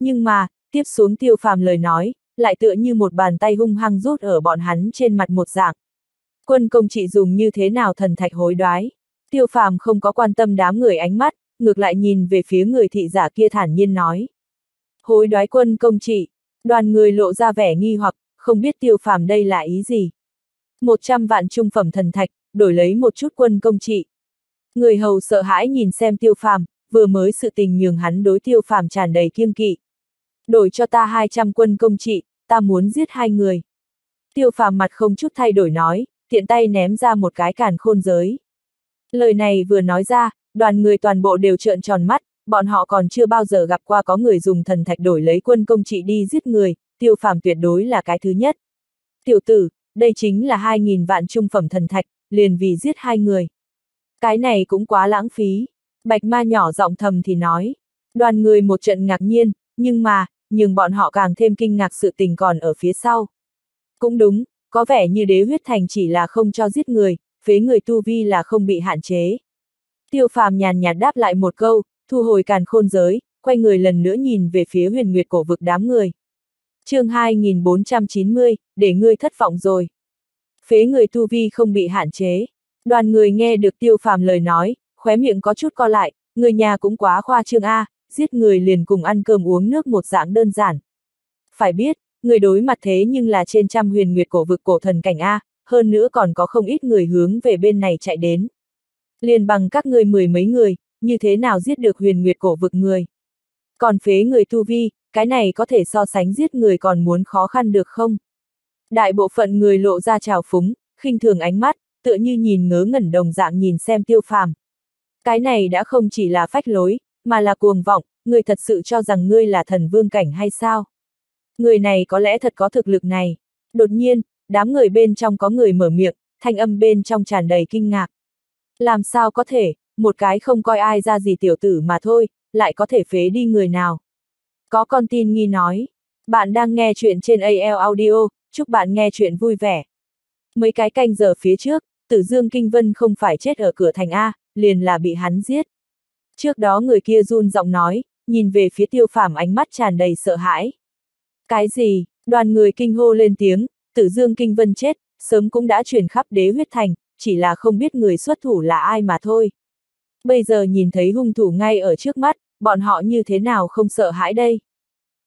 Nhưng mà, tiếp xuống Tiêu Phàm lời nói, lại tựa như một bàn tay hung hăng rút ở bọn hắn trên mặt một dạng. Quân Công chị dùng như thế nào thần thạch hối đoái? Tiêu Phàm không có quan tâm đám người ánh mắt, ngược lại nhìn về phía người thị giả kia thản nhiên nói. Hối đoái Quân Công chị, đoàn người lộ ra vẻ nghi hoặc, không biết Tiêu Phàm đây là ý gì. một trăm vạn trung phẩm thần thạch, đổi lấy một chút Quân Công trị. Người hầu sợ hãi nhìn xem Tiêu Phàm, vừa mới sự tình nhường hắn đối Tiêu Phàm tràn đầy kiêng kỵ. Đổi cho ta hai trăm Quân Công trị, ta muốn giết hai người. Tiêu Phàm mặt không chút thay đổi nói, tiện tay ném ra một cái càn khôn giới. Lời này vừa nói ra, đoàn người toàn bộ đều trợn tròn mắt, bọn họ còn chưa bao giờ gặp qua có người dùng thần thạch đổi lấy Quân Công trị đi giết người, Tiêu Phàm tuyệt đối là cái thứ nhất. Tiểu tử, đây chính là hai nghìn vạn trung phẩm thần thạch, liền vì giết hai người. Cái này cũng quá lãng phí, Bạch Ma nhỏ giọng thầm thì nói. Đoàn người một trận ngạc nhiên, nhưng mà, nhưng bọn họ càng thêm kinh ngạc sự tình còn ở phía sau. Cũng đúng, có vẻ như Đế Huyết Thành chỉ là không cho giết người, phế người tu vi là không bị hạn chế. Tiêu Phàm nhàn nhạt đáp lại một câu, thu hồi càn khôn giới, quay người lần nữa nhìn về phía Huyền Nguyệt cổ vực đám người. Chương hai nghìn bốn trăm chín mươi, để ngươi thất vọng rồi. Phế người tu vi không bị hạn chế. Đoàn người nghe được Tiêu Phàm lời nói, khóe miệng có chút co lại, người nhà cũng quá khoa trương a, giết người liền cùng ăn cơm uống nước một dạng đơn giản. Phải biết, người đối mặt thế nhưng là trên trăm Huyền Nguyệt cổ vực cổ thần cảnh a, hơn nữa còn có không ít người hướng về bên này chạy đến. Liền bằng các ngươi mười mấy người, như thế nào giết được Huyền Nguyệt cổ vực người? Còn phế người tu vi, cái này có thể so sánh giết người còn muốn khó khăn được không? Đại bộ phận người lộ ra trào phúng, khinh thường ánh mắt, tựa như nhìn ngớ ngẩn đồng dạng nhìn xem Tiêu Phàm. Cái này đã không chỉ là phách lối, mà là cuồng vọng, ngươi thật sự cho rằng ngươi là thần vương cảnh hay sao? Người này có lẽ thật có thực lực này. Đột nhiên, đám người bên trong có người mở miệng, thanh âm bên trong tràn đầy kinh ngạc. Làm sao có thể, một cái không coi ai ra gì tiểu tử mà thôi, lại có thể phế đi người nào? Có con tin nghi nói. Bạn đang nghe chuyện trên a lờ Audio, chúc bạn nghe chuyện vui vẻ. Mấy cái canh giờ phía trước, Tử Dương Kinh Vân không phải chết ở cửa thành a, liền là bị hắn giết. Trước đó người kia run giọng nói, nhìn về phía Tiêu Phàm ánh mắt tràn đầy sợ hãi. Cái gì? Đoàn người kinh hô lên tiếng, Tử Dương Kinh Vân chết, sớm cũng đã truyền khắp Đế Huyết Thành, chỉ là không biết người xuất thủ là ai mà thôi. Bây giờ nhìn thấy hung thủ ngay ở trước mắt, bọn họ như thế nào không sợ hãi đây?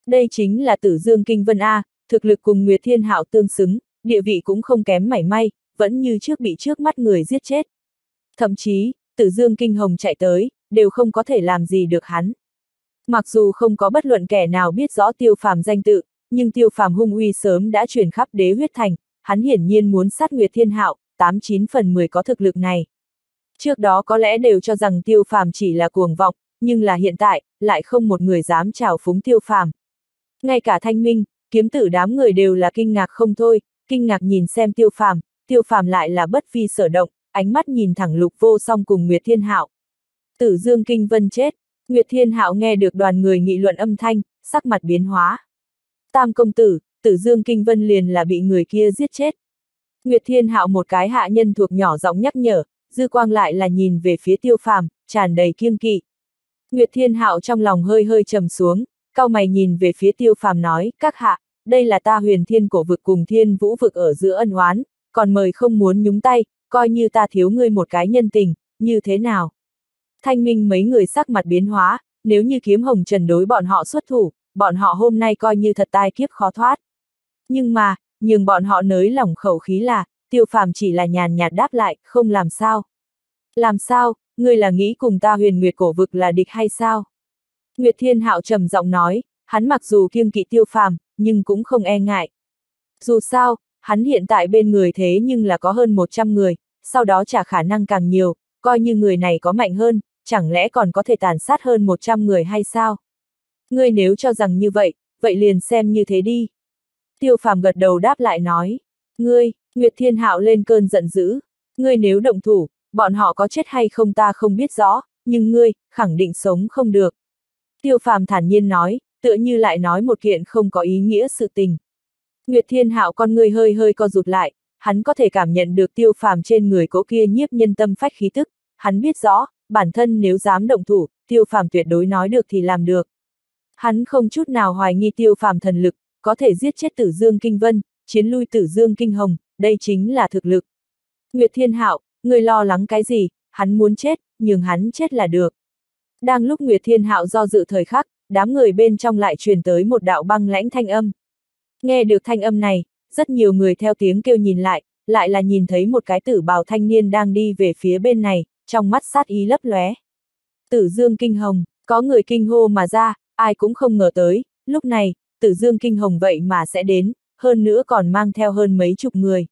Đây chính là Tử Dương Kinh Vân a, thực lực cùng Nguyệt Thiên Hạo tương xứng, địa vị cũng không kém mảy may, vẫn như trước bị trước mắt người giết chết. Thậm chí, Tử Dương Kinh Hồng chạy tới, đều không có thể làm gì được hắn. Mặc dù không có bất luận kẻ nào biết rõ Tiêu Phàm danh tự, nhưng Tiêu Phàm hung uy sớm đã truyền khắp Đế Huyết Thành, hắn hiển nhiên muốn sát Nguyệt Thiên Hạo, tám chín phần mười có thực lực này. Trước đó có lẽ đều cho rằng Tiêu Phàm chỉ là cuồng vọng, nhưng là hiện tại, lại không một người dám chào phúng Tiêu Phàm. Ngay cả Thanh Minh, Kiếm Tử đám người đều là kinh ngạc không thôi, kinh ngạc nhìn xem Tiêu Phàm, Tiêu Phàm lại là bất vi sở động, ánh mắt nhìn thẳng Lục Vô Song cùng Nguyệt Thiên Hạo. Tử Dương Kinh Vân chết, Nguyệt Thiên Hạo nghe được đoàn người nghị luận âm thanh, sắc mặt biến hóa. Tam công tử, Tử Dương Kinh Vân liền là bị người kia giết chết. Nguyệt Thiên Hạo một cái hạ nhân thuộc nhỏ giọng nhắc nhở, dư quang lại là nhìn về phía Tiêu Phàm, tràn đầy kiêng kỵ. Nguyệt Thiên Hạo trong lòng hơi hơi trầm xuống, cau mày nhìn về phía Tiêu Phàm nói, các hạ, đây là ta Huyền Thiên cổ vực cùng Thiên Vũ vực ở giữa ân oán, còn mời không muốn nhúng tay, coi như ta thiếu ngươi một cái nhân tình, như thế nào? Thanh Minh mấy người sắc mặt biến hóa, nếu như Kiếm Hồng Trần đối bọn họ xuất thủ, bọn họ hôm nay coi như thật tai kiếp khó thoát. Nhưng mà, nhưng bọn họ nới lỏng khẩu khí là, Tiêu Phàm chỉ là nhàn nhạt đáp lại, không làm sao. Làm sao, ngươi là nghĩ cùng ta Huyền Nguyệt cổ vực là địch hay sao? Nguyệt Thiên Hạo trầm giọng nói, hắn mặc dù kiêng kỵ Tiêu Phàm, nhưng cũng không e ngại. Dù sao, hắn hiện tại bên người thế nhưng là có hơn một trăm người, sau đó trả khả năng càng nhiều, coi như người này có mạnh hơn, chẳng lẽ còn có thể tàn sát hơn một trăm người hay sao? Ngươi nếu cho rằng như vậy, vậy liền xem như thế đi. Tiêu Phàm gật đầu đáp lại nói, ngươi, Nguyệt Thiên Hạo lên cơn giận dữ, ngươi nếu động thủ, bọn họ có chết hay không ta không biết rõ, nhưng ngươi, khẳng định sống không được. Tiêu Phàm thản nhiên nói, tựa như lại nói một kiện không có ý nghĩa sự tình. Nguyệt Thiên Hạo con người hơi hơi co rụt lại, hắn có thể cảm nhận được Tiêu Phàm trên người cỗ kia nhiếp nhân tâm phách khí tức, hắn biết rõ, bản thân nếu dám động thủ, Tiêu Phàm tuyệt đối nói được thì làm được. Hắn không chút nào hoài nghi Tiêu Phàm thần lực, có thể giết chết Tử Dương Kinh Vân, chiến lui Tử Dương Kinh Hồng, đây chính là thực lực. Nguyệt Thiên Hạo, ngươi lo lắng cái gì, hắn muốn chết, nhưng hắn chết là được. Đang lúc Nguyệt Thiên Hạo do dự thời khắc, đám người bên trong lại truyền tới một đạo băng lãnh thanh âm. Nghe được thanh âm này, rất nhiều người theo tiếng kêu nhìn lại, lại là nhìn thấy một cái tử bào thanh niên đang đi về phía bên này, trong mắt sát ý lấp lóe. Tử Dương Kinh Hồng, có người kinh hô mà ra, ai cũng không ngờ tới, lúc này, Tử Dương Kinh Hồng vậy mà sẽ đến, hơn nữa còn mang theo hơn mấy chục người.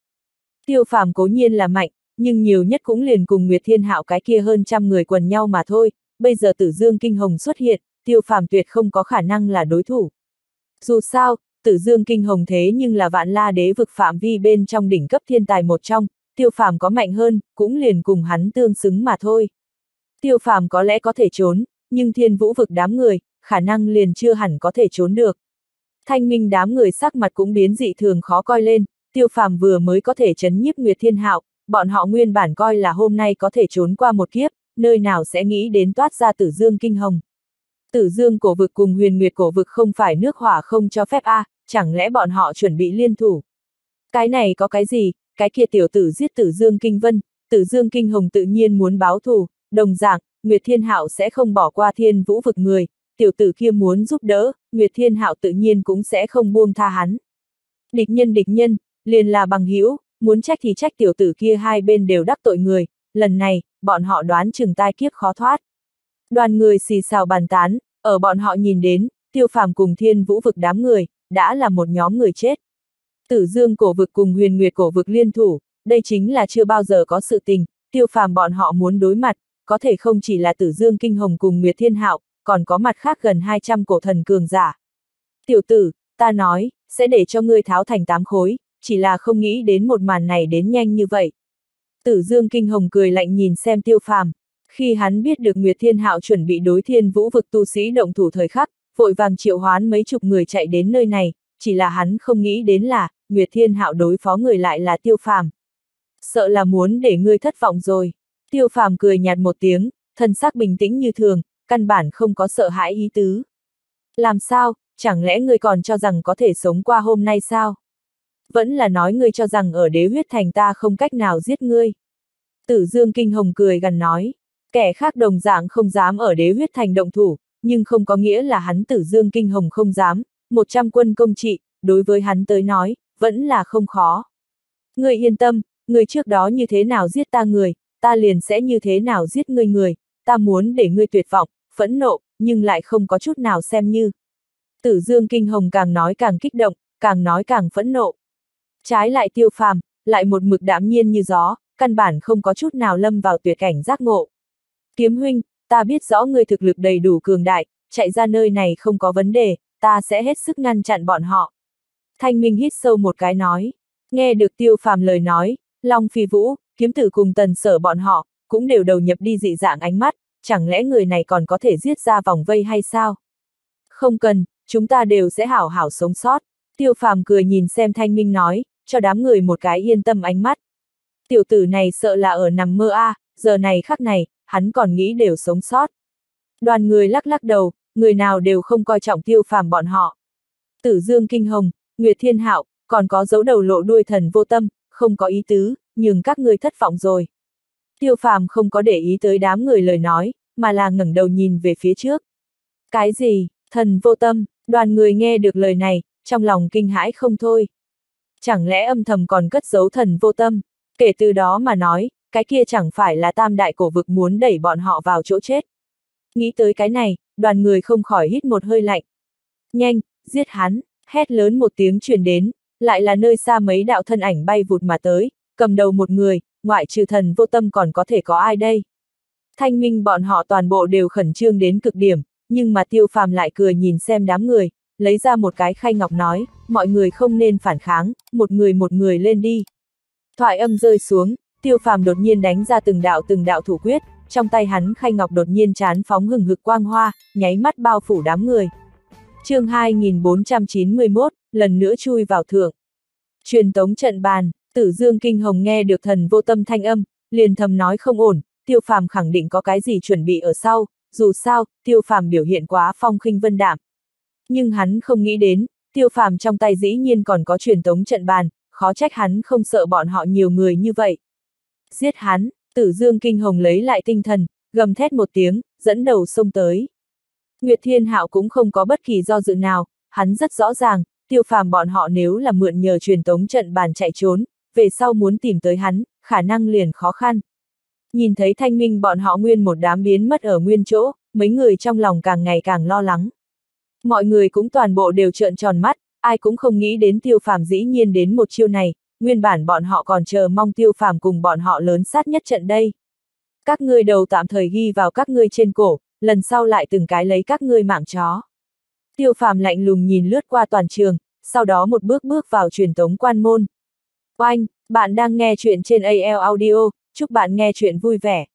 Tiêu Phàm cố nhiên là mạnh, nhưng nhiều nhất cũng liền cùng Nguyệt Thiên Hạo cái kia hơn trăm người quần nhau mà thôi, bây giờ Tử Dương Kinh Hồng xuất hiện, Tiêu Phàm tuyệt không có khả năng là đối thủ. Dù sao, Tử Dương Kinh Hồng thế nhưng là Vạn La Đế vực phạm vi bên trong đỉnh cấp thiên tài một trong, Tiêu Phàm có mạnh hơn, cũng liền cùng hắn tương xứng mà thôi. Tiêu Phàm có lẽ có thể trốn, nhưng Thiên Vũ vực đám người, khả năng liền chưa hẳn có thể trốn được. Thanh Minh đám người sắc mặt cũng biến dị thường khó coi lên, Tiêu Phàm vừa mới có thể chấn nhiếp Nguyệt Thiên Hạo, bọn họ nguyên bản coi là hôm nay có thể trốn qua một kiếp, nơi nào sẽ nghĩ đến toát ra Tử Dương Kinh Hồng. Tử Dương cổ vực cùng Huyền Nguyệt cổ vực không phải nước hỏa không cho phép a, à, chẳng lẽ bọn họ chuẩn bị liên thủ. Cái này có cái gì, cái kia tiểu tử giết Tử Dương Kinh Vân, Tử Dương Kinh Hồng tự nhiên muốn báo thù, đồng dạng, Nguyệt Thiên Hạo sẽ không bỏ qua Thiên Vũ vực người, tiểu tử kia muốn giúp đỡ, Nguyệt Thiên Hạo tự nhiên cũng sẽ không buông tha hắn. Địch nhân địch nhân, liền là bằng hữu, muốn trách thì trách tiểu tử kia hai bên đều đắc tội người, lần này, bọn họ đoán chừng tai kiếp khó thoát. Đoàn người xì xào bàn tán, ở bọn họ nhìn đến, Tiêu Phàm cùng Thiên Vũ vực đám người, đã là một nhóm người chết. Tử Dương cổ vực cùng Huyền Nguyệt cổ vực liên thủ, đây chính là chưa bao giờ có sự tình, Tiêu Phàm bọn họ muốn đối mặt, có thể không chỉ là Tử Dương Kinh Hồng cùng Nguyệt Thiên Hạo, còn có mặt khác gần hai trăm cổ thần cường giả. Tiểu tử, ta nói, sẽ để cho ngươi tháo thành tám khối, chỉ là không nghĩ đến một màn này đến nhanh như vậy. Tử Dương Kinh Hồng cười lạnh nhìn xem Tiêu Phàm. Khi hắn biết được Nguyệt Thiên Hạo chuẩn bị đối Thiên Vũ vực tu sĩ động thủ thời khắc, vội vàng triệu hoán mấy chục người chạy đến nơi này, chỉ là hắn không nghĩ đến là, Nguyệt Thiên Hạo đối phó người lại là Tiêu Phàm. Sợ là muốn để ngươi thất vọng rồi. Tiêu Phàm cười nhạt một tiếng, thân xác bình tĩnh như thường, căn bản không có sợ hãi ý tứ. Làm sao, chẳng lẽ ngươi còn cho rằng có thể sống qua hôm nay sao? Vẫn là nói ngươi cho rằng ở Đế Huyết Thành ta không cách nào giết ngươi. Tử Dương Kinh Hồng cười gằn nói. Kẻ khác đồng dạng không dám ở Đế Huyết Thành động thủ, nhưng không có nghĩa là hắn Tử Dương Kinh Hồng không dám, một trăm quân công trị, đối với hắn tới nói, vẫn là không khó. Ngươi yên tâm, ngươi trước đó như thế nào giết ta người, ta liền sẽ như thế nào giết ngươi người, ta muốn để ngươi tuyệt vọng, phẫn nộ, nhưng lại không có chút nào xem như. Tử Dương Kinh Hồng càng nói càng kích động, càng nói càng phẫn nộ. Trái lại Tiêu Phàm, lại một mực đạm nhiên như gió, căn bản không có chút nào lâm vào tuyệt cảnh giác ngộ. Kiếm huynh, ta biết rõ ngươi thực lực đầy đủ cường đại, chạy ra nơi này không có vấn đề, ta sẽ hết sức ngăn chặn bọn họ. Thanh Minh hít sâu một cái nói, nghe được Tiêu Phàm lời nói, Long Phi Vũ, Kiếm Tử cùng Tần Sở bọn họ, cũng đều đầu nhập đi dị dạng ánh mắt, chẳng lẽ người này còn có thể giết ra vòng vây hay sao? Không cần, chúng ta đều sẽ hảo hảo sống sót. Tiêu Phàm cười nhìn xem Thanh Minh nói, cho đám người một cái yên tâm ánh mắt. Tiểu tử này sợ là ở nằm mơ a, à, giờ này khắc này, hắn còn nghĩ đều sống sót. Đoàn người lắc lắc đầu, người nào đều không coi trọng Tiêu Phàm bọn họ. Tử Dương Kinh Hồng, Nguyệt Thiên Hạo, còn có dấu đầu lộ đuôi Thần Vô Tâm, không có ý tứ, nhưng các ngươi thất vọng rồi. Tiêu Phàm không có để ý tới đám người lời nói, mà là ngẩng đầu nhìn về phía trước. Cái gì, Thần Vô Tâm, đoàn người nghe được lời này, trong lòng kinh hãi không thôi. Chẳng lẽ âm thầm còn cất giấu Thần Vô Tâm, kể từ đó mà nói, cái kia chẳng phải là tam đại cổ vực muốn đẩy bọn họ vào chỗ chết. Nghĩ tới cái này, đoàn người không khỏi hít một hơi lạnh. Nhanh, giết hắn, hét lớn một tiếng truyền đến, lại là nơi xa mấy đạo thân ảnh bay vụt mà tới, cầm đầu một người, ngoại trừ Thần Vô Tâm còn có thể có ai đây? Thanh Minh bọn họ toàn bộ đều khẩn trương đến cực điểm, nhưng mà Tiêu Phàm lại cười nhìn xem đám người, lấy ra một cái khay ngọc nói, mọi người không nên phản kháng, một người một người lên đi. Thoại âm rơi xuống, Tiêu Phàm đột nhiên đánh ra từng đạo từng đạo thủ quyết, trong tay hắn khay ngọc đột nhiên chán phóng hừng hực quang hoa, nháy mắt bao phủ đám người. Chương hai nghìn bốn trăm chín mươi mốt, lần nữa chui vào thượng. Truyền tống trận bàn, Tử Dương Kinh Hồng nghe được Thần Vô Tâm thanh âm, liền thầm nói không ổn, Tiêu Phàm khẳng định có cái gì chuẩn bị ở sau, dù sao, Tiêu Phàm biểu hiện quá phong khinh vân đạm. Nhưng hắn không nghĩ đến, Tiêu Phàm trong tay dĩ nhiên còn có truyền tống trận bàn, khó trách hắn không sợ bọn họ nhiều người như vậy. Giết hắn, Tử Dương Kinh Hồng lấy lại tinh thần, gầm thét một tiếng, dẫn đầu xông tới. Nguyệt Thiên Hạo cũng không có bất kỳ do dự nào, hắn rất rõ ràng, Tiêu Phàm bọn họ nếu là mượn nhờ truyền tống trận bàn chạy trốn, về sau muốn tìm tới hắn, khả năng liền khó khăn. Nhìn thấy Thanh Minh bọn họ nguyên một đám biến mất ở nguyên chỗ, mấy người trong lòng càng ngày càng lo lắng. Mọi người cũng toàn bộ đều trợn tròn mắt, ai cũng không nghĩ đến Tiêu Phàm dĩ nhiên đến một chiêu này, nguyên bản bọn họ còn chờ mong Tiêu Phàm cùng bọn họ lớn sát nhất trận đây. Các ngươi đầu tạm thời ghi vào các ngươi trên cổ, lần sau lại từng cái lấy các ngươi mạng chó. Tiêu Phàm lạnh lùng nhìn lướt qua toàn trường, sau đó một bước bước vào truyền tống quan môn. Oanh, bạn đang nghe chuyện trên a lờ Audio, chúc bạn nghe chuyện vui vẻ.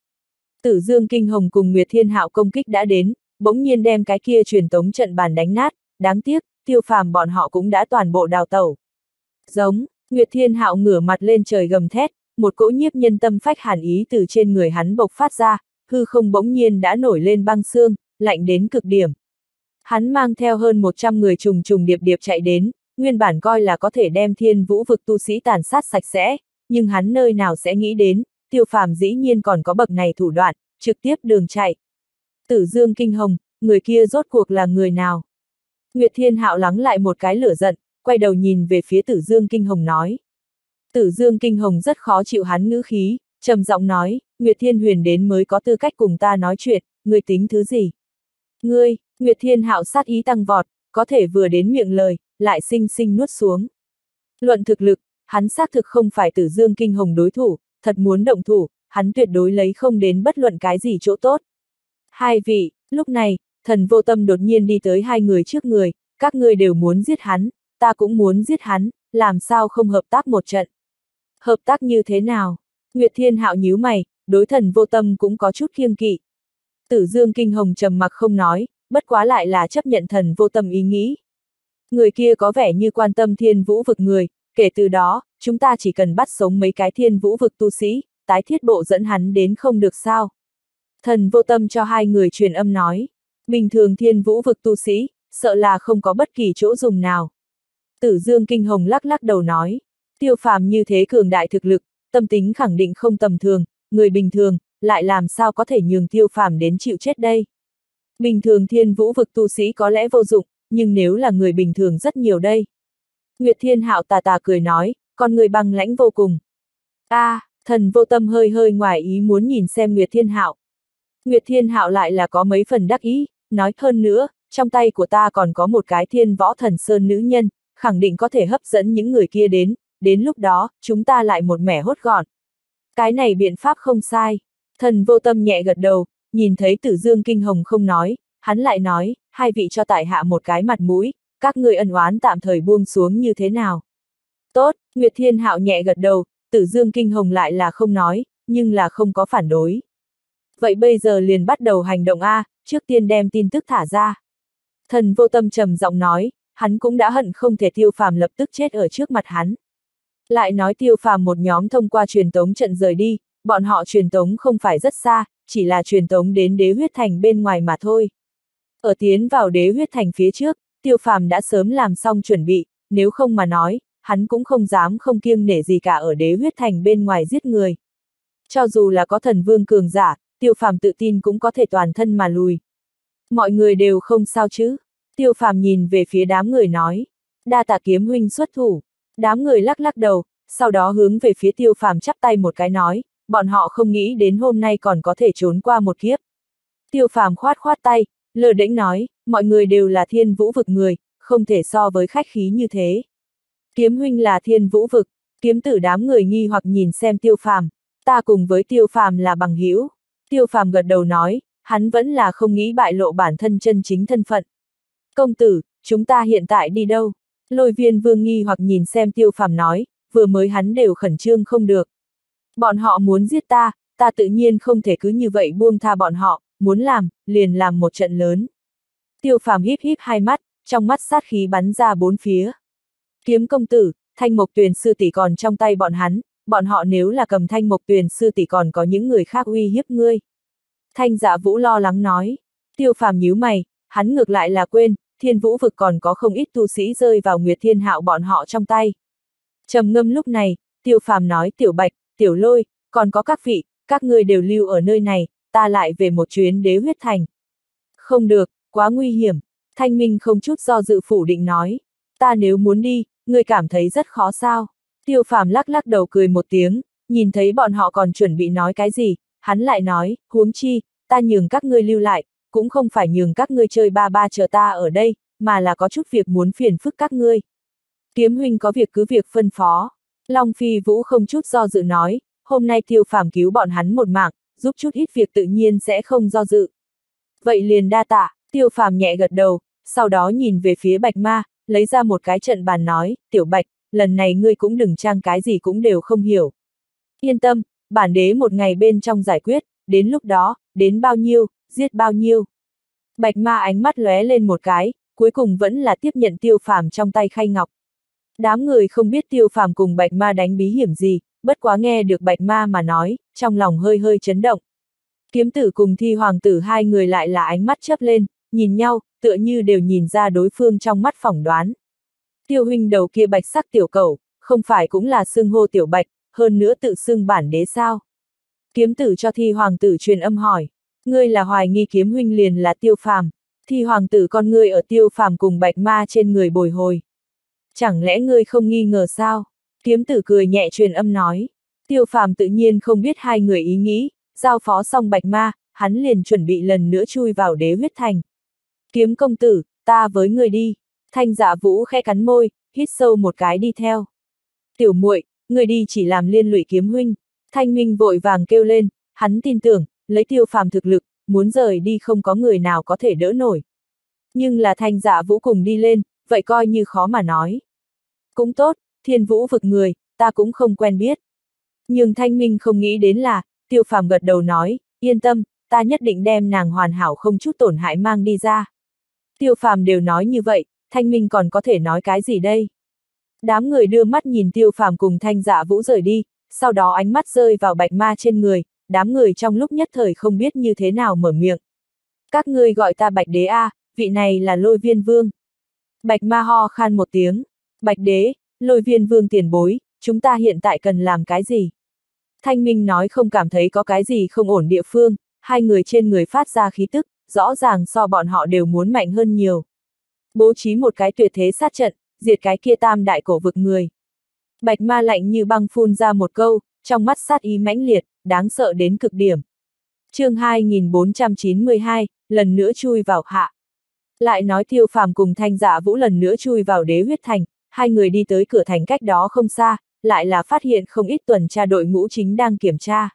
Tử Dương Kinh Hồng cùng Nguyệt Thiên Hạo công kích đã đến, bỗng nhiên đem cái kia truyền tống trận bàn đánh nát, đáng tiếc, Tiêu Phàm bọn họ cũng đã toàn bộ đào tẩu. Giống, Nguyệt Thiên Hạo ngửa mặt lên trời gầm thét, một cỗ nhiếp nhân tâm phách hàn ý từ trên người hắn bộc phát ra, hư không bỗng nhiên đã nổi lên băng xương, lạnh đến cực điểm. Hắn mang theo hơn một trăm người trùng trùng điệp điệp chạy đến, nguyên bản coi là có thể đem Thiên Vũ vực tu sĩ tàn sát sạch sẽ, nhưng hắn nơi nào sẽ nghĩ đến, Tiêu Phàm dĩ nhiên còn có bậc này thủ đoạn, trực tiếp đường chạy. Tử Dương Kinh Hồng, người kia rốt cuộc là người nào? Nguyệt Thiên Hạo lắng lại một cái lửa giận, quay đầu nhìn về phía Tử Dương Kinh Hồng nói. Tử Dương Kinh Hồng rất khó chịu hắn ngữ khí, trầm giọng nói, Nguyệt Thiên Huyền đến mới có tư cách cùng ta nói chuyện, ngươi tính thứ gì? Ngươi, Nguyệt Thiên Hạo sát ý tăng vọt, có thể vừa đến miệng lời, lại xinh xinh nuốt xuống. Luận thực lực, hắn xác thực không phải Tử Dương Kinh Hồng đối thủ, thật muốn động thủ, hắn tuyệt đối lấy không đến bất luận cái gì chỗ tốt. Hai vị, lúc này, Thần Vô Tâm đột nhiên đi tới hai người trước người, các ngươi đều muốn giết hắn, ta cũng muốn giết hắn, làm sao không hợp tác một trận? Hợp tác như thế nào? Nguyệt Thiên Hạo nhíu mày, đối Thần Vô Tâm cũng có chút khiêng kỵ. Tử Dương Kinh Hồng trầm mặc không nói, bất quá lại là chấp nhận Thần Vô Tâm ý nghĩ. Người kia có vẻ như quan tâm Thiên Vũ vực người, kể từ đó, chúng ta chỉ cần bắt sống mấy cái Thiên Vũ vực tu sĩ, tái thiết bộ dẫn hắn đến không được sao? Thần Vô Tâm cho hai người truyền âm nói, bình thường Thiên Vũ vực tu sĩ, sợ là không có bất kỳ chỗ dùng nào. Tử Dương Kinh Hồng lắc lắc đầu nói, Tiêu Phàm như thế cường đại thực lực, tâm tính khẳng định không tầm thường, người bình thường, lại làm sao có thể nhường Tiêu Phàm đến chịu chết đây? Bình thường Thiên Vũ vực tu sĩ có lẽ vô dụng, nhưng nếu là người bình thường rất nhiều đây. Nguyệt Thiên Hạo tà tà cười nói, con người băng lãnh vô cùng. A, à, Thần Vô Tâm hơi hơi ngoài ý muốn nhìn xem Nguyệt Thiên Hạo. Nguyệt Thiên Hạo lại là có mấy phần đắc ý, nói hơn nữa, trong tay của ta còn có một cái Thiên Võ Thần Sơn nữ nhân, khẳng định có thể hấp dẫn những người kia đến, đến lúc đó, chúng ta lại một mẻ hốt gọn. Cái này biện pháp không sai. Thần Vô Tâm nhẹ gật đầu, nhìn thấy Tử Dương Kinh Hồng không nói, hắn lại nói, hai vị cho tại hạ một cái mặt mũi, các ngươi ân oán tạm thời buông xuống như thế nào. Tốt, Nguyệt Thiên Hạo nhẹ gật đầu, Tử Dương Kinh Hồng lại là không nói, nhưng là không có phản đối. Vậy bây giờ liền bắt đầu hành động a, trước tiên đem tin tức thả ra. Thần Vô Tâm trầm giọng nói, hắn cũng đã hận không thể Tiêu Phàm lập tức chết ở trước mặt hắn. Lại nói Tiêu Phàm một nhóm thông qua truyền tống trận rời đi, bọn họ truyền tống không phải rất xa, chỉ là truyền tống đến Đế Huyết Thành bên ngoài mà thôi. Ở tiến vào Đế Huyết Thành phía trước, Tiêu Phàm đã sớm làm xong chuẩn bị, nếu không mà nói, hắn cũng không dám không kiêng nể gì cả ở Đế Huyết Thành bên ngoài giết người. Cho dù là có thần vương cường giả, Tiêu Phàm tự tin cũng có thể toàn thân mà lùi. Mọi người đều không sao chứ? Tiêu Phàm nhìn về phía đám người nói, đa tạ kiếm huynh xuất thủ. Đám người lắc lắc đầu, sau đó hướng về phía Tiêu Phàm chắp tay một cái nói, bọn họ không nghĩ đến hôm nay còn có thể trốn qua một kiếp. Tiêu Phàm khoát khoát tay, lơ đễnh nói, mọi người đều là Thiên Vũ vực người, không thể so với khách khí như thế. Kiếm huynh là Thiên Vũ vực, Kiếm tử đám người nghi hoặc nhìn xem Tiêu Phàm, ta cùng với Tiêu Phàm là bằng hữu. Tiêu Phàm gật đầu nói, hắn vẫn là không nghĩ bại lộ bản thân chân chính thân phận. Công tử, chúng ta hiện tại đi đâu? Lôi Viêm Vương nghi hoặc nhìn xem Tiêu Phàm nói, vừa mới hắn đều khẩn trương không được. Bọn họ muốn giết ta, ta tự nhiên không thể cứ như vậy buông tha bọn họ, muốn làm, liền làm một trận lớn. Tiêu Phàm híp híp hai mắt, trong mắt sát khí bắn ra bốn phía. Kiếm công tử, Thanh Mộc Tuyền sư tỷ còn trong tay bọn hắn, bọn họ nếu là cầm Thanh Mộc Tuyền sư tỷ còn có những người khác uy hiếp ngươi. Thanh Dạ Vũ lo lắng nói. Tiêu Phàm nhíu mày, hắn ngược lại là quên, Thiên Vũ vực còn có không ít tu sĩ rơi vào Nguyệt Thiên Hạo bọn họ trong tay. Trầm ngâm lúc này, Tiêu Phàm nói, Tiểu Bạch, Tiểu Lôi, còn có các vị, các ngươi đều lưu ở nơi này, ta lại về một chuyến Đế Huyết Thành. Không được, quá nguy hiểm. Thanh Minh không chút do dự phủ định nói. Ta nếu muốn đi, ngươi cảm thấy rất khó sao? Tiêu Phàm lắc lắc đầu cười một tiếng, nhìn thấy bọn họ còn chuẩn bị nói cái gì, hắn lại nói, huống chi, ta nhường các ngươi lưu lại, cũng không phải nhường các ngươi chơi ba ba chờ ta ở đây, mà là có chút việc muốn phiền phức các ngươi. Kiếm huynh có việc cứ việc phân phó. Long Phi Vũ không chút do dự nói, hôm nay Tiêu Phàm cứu bọn hắn một mạng, giúp chút ít việc tự nhiên sẽ không do dự. Vậy liền đa tạ, Tiêu Phàm nhẹ gật đầu, sau đó nhìn về phía Bạch Ma, lấy ra một cái trận bàn nói, Tiểu Bạch, lần này ngươi cũng đừng trang cái gì cũng đều không hiểu. Yên tâm, bản đế một ngày bên trong giải quyết, đến lúc đó, đến bao nhiêu, giết bao nhiêu. Bạch Ma ánh mắt lóe lên một cái, cuối cùng vẫn là tiếp nhận Tiêu Phàm trong tay khay ngọc. Đám người không biết Tiêu Phàm cùng Bạch Ma đánh bí hiểm gì, bất quá nghe được Bạch Ma mà nói, trong lòng hơi hơi chấn động. Kiếm tử cùng Thi Hoàng tử hai người lại là ánh mắt chớp lên, nhìn nhau, tựa như đều nhìn ra đối phương trong mắt phỏng đoán. Tiêu huynh đầu kia bạch sắc tiểu cẩu, không phải cũng là xưng hô Tiểu Bạch, hơn nữa tự xưng bản đế sao? Kiếm tử cho Thi Hoàng tử truyền âm hỏi, ngươi là hoài nghi kiếm huynh liền là Tiêu Phàm? Thi Hoàng tử con ngươi ở Tiêu Phàm cùng Bạch Ma trên người bồi hồi. Chẳng lẽ ngươi không nghi ngờ sao? Kiếm tử cười nhẹ truyền âm nói. Tiêu Phàm tự nhiên không biết hai người ý nghĩ, giao phó xong Bạch Ma, hắn liền chuẩn bị lần nữa chui vào Đế Huyết Thành. Kiếm công tử, ta với ngươi đi. Thanh Dạ Vũ khẽ cắn môi, hít sâu một cái đi theo. Tiểu muội, ngươi đi chỉ làm liên lụy kiếm huynh. Thanh Minh vội vàng kêu lên, hắn tin tưởng, lấy Tiêu Phàm thực lực, muốn rời đi không có người nào có thể đỡ nổi. Nhưng là Thanh Dạ Vũ cùng đi lên, vậy coi như khó mà nói. Cũng tốt, Thiên Vũ vực người, ta cũng không quen biết. Nhưng Thanh Minh không nghĩ đến là, Tiêu Phàm gật đầu nói, yên tâm, ta nhất định đem nàng hoàn hảo không chút tổn hại mang đi ra. Tiêu Phàm đều nói như vậy, Thanh Minh còn có thể nói cái gì đây? Đám người đưa mắt nhìn Tiêu Phàm cùng Thanh Dạ Vũ rời đi, sau đó ánh mắt rơi vào Bạch Ma trên người, đám người trong lúc nhất thời không biết như thế nào mở miệng. Các ngươi gọi ta Bạch Đế a, vị này là Lôi Viêm Vương. Bạch Ma ho khan một tiếng, Bạch Đế, Lôi Viêm Vương tiền bối, chúng ta hiện tại cần làm cái gì? Thanh Minh nói không cảm thấy có cái gì không ổn địa phương, hai người trên người phát ra khí tức, rõ ràng so bọn họ đều muốn mạnh hơn nhiều. Bố trí một cái tuyệt thế sát trận, diệt cái kia tam đại cổ vực người. Bạch Ma lạnh như băng phun ra một câu, trong mắt sát ý mãnh liệt, đáng sợ đến cực điểm. Chương hai nghìn bốn trăm chín mươi hai, lần nữa chui vào hạ. Lại nói Tiêu Phàm cùng Thanh Dạ Vũ lần nữa chui vào Đế Huyết Thành, hai người đi tới cửa thành cách đó không xa, lại là phát hiện không ít tuần tra đội ngũ chính đang kiểm tra.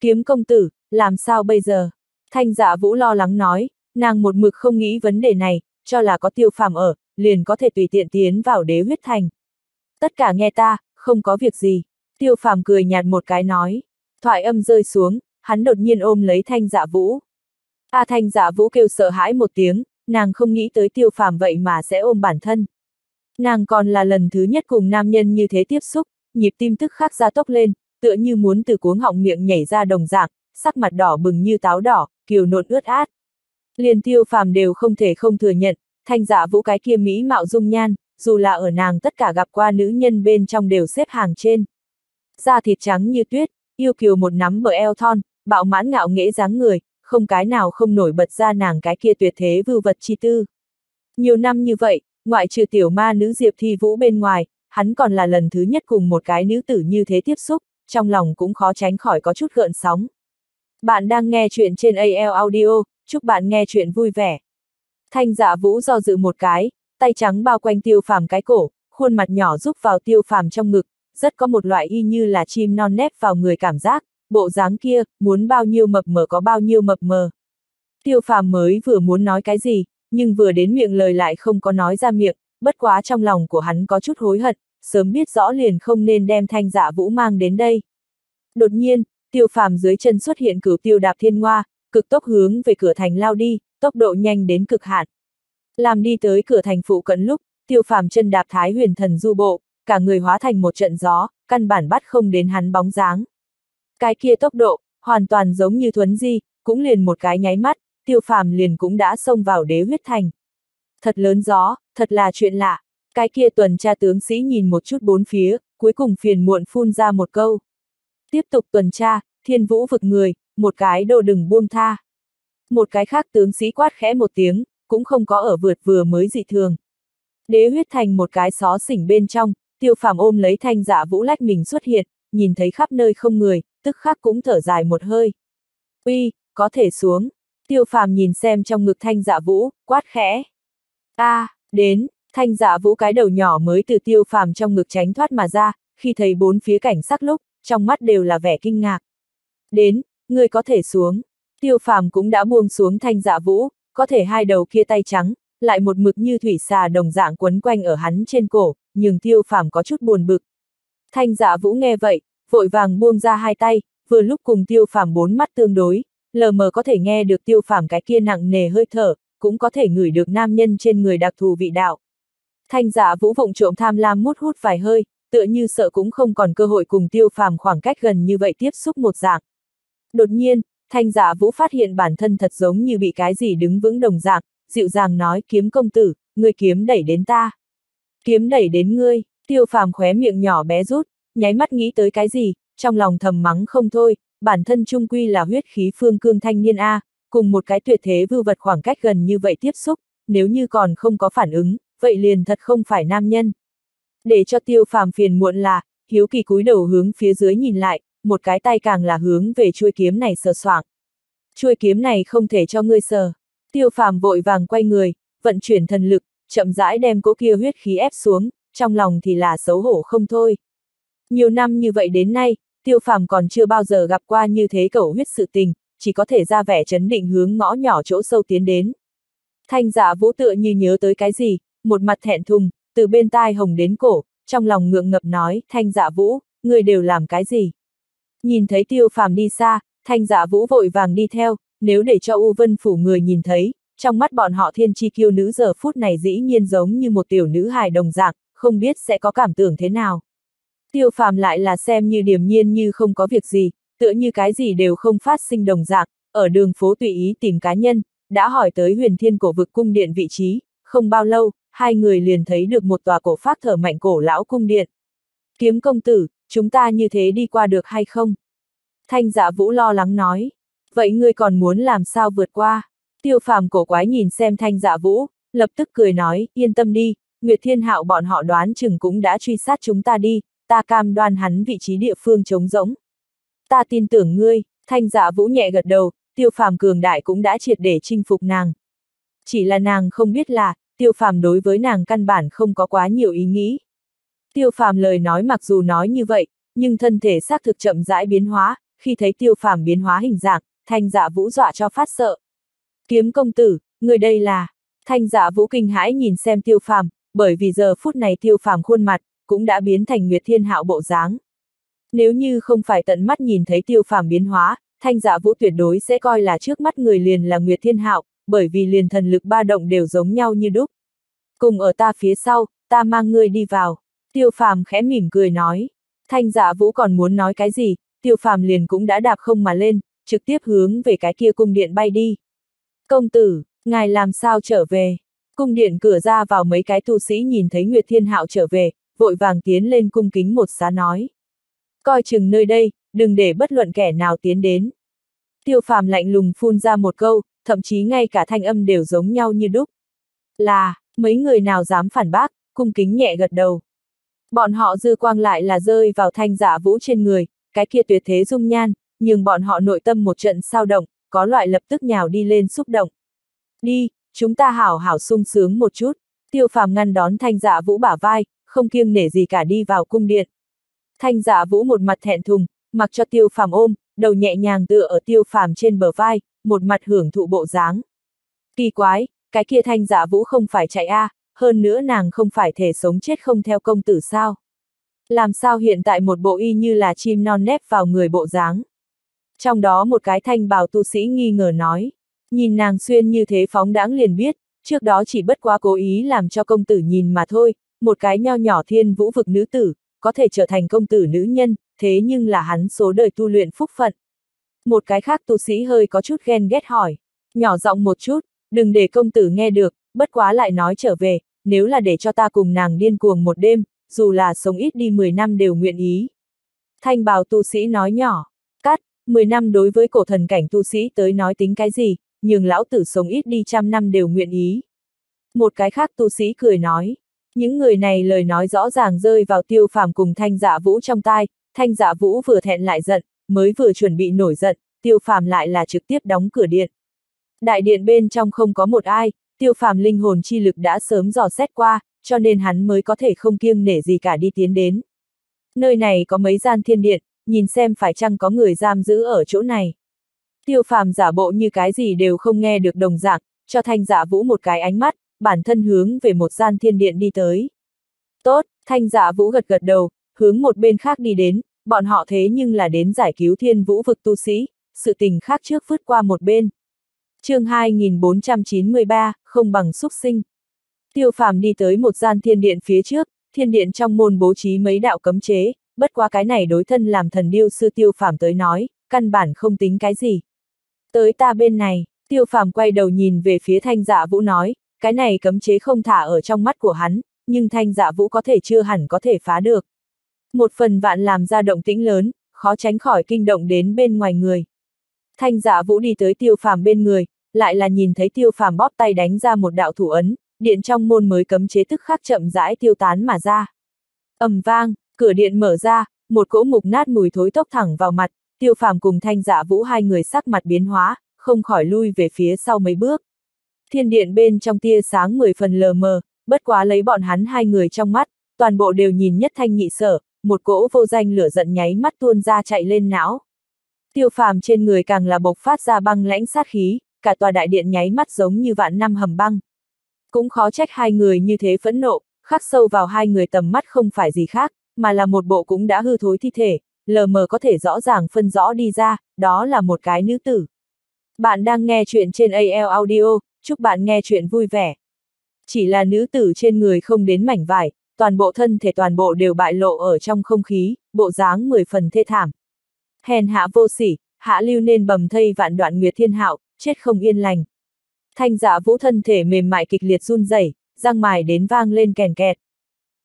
Kiếm công tử, làm sao bây giờ? Thanh Dạ Vũ lo lắng nói, nàng một mực không nghĩ vấn đề này, cho là có Tiêu Phàm ở, liền có thể tùy tiện tiến vào Đế Huyết Thành. Tất cả nghe ta, không có việc gì. Tiêu Phàm cười nhạt một cái nói, thoại âm rơi xuống, hắn đột nhiên ôm lấy Thanh Dạ Vũ. A à, Thanh Dạ Vũ kêu sợ hãi một tiếng, nàng không nghĩ tới Tiêu Phàm vậy mà sẽ ôm bản thân. Nàng còn là lần thứ nhất cùng nam nhân như thế tiếp xúc, nhịp tim tức khắc gia tốc lên, tựa như muốn từ cuống họng miệng nhảy ra đồng dạng, sắc mặt đỏ bừng như táo đỏ, kiều nộn ướt át. Liền Tiêu Phàm đều không thể không thừa nhận, Thanh Dạ Vũ cái kia mỹ mạo dung nhan, dù là ở nàng tất cả gặp qua nữ nhân bên trong đều xếp hàng trên. Da thịt trắng như tuyết, yêu kiều một nắm bờ eo thon, bạo mãn ngạo nghễ dáng người, không cái nào không nổi bật ra nàng cái kia tuyệt thế vưu vật chi tư. Nhiều năm như vậy, ngoại trừ tiểu ma nữ Diệp Thi Vũ bên ngoài, hắn còn là lần thứ nhất cùng một cái nữ tử như thế tiếp xúc, trong lòng cũng khó tránh khỏi có chút gợn sóng. Bạn đang nghe chuyện trên a lờ Audio, chúc bạn nghe chuyện vui vẻ. Thanh Dạ Vũ do dự một cái, tay trắng bao quanh Tiêu Phàm cái cổ, khuôn mặt nhỏ rúc vào Tiêu Phàm trong ngực, rất có một loại y như là chim non nép vào người cảm giác, bộ dáng kia, muốn bao nhiêu mập mờ có bao nhiêu mập mờ. Tiêu Phàm mới vừa muốn nói cái gì, nhưng vừa đến miệng lời lại không có nói ra miệng, bất quá trong lòng của hắn có chút hối hận, sớm biết rõ liền không nên đem Thanh Dạ Vũ mang đến đây. Đột nhiên, Tiêu Phàm dưới chân xuất hiện cửu tiêu đạp thiên ngoa, cực tốc hướng về cửa thành lao đi, tốc độ nhanh đến cực hạn. Làm đi tới cửa thành phụ cận lúc, Tiêu Phàm chân đạp Thái Huyền Thần du bộ, cả người hóa thành một trận gió, căn bản bắt không đến hắn bóng dáng. Cái kia tốc độ, hoàn toàn giống như thuấn di, cũng liền một cái nháy mắt, Tiêu Phàm liền cũng đã xông vào Đế Huyết Thành. Thật lớn gió, thật là chuyện lạ. Cái kia tuần tra tướng sĩ nhìn một chút bốn phía, cuối cùng phiền muộn phun ra một câu. Tiếp tục tuần tra, Thiên Vũ vực người, một cái đồ đừng buông tha. Một cái khác tướng sĩ quát khẽ một tiếng, cũng không có ở vượt vừa mới dị thường. Đế Huyết Thành một cái xó xỉnh bên trong, Tiêu Phàm ôm lấy Thanh Dạ Vũ lách mình xuất hiện, nhìn thấy khắp nơi không người, tức khắc cũng thở dài một hơi. Uy, có thể xuống. Tiêu Phàm nhìn xem trong ngực Thanh Dạ Vũ, quát khẽ. A, à, đến, Thanh Dạ Vũ cái đầu nhỏ mới từ Tiêu Phàm trong ngực tránh thoát mà ra, khi thấy bốn phía cảnh sắc lúc, trong mắt đều là vẻ kinh ngạc. Đến, người có thể xuống. Tiêu Phàm cũng đã buông xuống Thanh Dạ Vũ, có thể hai đầu kia tay trắng, lại một mực như thủy xà đồng dạng quấn quanh ở hắn trên cổ, nhưng Tiêu Phàm có chút buồn bực. Thanh Dạ Vũ nghe vậy, vội vàng buông ra hai tay, vừa lúc cùng Tiêu Phàm bốn mắt tương đối, lờ mờ có thể nghe được Tiêu Phàm cái kia nặng nề hơi thở, cũng có thể ngửi được nam nhân trên người đặc thù vị đạo. Thanh Dạ Vũ vụng trộm tham lam mút hút vài hơi, tựa như sợ cũng không còn cơ hội cùng Tiêu Phàm khoảng cách gần như vậy tiếp xúc một dạng. Đột nhiên, Thanh Dạ Vũ phát hiện bản thân thật giống như bị cái gì đứng vững đồng dạng, dịu dàng nói: "Kiếm công tử, ngươi kiếm đẩy đến ta." "Kiếm đẩy đến ngươi." Tiêu Phàm khóe miệng nhỏ bé rút, nháy mắt nghĩ tới cái gì, trong lòng thầm mắng không thôi, bản thân trung quy là huyết khí phương cương thanh niên a, cùng một cái tuyệt thế vưu vật khoảng cách gần như vậy tiếp xúc, nếu như còn không có phản ứng, vậy liền thật không phải nam nhân. Để cho Tiêu Phàm phiền muộn là, hiếu kỳ cúi đầu hướng phía dưới nhìn lại, một cái tay càng là hướng về chuôi kiếm này sờ soạng. Chuôi kiếm này không thể cho ngươi sờ. Tiêu Phàm vội vàng quay người, vận chuyển thần lực, chậm rãi đem cỗ kia huyết khí ép xuống, trong lòng thì là xấu hổ không thôi. Nhiều năm như vậy đến nay, Tiêu Phàm còn chưa bao giờ gặp qua như thế cẩu huyết sự tình, chỉ có thể ra vẻ chấn định hướng ngõ nhỏ chỗ sâu tiến đến. Thanh Dạ Vũ tựa như nhớ tới cái gì, một mặt thẹn thùng, từ bên tai hồng đến cổ, trong lòng ngượng ngập nói: "Thanh Dạ Vũ, ngươi đều làm cái gì?" Nhìn thấy Tiêu Phàm đi xa, Thanh Dạ Vũ vội vàng đi theo, nếu để cho U Vân phủ người nhìn thấy, trong mắt bọn họ thiên chi kiêu nữ giờ phút này dĩ nhiên giống như một tiểu nữ hài đồng dạng, không biết sẽ có cảm tưởng thế nào. Tiêu Phàm lại là xem như điềm nhiên như không có việc gì, tựa như cái gì đều không phát sinh đồng dạng, ở đường phố tùy ý tìm cá nhân, đã hỏi tới Huyền Thiên cổ vực cung điện vị trí, không bao lâu, hai người liền thấy được một tòa cổ phác thở mạnh cổ lão cung điện. "Kiếm công tử, chúng ta như thế đi qua được hay không?" Thanh Dạ Vũ lo lắng nói. "Vậy ngươi còn muốn làm sao vượt qua?" Tiêu Phàm cổ quái nhìn xem Thanh Dạ Vũ, lập tức cười nói: "Yên tâm đi, Nguyệt Thiên Hạo bọn họ đoán chừng cũng đã truy sát chúng ta đi, ta cam đoan hắn vị trí địa phương trống rỗng." "Ta tin tưởng ngươi." Thanh Dạ Vũ nhẹ gật đầu, Tiêu Phàm cường đại cũng đã triệt để chinh phục nàng. Chỉ là nàng không biết là, Tiêu Phàm đối với nàng căn bản không có quá nhiều ý nghĩ. Tiêu Phàm lời nói mặc dù nói như vậy, nhưng thân thể xác thực chậm rãi biến hóa, khi thấy Tiêu Phàm biến hóa hình dạng, Thanh Dạ Vũ dọa cho phát sợ. "Kiếm công tử, người đây là..." Thanh Dạ Vũ kinh hãi nhìn xem Tiêu Phàm, bởi vì giờ phút này Tiêu Phàm khuôn mặt cũng đã biến thành Nguyệt Thiên Hạo bộ dáng. Nếu như không phải tận mắt nhìn thấy Tiêu Phàm biến hóa, Thanh Dạ Vũ tuyệt đối sẽ coi là trước mắt người liền là Nguyệt Thiên Hạo, bởi vì liền thần lực ba động đều giống nhau như đúc. "Cùng ở ta phía sau, ta mang ngươi đi vào." Tiêu Phàm khẽ mỉm cười nói. Thanh Dạ Vũ còn muốn nói cái gì, Tiêu Phàm liền cũng đã đạp không mà lên, trực tiếp hướng về cái kia cung điện bay đi. "Công tử, ngài làm sao trở về?" Cung điện cửa ra vào mấy cái tu sĩ nhìn thấy Nguyệt Thiên Hạo trở về, vội vàng tiến lên cung kính một xá nói: "Coi chừng nơi đây, đừng để bất luận kẻ nào tiến đến." Tiêu Phàm lạnh lùng phun ra một câu, thậm chí ngay cả thanh âm đều giống nhau như đúc. Là, mấy người nào dám phản bác, cung kính nhẹ gật đầu. Bọn họ dư quang lại là rơi vào Thanh Dạ Vũ trên người, cái kia tuyệt thế dung nhan, nhưng bọn họ nội tâm một trận sao động, có loại lập tức nhào đi lên xúc động. "Đi, chúng ta hảo hảo sung sướng một chút." Tiêu Phàm ngăn đón Thanh Dạ Vũ bả vai, không kiêng nể gì cả đi vào cung điện. Thanh Dạ Vũ một mặt thẹn thùng, mặc cho Tiêu Phàm ôm, đầu nhẹ nhàng tựa ở Tiêu Phàm trên bờ vai, một mặt hưởng thụ bộ dáng. Kỳ quái, cái kia Thanh Dạ Vũ không phải chạy a, à, hơn nữa nàng không phải thể sống chết không theo công tử sao? Làm sao hiện tại một bộ y như là chim non nép vào người bộ dáng? Trong đó một cái thanh bào tu sĩ nghi ngờ nói, nhìn nàng xuyên như thế phóng đãng liền biết, trước đó chỉ bất quá cố ý làm cho công tử nhìn mà thôi, một cái nho nhỏ thiên vũ vực nữ tử, có thể trở thành công tử nữ nhân, thế nhưng là hắn số đời tu luyện phúc phận. Một cái khác tu sĩ hơi có chút ghen ghét hỏi, nhỏ giọng một chút, đừng để công tử nghe được, bất quá lại nói trở về, nếu là để cho ta cùng nàng điên cuồng một đêm, dù là sống ít đi mười năm đều nguyện ý. Thanh bào tu sĩ nói nhỏ, cắt, mười năm đối với cổ thần cảnh tu sĩ tới nói tính cái gì, nhưng lão tử sống ít đi trăm năm đều nguyện ý. Một cái khác tu sĩ cười nói, những người này lời nói rõ ràng rơi vào Tiêu Phàm cùng Thanh Dạ Vũ trong tai, Thanh Dạ Vũ vừa thẹn lại giận, mới vừa chuẩn bị nổi giận, Tiêu Phàm lại là trực tiếp đóng cửa điện. Đại điện bên trong không có một ai, Tiêu Phàm linh hồn chi lực đã sớm dò xét qua, cho nên hắn mới có thể không kiêng nể gì cả đi tiến đến. Nơi này có mấy gian thiên điện, nhìn xem phải chăng có người giam giữ ở chỗ này. Tiêu Phàm giả bộ như cái gì đều không nghe được đồng dạng, cho Thanh Dạ Vũ một cái ánh mắt, bản thân hướng về một gian thiên điện đi tới. Tốt, Thanh Dạ Vũ gật gật đầu, hướng một bên khác đi đến, bọn họ thế nhưng là đến giải cứu thiên vũ vực tu sĩ, sự tình khác trước vứt qua một bên. Chương hai nghìn bốn trăm chín mươi ba, không bằng xúc sinh. Tiêu Phàm đi tới một gian thiên điện phía trước, thiên điện trong môn bố trí mấy đạo cấm chế, bất quá cái này đối thân làm thần điêu sư Tiêu Phàm tới nói, căn bản không tính cái gì. Tới ta bên này, Tiêu Phàm quay đầu nhìn về phía Thanh Dạ Vũ nói, cái này cấm chế không thả ở trong mắt của hắn, nhưng Thanh Dạ Vũ có thể chưa hẳn có thể phá được. Một phần vạn làm ra động tĩnh lớn, khó tránh khỏi kinh động đến bên ngoài người. Thanh Dạ Vũ đi tới Tiêu Phàm bên người, lại là nhìn thấy Tiêu Phàm bóp tay đánh ra một đạo thủ ấn, điện trong môn mới cấm chế tức khắc chậm rãi tiêu tán mà ra. Ầm vang, cửa điện mở ra, một cỗ mục nát mùi thối tốc thẳng vào mặt, Tiêu Phàm cùng Thanh Dạ Vũ hai người sắc mặt biến hóa, không khỏi lui về phía sau mấy bước. Thiên điện bên trong tia sáng mười phần lờ mờ, bất quá lấy bọn hắn hai người trong mắt, toàn bộ đều nhìn nhất thanh nhị sở, một cỗ vô danh lửa giận nháy mắt tuôn ra chạy lên não. Tiêu Phàm trên người càng là bộc phát ra băng lãnh sát khí, cả tòa đại điện nháy mắt giống như vạn năm hầm băng. Cũng khó trách hai người như thế phẫn nộ, khắc sâu vào hai người tầm mắt không phải gì khác, mà là một bộ cũng đã hư thối thi thể, lờ mờ có thể rõ ràng phân rõ đi ra, đó là một cái nữ tử. Bạn đang nghe chuyện trên a lờ Audio, chúc bạn nghe chuyện vui vẻ. Chỉ là nữ tử trên người không đến mảnh vải, toàn bộ thân thể toàn bộ đều bại lộ ở trong không khí, bộ dáng mười phần thê thảm. Hèn hạ vô sỉ, hạ lưu nên bầm thây vạn đoạn Nguyệt Thiên Hạo, chết không yên lành. Thanh Dạ Vũ thân thể mềm mại kịch liệt run rẩy, răng mài đến vang lên kèn kẹt.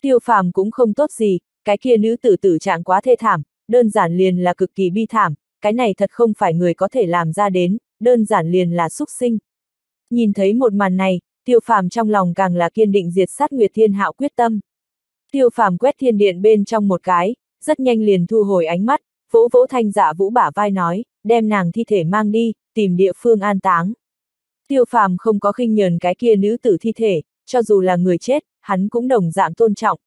Tiêu Phàm cũng không tốt gì, cái kia nữ tử tử trạng quá thê thảm, đơn giản liền là cực kỳ bi thảm, cái này thật không phải người có thể làm ra đến, đơn giản liền là súc sinh. Nhìn thấy một màn này, Tiêu Phàm trong lòng càng là kiên định diệt sát Nguyệt Thiên Hạo quyết tâm. Tiêu Phàm quét thiên điện bên trong một cái, rất nhanh liền thu hồi ánh mắt, vỗ vỗ Thanh Dạ Vũ bả vai nói, đem nàng thi thể mang đi, tìm địa phương an táng. Tiêu Phàm không có khinh nhờn cái kia nữ tử thi thể, cho dù là người chết, hắn cũng đồng dạng tôn trọng.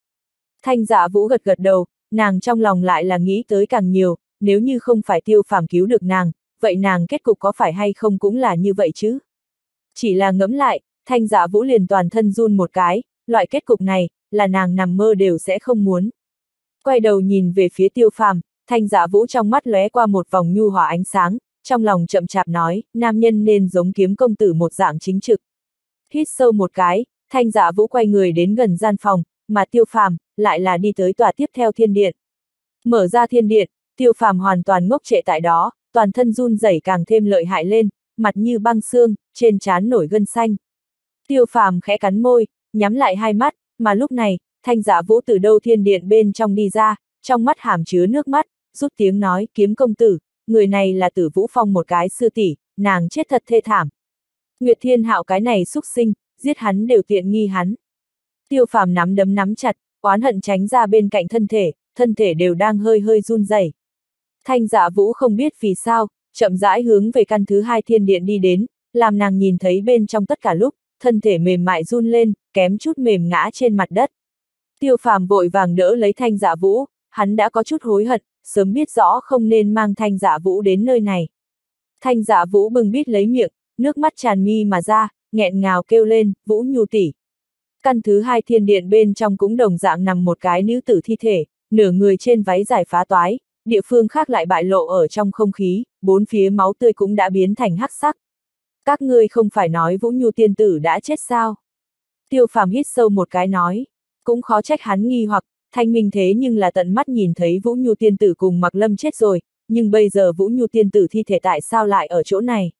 Thanh Dạ Vũ gật gật đầu, nàng trong lòng lại là nghĩ tới càng nhiều, nếu như không phải Tiêu Phàm cứu được nàng, vậy nàng kết cục có phải hay không cũng là như vậy chứ? Chỉ là ngẫm lại, Thanh Dạ Vũ liền toàn thân run một cái, loại kết cục này, là nàng nằm mơ đều sẽ không muốn. Quay đầu nhìn về phía Tiêu Phàm, Thanh Dạ Vũ trong mắt lóe qua một vòng nhu hòa ánh sáng, trong lòng chậm chạp nói, nam nhân nên giống kiếm công tử một dạng chính trực. Hít sâu một cái, Thanh Dạ Vũ quay người đến gần gian phòng, mà Tiêu Phàm lại là đi tới tòa tiếp theo thiên điện. Mở ra thiên điện, Tiêu Phàm hoàn toàn ngốc trệ tại đó, toàn thân run rẩy càng thêm lợi hại lên, mặt như băng xương, trên trán nổi gân xanh. Tiêu Phàm khẽ cắn môi, nhắm lại hai mắt, mà lúc này, Thanh Dạ Vũ từ đâu thiên điện bên trong đi ra, trong mắt hàm chứa nước mắt, rút tiếng nói, kiếm công tử, người này là Tử Vũ Phong một cái sư tỷ, nàng chết thật thê thảm. Nguyệt Thiên Hạo cái này xúc sinh, giết hắn đều tiện nghi hắn. Tiêu Phàm nắm đấm nắm chặt, oán hận tránh ra bên cạnh thân thể, thân thể đều đang hơi hơi run rẩy. Thanh Dạ Vũ không biết vì sao, chậm rãi hướng về căn thứ hai thiên điện đi đến, làm nàng nhìn thấy bên trong tất cả lúc, thân thể mềm mại run lên, kém chút mềm ngã trên mặt đất. Tiêu Phàm vội vàng đỡ lấy Thanh Dạ Vũ, hắn đã có chút hối hận, sớm biết rõ không nên mang Thanh Dạ Vũ đến nơi này. Thanh Dạ Vũ bừng bít lấy miệng, nước mắt tràn mi mà ra, nghẹn ngào kêu lên, Vũ Nhu tỷ. Căn thứ hai thiên điện bên trong cũng đồng dạng nằm một cái nữ tử thi thể, nửa người trên váy dài phá toái, địa phương khác lại bại lộ ở trong không khí, bốn phía máu tươi cũng đã biến thành hắc sắc. Các ngươi không phải nói Vũ Nhu tiên tử đã chết sao? Tiêu Phàm hít sâu một cái nói, cũng khó trách hắn nghi hoặc, Thanh Minh thế nhưng là tận mắt nhìn thấy Vũ Nhu tiên tử cùng Mặc Lâm chết rồi, nhưng bây giờ Vũ Nhu tiên tử thi thể tại sao lại ở chỗ này?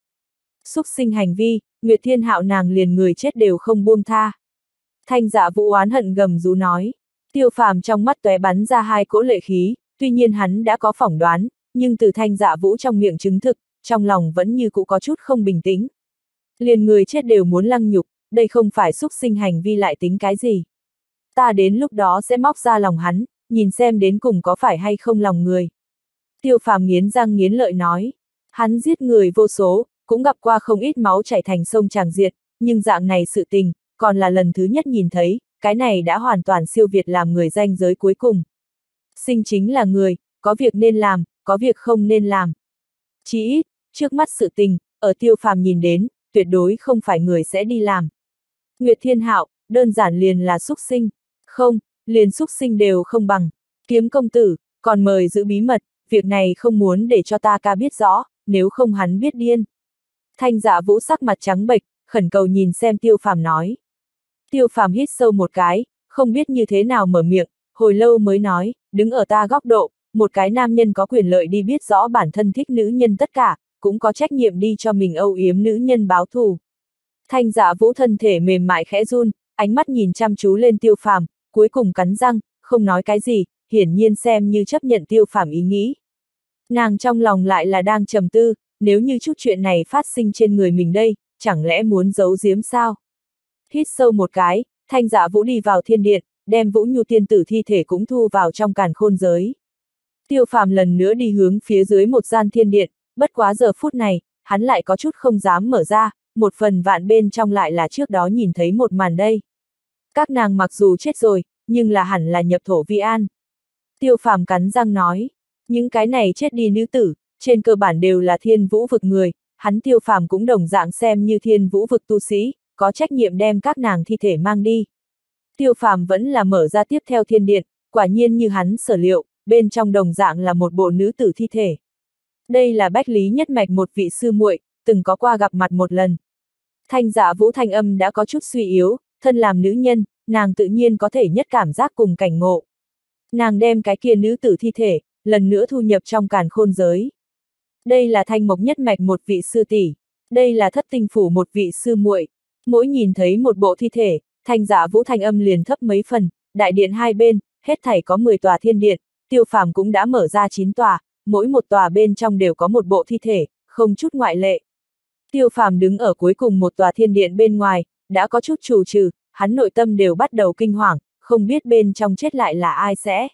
Xúc sinh hành vi, Nguyệt Thiên Hạo nàng liền người chết đều không buông tha. Thanh Dạ Vũ oán hận gầm rú nói, Tiêu Phàm trong mắt tóe bắn ra hai cỗ lệ khí, tuy nhiên hắn đã có phỏng đoán, nhưng từ Thanh Dạ Vũ trong miệng chứng thực, trong lòng vẫn như cũ có chút không bình tĩnh. Liền người chết đều muốn lăng nhục, đây không phải xúc sinh hành vi lại tính cái gì. Ta đến lúc đó sẽ móc ra lòng hắn, nhìn xem đến cùng có phải hay không lòng người. Tiêu Phàm nghiến răng nghiến lợi nói, hắn giết người vô số, cũng gặp qua không ít máu chảy thành sông tràng diệt, nhưng dạng này sự tình, còn là lần thứ nhất nhìn thấy, cái này đã hoàn toàn siêu việt làm người ranh giới cuối cùng. Sinh chính là người, có việc nên làm, có việc không nên làm. Chỉ ít, trước mắt sự tình, ở Tiêu Phàm nhìn đến, tuyệt đối không phải người sẽ đi làm. Nguyệt Thiên Hạo, đơn giản liền là xúc sinh. Không, liền xúc sinh đều không bằng. Kiếm công tử, còn mời giữ bí mật, việc này không muốn để cho ta ca biết rõ, nếu không hắn biết điên. Thanh Dạ Vũ sắc mặt trắng bệch, khẩn cầu nhìn xem Tiêu Phàm nói. Tiêu Phàm hít sâu một cái, không biết như thế nào mở miệng, hồi lâu mới nói, đứng ở ta góc độ, một cái nam nhân có quyền lợi đi biết rõ bản thân thích nữ nhân tất cả, cũng có trách nhiệm đi cho mình âu yếm nữ nhân báo thù. Thanh Dạ Vũ thân thể mềm mại khẽ run, ánh mắt nhìn chăm chú lên Tiêu Phàm, cuối cùng cắn răng, không nói cái gì, hiển nhiên xem như chấp nhận Tiêu Phàm ý nghĩ. Nàng trong lòng lại là đang trầm tư, nếu như chút chuyện này phát sinh trên người mình đây, chẳng lẽ muốn giấu giếm sao? Hít sâu một cái, Thanh Dạ Vũ đi vào thiên điện, đem Vũ Nhu tiên tử thi thể cũng thu vào trong càn khôn giới. Tiêu Phàm lần nữa đi hướng phía dưới một gian thiên điện, bất quá giờ phút này, hắn lại có chút không dám mở ra, một phần vạn bên trong lại là trước đó nhìn thấy một màn đây. Các nàng mặc dù chết rồi, nhưng là hẳn là nhập thổ vi an. Tiêu Phàm cắn răng nói, những cái này chết đi nữ tử, trên cơ bản đều là thiên vũ vực người, hắn Tiêu Phàm cũng đồng dạng xem như thiên vũ vực tu sĩ, có trách nhiệm đem các nàng thi thể mang đi. Tiêu Phàm vẫn là mở ra tiếp theo thiên điện, quả nhiên như hắn sở liệu, bên trong đồng dạng là một bộ nữ tử thi thể. Đây là Bách Lý nhất mạch một vị sư muội, từng có qua gặp mặt một lần. Thanh Dạ Vũ thanh âm đã có chút suy yếu, thân làm nữ nhân, nàng tự nhiên có thể nhất cảm giác cùng cảnh ngộ. Nàng đem cái kia nữ tử thi thể, lần nữa thu nhập trong càn khôn giới. Đây là Thanh Mộc nhất mạch một vị sư tỷ, đây là Thất Tinh phủ một vị sư muội. Mỗi nhìn thấy một bộ thi thể, Thanh Dạ Vũ thanh âm liền thấp mấy phần, đại điện hai bên, hết thảy có mười tòa thiên điện, Tiêu Phàm cũng đã mở ra chín tòa, mỗi một tòa bên trong đều có một bộ thi thể, không chút ngoại lệ. Tiêu Phàm đứng ở cuối cùng một tòa thiên điện bên ngoài, đã có chút trù trừ, hắn nội tâm đều bắt đầu kinh hoàng, không biết bên trong chết lại là ai sẽ.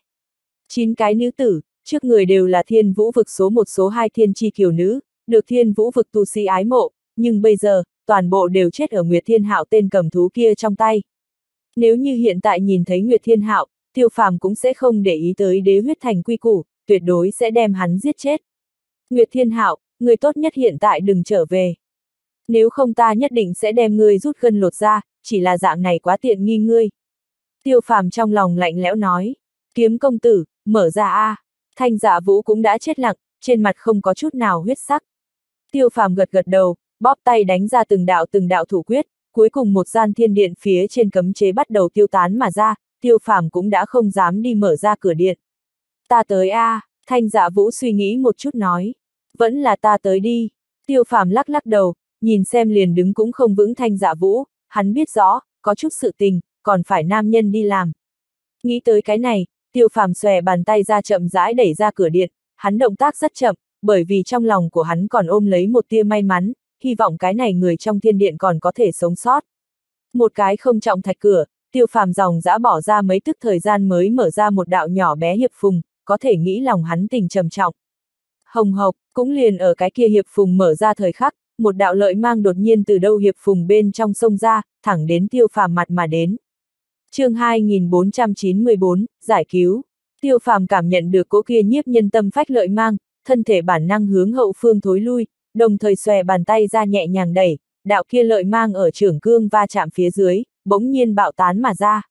Chín cái nữ tử, trước người đều là thiên vũ vực số một số hai thiên chi kiều nữ, được thiên vũ vực tu sĩ ái mộ, nhưng bây giờ, toàn bộ đều chết ở Nguyệt Thiên Hạo tên cầm thú kia trong tay. Nếu như hiện tại nhìn thấy Nguyệt Thiên Hạo, Tiêu Phàm cũng sẽ không để ý tới đế huyết thành quy củ, tuyệt đối sẽ đem hắn giết chết. Nguyệt Thiên Hạo, người tốt nhất hiện tại đừng trở về. Nếu không ta nhất định sẽ đem ngươi rút gân lột ra, chỉ là dạng này quá tiện nghi ngươi. Tiêu Phàm trong lòng lạnh lẽo nói, kiếm công tử, mở ra a. Thanh Dạ Vũ cũng đã chết lặng, trên mặt không có chút nào huyết sắc. Tiêu Phàm gật gật đầu, bóp tay đánh ra từng đạo từng đạo thủ quyết, cuối cùng một gian thiên điện phía trên cấm chế bắt đầu tiêu tán mà ra, Tiêu Phàm cũng đã không dám đi mở ra cửa điện. Ta tới a, Thanh Dạ Vũ suy nghĩ một chút nói, vẫn là ta tới đi. Tiêu Phàm lắc lắc đầu, nhìn xem liền đứng cũng không vững Thanh Dạ Vũ, hắn biết rõ, có chút sự tình, còn phải nam nhân đi làm. Nghĩ tới cái này, Tiêu Phàm xòe bàn tay ra chậm rãi đẩy ra cửa điện, hắn động tác rất chậm, bởi vì trong lòng của hắn còn ôm lấy một tia may mắn, hy vọng cái này người trong thiên điện còn có thể sống sót. Một cái không trọng thạch cửa, Tiêu Phàm dòng dã bỏ ra mấy tức thời gian mới mở ra một đạo nhỏ bé hiệp phùng, có thể nghĩ lòng hắn tình trầm trọng. Hồng hộc, cũng liền ở cái kia hiệp phùng mở ra thời khắc, một đạo lợi mang đột nhiên từ đâu hiệp phùng bên trong sông ra, thẳng đến Tiêu Phàm mặt mà đến. Chương hai nghìn bốn trăm chín mươi bốn, giải cứu. Tiêu Phàm cảm nhận được cỗ kia nhiếp nhân tâm phách lợi mang, thân thể bản năng hướng hậu phương thối lui, đồng thời xòe bàn tay ra nhẹ nhàng đẩy, đạo kia lợi mang ở trưởng cương va chạm phía dưới, bỗng nhiên bạo tán mà ra.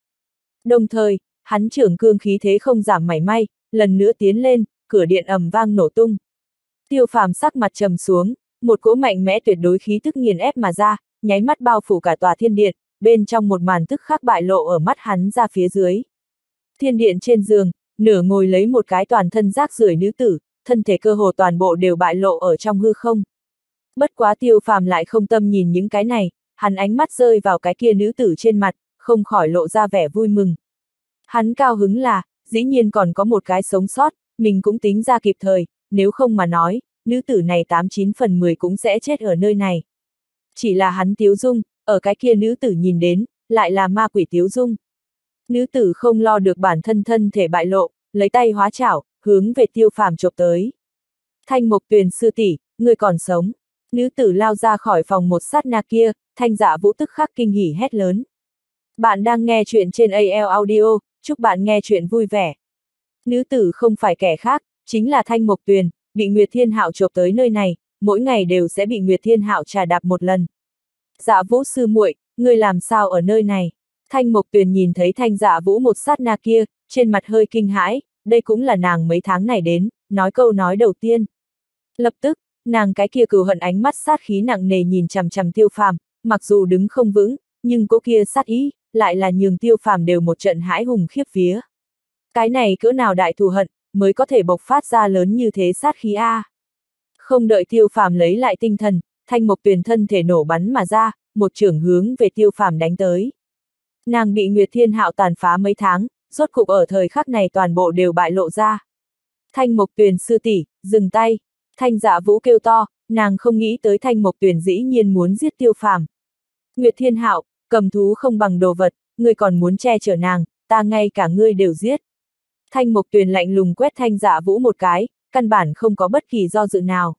Đồng thời, hắn trưởng cương khí thế không giảm mảy may, lần nữa tiến lên, cửa điện ầm vang nổ tung. Tiêu Phàm sắc mặt trầm xuống, một cỗ mạnh mẽ tuyệt đối khí tức nghiền ép mà ra, nháy mắt bao phủ cả tòa thiên điện, bên trong một màn tức khắc bại lộ ở mắt hắn ra phía dưới. Thiên điện trên giường, nửa ngồi lấy một cái toàn thân rác rưởi nữ tử, thân thể cơ hồ toàn bộ đều bại lộ ở trong hư không. Bất quá Tiêu Phàm lại không tâm nhìn những cái này, hắn ánh mắt rơi vào cái kia nữ tử trên mặt, không khỏi lộ ra vẻ vui mừng. Hắn cao hứng là, dĩ nhiên còn có một cái sống sót, mình cũng tính ra kịp thời, nếu không mà nói, nữ tử này tám chín phần mười cũng sẽ chết ở nơi này. Chỉ là hắn Tiếu Dung, ở cái kia nữ tử nhìn đến, lại là ma quỷ Tiếu Dung. Nữ tử không lo được bản thân thân thể bại lộ, lấy tay hóa chảo, hướng về Tiêu Phàm chộp tới. Thanh Mộc Tuyền sư tỷ, người còn sống. Nữ tử lao ra khỏi phòng một sát na kia, Thanh Dạ Vũ tức khắc kinh hỉ hét lớn. Bạn đang nghe chuyện trên a lờ Audio, chúc bạn nghe chuyện vui vẻ. Nữ tử không phải kẻ khác, chính là Thanh Mộc Tuyền, bị Nguyệt Thiên Hạo chộp tới nơi này, mỗi ngày đều sẽ bị Nguyệt Thiên Hạo trà đạp một lần. Dạ Vũ sư muội, ngươi làm sao ở nơi này? Thanh Mộc Tuyền nhìn thấy Thanh Dạ Vũ một sát na kia, trên mặt hơi kinh hãi, đây cũng là nàng mấy tháng này đến, nói câu nói đầu tiên. Lập tức, nàng cái kia cừu hận ánh mắt sát khí nặng nề nhìn chằm chằm Tiêu Phàm, mặc dù đứng không vững, nhưng cỗ kia sát ý, lại là nhường Tiêu Phàm đều một trận hãi hùng khiếp vía. Cái này cỡ nào đại thù hận, mới có thể bộc phát ra lớn như thế sát khí a. Không đợi Tiêu Phàm lấy lại tinh thần, Thanh Mộc Tuyền thân thể nổ bắn mà ra, một chưởng hướng về Tiêu Phàm đánh tới. Nàng bị Nguyệt Thiên Hạo tàn phá mấy tháng, rốt cục ở thời khắc này toàn bộ đều bại lộ ra. Thanh Mộc Tuyền sư tỷ, dừng tay. Thanh Dạ Vũ kêu to, nàng không nghĩ tới Thanh Mộc Tuyền dĩ nhiên muốn giết Tiêu Phàm. Nguyệt Thiên Hạo, cầm thú không bằng đồ vật, ngươi còn muốn che chở nàng, ta ngay cả ngươi đều giết. Thanh Mộc Tuyền lạnh lùng quét Thanh Dạ Vũ một cái, căn bản không có bất kỳ do dự nào.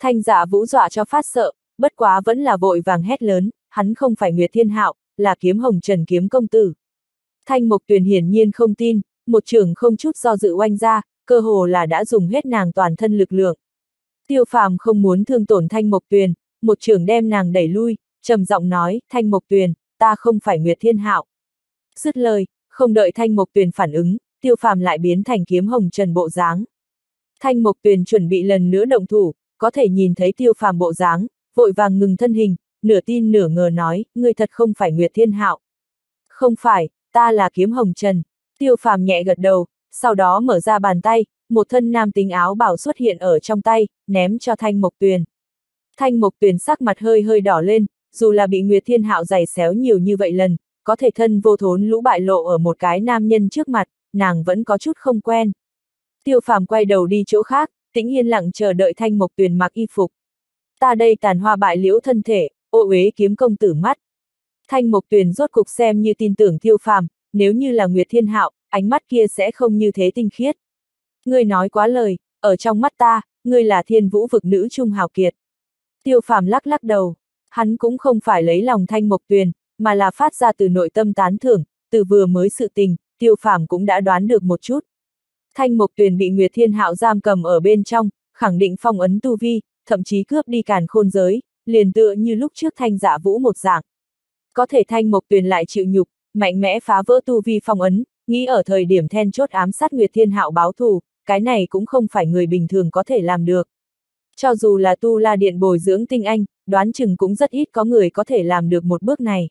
Thanh Dạ Vũ dọa cho phát sợ, bất quá vẫn là vội vàng hét lớn, hắn không phải Nguyệt Thiên Hạo, là Kiếm Hồng Trần Kiếm công tử. Thanh Mộc Tuyền hiển nhiên không tin, một chưởng không chút do dự oanh ra, cơ hồ là đã dùng hết nàng toàn thân lực lượng. Tiêu Phàm không muốn thương tổn Thanh Mộc Tuyền, một chưởng đem nàng đẩy lui, trầm giọng nói, Thanh Mộc Tuyền, ta không phải Nguyệt Thiên Hạo. Dứt lời, không đợi Thanh Mộc Tuyền phản ứng, Tiêu Phàm lại biến thành Kiếm Hồng Trần bộ dáng. Thanh Mộc Tuyền chuẩn bị lần nữa động thủ, có thể nhìn thấy Tiêu Phàm bộ dáng, vội vàng ngừng thân hình, nửa tin nửa ngờ nói, ngươi thật không phải Nguyệt Thiên Hạo. Không phải, ta là Kiếm Hồng Trần. Tiêu Phàm nhẹ gật đầu, sau đó mở ra bàn tay, một thân nam tính áo bào xuất hiện ở trong tay, ném cho Thanh Mộc Tuyền. Thanh Mộc Tuyền sắc mặt hơi hơi đỏ lên, dù là bị Nguyệt Thiên Hạo giày xéo nhiều như vậy lần, có thể thân vô thốn lũ bại lộ ở một cái nam nhân trước mặt, nàng vẫn có chút không quen. Tiêu Phàm quay đầu đi chỗ khác, tĩnh yên lặng chờ đợi Thanh Mộc Tuyền mặc y phục. Ta đây tàn hoa bại liễu thân thể, ô uế Kiếm công tử mắt. Thanh Mộc Tuyền rốt cục xem như tin tưởng Tiêu Phàm, nếu như là Nguyệt Thiên Hạo, ánh mắt kia sẽ không như thế tinh khiết. Ngươi nói quá lời, ở trong mắt ta, ngươi là Thiên Vũ vực nữ trung hào kiệt. Tiêu Phàm lắc lắc đầu, hắn cũng không phải lấy lòng Thanh Mộc Tuyền, mà là phát ra từ nội tâm tán thưởng, từ vừa mới sự tình, Tiêu Phàm cũng đã đoán được một chút. Thanh Mộc Tuyền bị Nguyệt Thiên Hạo giam cầm ở bên trong, khẳng định phong ấn tu vi, thậm chí cướp đi Càn Khôn giới, liền tựa như lúc trước Thanh Dạ Vũ một dạng. Có thể Thanh Mộc Tuyền lại chịu nhục, mạnh mẽ phá vỡ tu vi phong ấn, nghĩ ở thời điểm then chốt ám sát Nguyệt Thiên Hạo báo thù, cái này cũng không phải người bình thường có thể làm được. Cho dù là Tu La Điện bồi dưỡng tinh anh, đoán chừng cũng rất ít có người có thể làm được một bước này.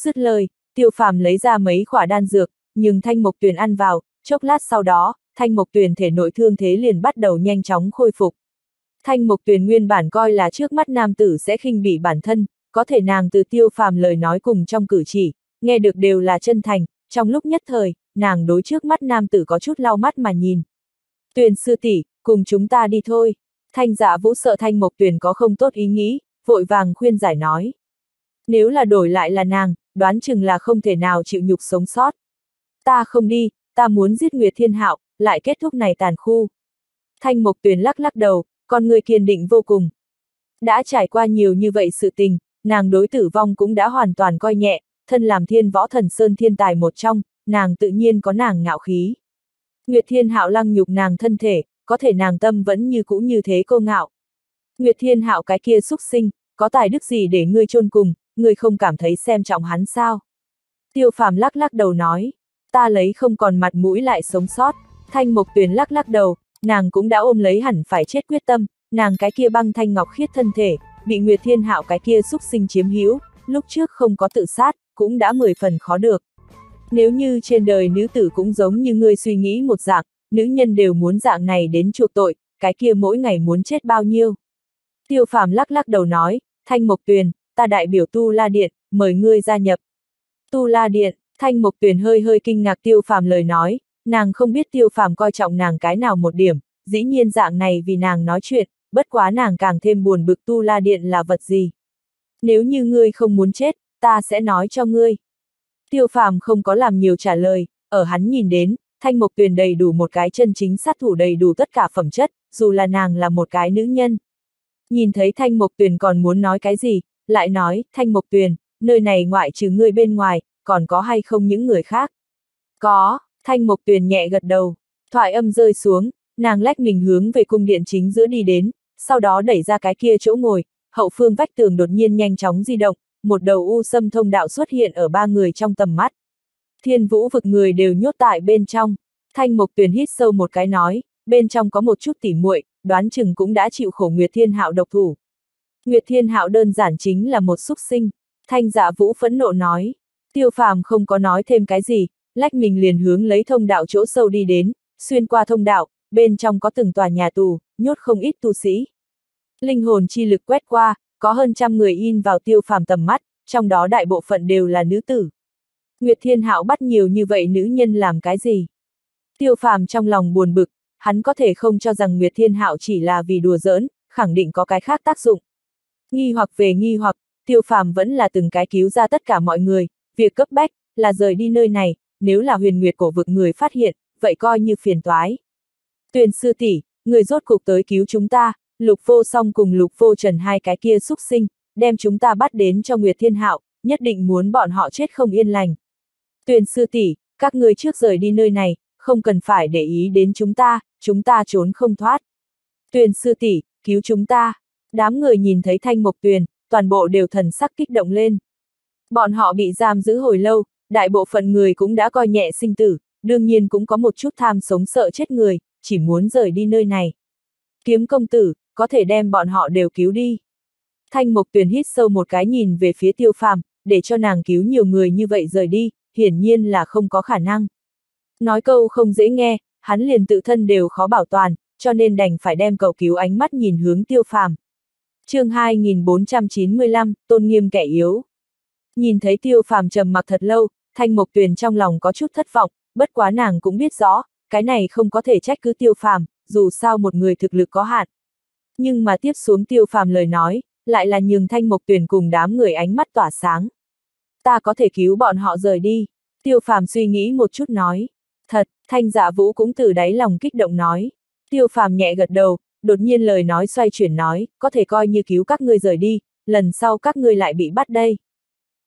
Dứt lời, Tiêu Phàm lấy ra mấy quả đan dược, nhưng Thanh Mộc Tuyền ăn vào, chốc lát sau đó, Thanh Mộc Tuyền thể nội thương thế liền bắt đầu nhanh chóng khôi phục. Thanh Mộc Tuyền nguyên bản coi là trước mắt nam tử sẽ khinh bỉ bản thân, có thể nàng từ Tiêu Phàm lời nói cùng trong cử chỉ, nghe được đều là chân thành, trong lúc nhất thời, nàng đối trước mắt nam tử có chút lau mắt mà nhìn. Tuyền sư tỷ, cùng chúng ta đi thôi. Thanh Dạ Vũ sợ Thanh Mộc Tuyền có không tốt ý nghĩ, vội vàng khuyên giải nói. Nếu là đổi lại là nàng, đoán chừng là không thể nào chịu nhục sống sót. Ta không đi, ta muốn giết Nguyệt Thiên Hạo, lại kết thúc này tàn khu. Thanh Mộc Tuyền lắc lắc đầu, con người kiên định vô cùng. Đã trải qua nhiều như vậy sự tình, nàng đối tử vong cũng đã hoàn toàn coi nhẹ, thân làm Thiên Võ Thần Sơn thiên tài một trong, nàng tự nhiên có nàng ngạo khí. Nguyệt Thiên Hạo lăng nhục nàng thân thể, có thể nàng tâm vẫn như cũ như thế cô ngạo. Nguyệt Thiên Hạo cái kia xúc sinh, có tài đức gì để ngươi chôn cùng, ngươi không cảm thấy xem trọng hắn sao? Tiêu Phàm lắc lắc đầu nói, ta lấy không còn mặt mũi lại sống sót. Thanh Mộc Tuyền lắc lắc đầu, nàng cũng đã ôm lấy hẳn phải chết quyết tâm, nàng cái kia băng thanh ngọc khiết thân thể, bị Nguyệt Thiên Hạo cái kia xúc sinh chiếm hữu, lúc trước không có tự sát, cũng đã mười phần khó được. Nếu như trên đời nữ tử cũng giống như ngươi suy nghĩ một dạng, nữ nhân đều muốn dạng này đến chuộc tội, cái kia mỗi ngày muốn chết bao nhiêu. Tiêu Phàm lắc lắc đầu nói, Thanh Mộc Tuyền, ta đại biểu Tu La Điện, mời ngươi gia nhập. Tu La Điện, Thanh Mộc Tuyền hơi hơi kinh ngạc Tiêu Phàm lời nói, nàng không biết Tiêu Phàm coi trọng nàng cái nào một điểm, dĩ nhiên dạng này vì nàng nói chuyện, bất quá nàng càng thêm buồn bực Tu La Điện là vật gì. Nếu như ngươi không muốn chết, ta sẽ nói cho ngươi. Tiêu Phàm không có làm nhiều trả lời, ở hắn nhìn đến, Thanh Mộc Tuyền đầy đủ một cái chân chính sát thủ đầy đủ tất cả phẩm chất, dù là nàng là một cái nữ nhân. Nhìn thấy Thanh Mộc Tuyền còn muốn nói cái gì, lại nói, Thanh Mộc Tuyền, nơi này ngoại trừ ngươi bên ngoài, còn có hay không những người khác? Có, Thanh Mộc Tuyền nhẹ gật đầu, thoại âm rơi xuống, nàng lách mình hướng về cung điện chính giữa đi đến, sau đó đẩy ra cái kia chỗ ngồi, hậu phương vách tường đột nhiên nhanh chóng di động, một đầu u sâm thông đạo xuất hiện ở ba người trong tầm mắt. Thiên Vũ vực người đều nhốt tại bên trong, Thanh Mộc Tuyền hít sâu một cái nói, bên trong có một chút tỉ muội, đoán chừng cũng đã chịu khổ Nguyệt Thiên Hạo độc thủ. Nguyệt Thiên Hạo đơn giản chính là một xúc sinh, Thanh Dạ Vũ phẫn nộ nói. Tiêu Phàm không có nói thêm cái gì, lách mình liền hướng lấy thông đạo chỗ sâu đi đến, xuyên qua thông đạo, bên trong có từng tòa nhà tù, nhốt không ít tu sĩ. Linh hồn chi lực quét qua, có hơn trăm người in vào Tiêu Phàm tầm mắt, trong đó đại bộ phận đều là nữ tử. Nguyệt Thiên Hạo bắt nhiều như vậy nữ nhân làm cái gì? Tiêu Phàm trong lòng buồn bực, hắn có thể không cho rằng Nguyệt Thiên Hạo chỉ là vì đùa giỡn, khẳng định có cái khác tác dụng. Nghi hoặc về nghi hoặc, Tiêu Phàm vẫn là từng cái cứu ra tất cả mọi người, việc cấp bách là rời đi nơi này, nếu là Huyền Nguyệt cổ vực người phát hiện, vậy coi như phiền toái. Tuyền sư tỷ, người rốt cục tới cứu chúng ta, Lục Vô Song cùng Lục Vô Trần hai cái kia xúc sinh, đem chúng ta bắt đến cho Nguyệt Thiên Hạo, nhất định muốn bọn họ chết không yên lành. Tuyền sư tỷ, các ngươi trước rời đi nơi này, không cần phải để ý đến chúng ta, chúng ta trốn không thoát. Tuyền sư tỷ, cứu chúng ta. Đám người nhìn thấy Thanh Mộc Tuyền, toàn bộ đều thần sắc kích động lên. Bọn họ bị giam giữ hồi lâu, đại bộ phận người cũng đã coi nhẹ sinh tử, đương nhiên cũng có một chút tham sống sợ chết người, chỉ muốn rời đi nơi này. Kiếm công tử, có thể đem bọn họ đều cứu đi. Thanh Mộc Tuyền hít sâu một cái nhìn về phía Tiêu Phàm, để cho nàng cứu nhiều người như vậy rời đi, hiển nhiên là không có khả năng. Nói câu không dễ nghe, hắn liền tự thân đều khó bảo toàn, cho nên đành phải đem cầu cứu ánh mắt nhìn hướng Tiêu Phàm. Chương hai nghìn bốn trăm chín mươi lăm, tôn nghiêm kẻ yếu. Nhìn thấy Tiêu Phàm trầm mặc thật lâu, Thanh Mộc Tuyền trong lòng có chút thất vọng, bất quá nàng cũng biết rõ, cái này không có thể trách cứ Tiêu Phàm, dù sao một người thực lực có hạn. Nhưng mà tiếp xuống Tiêu Phàm lời nói, lại là nhường Thanh Mộc Tuyền cùng đám người ánh mắt tỏa sáng. Ta có thể cứu bọn họ rời đi, Tiêu Phàm suy nghĩ một chút nói. Thật, Thanh Dạ Vũ cũng từ đáy lòng kích động nói. Tiêu Phàm nhẹ gật đầu, đột nhiên lời nói xoay chuyển nói, có thể coi như cứu các ngươi rời đi, lần sau các ngươi lại bị bắt đây.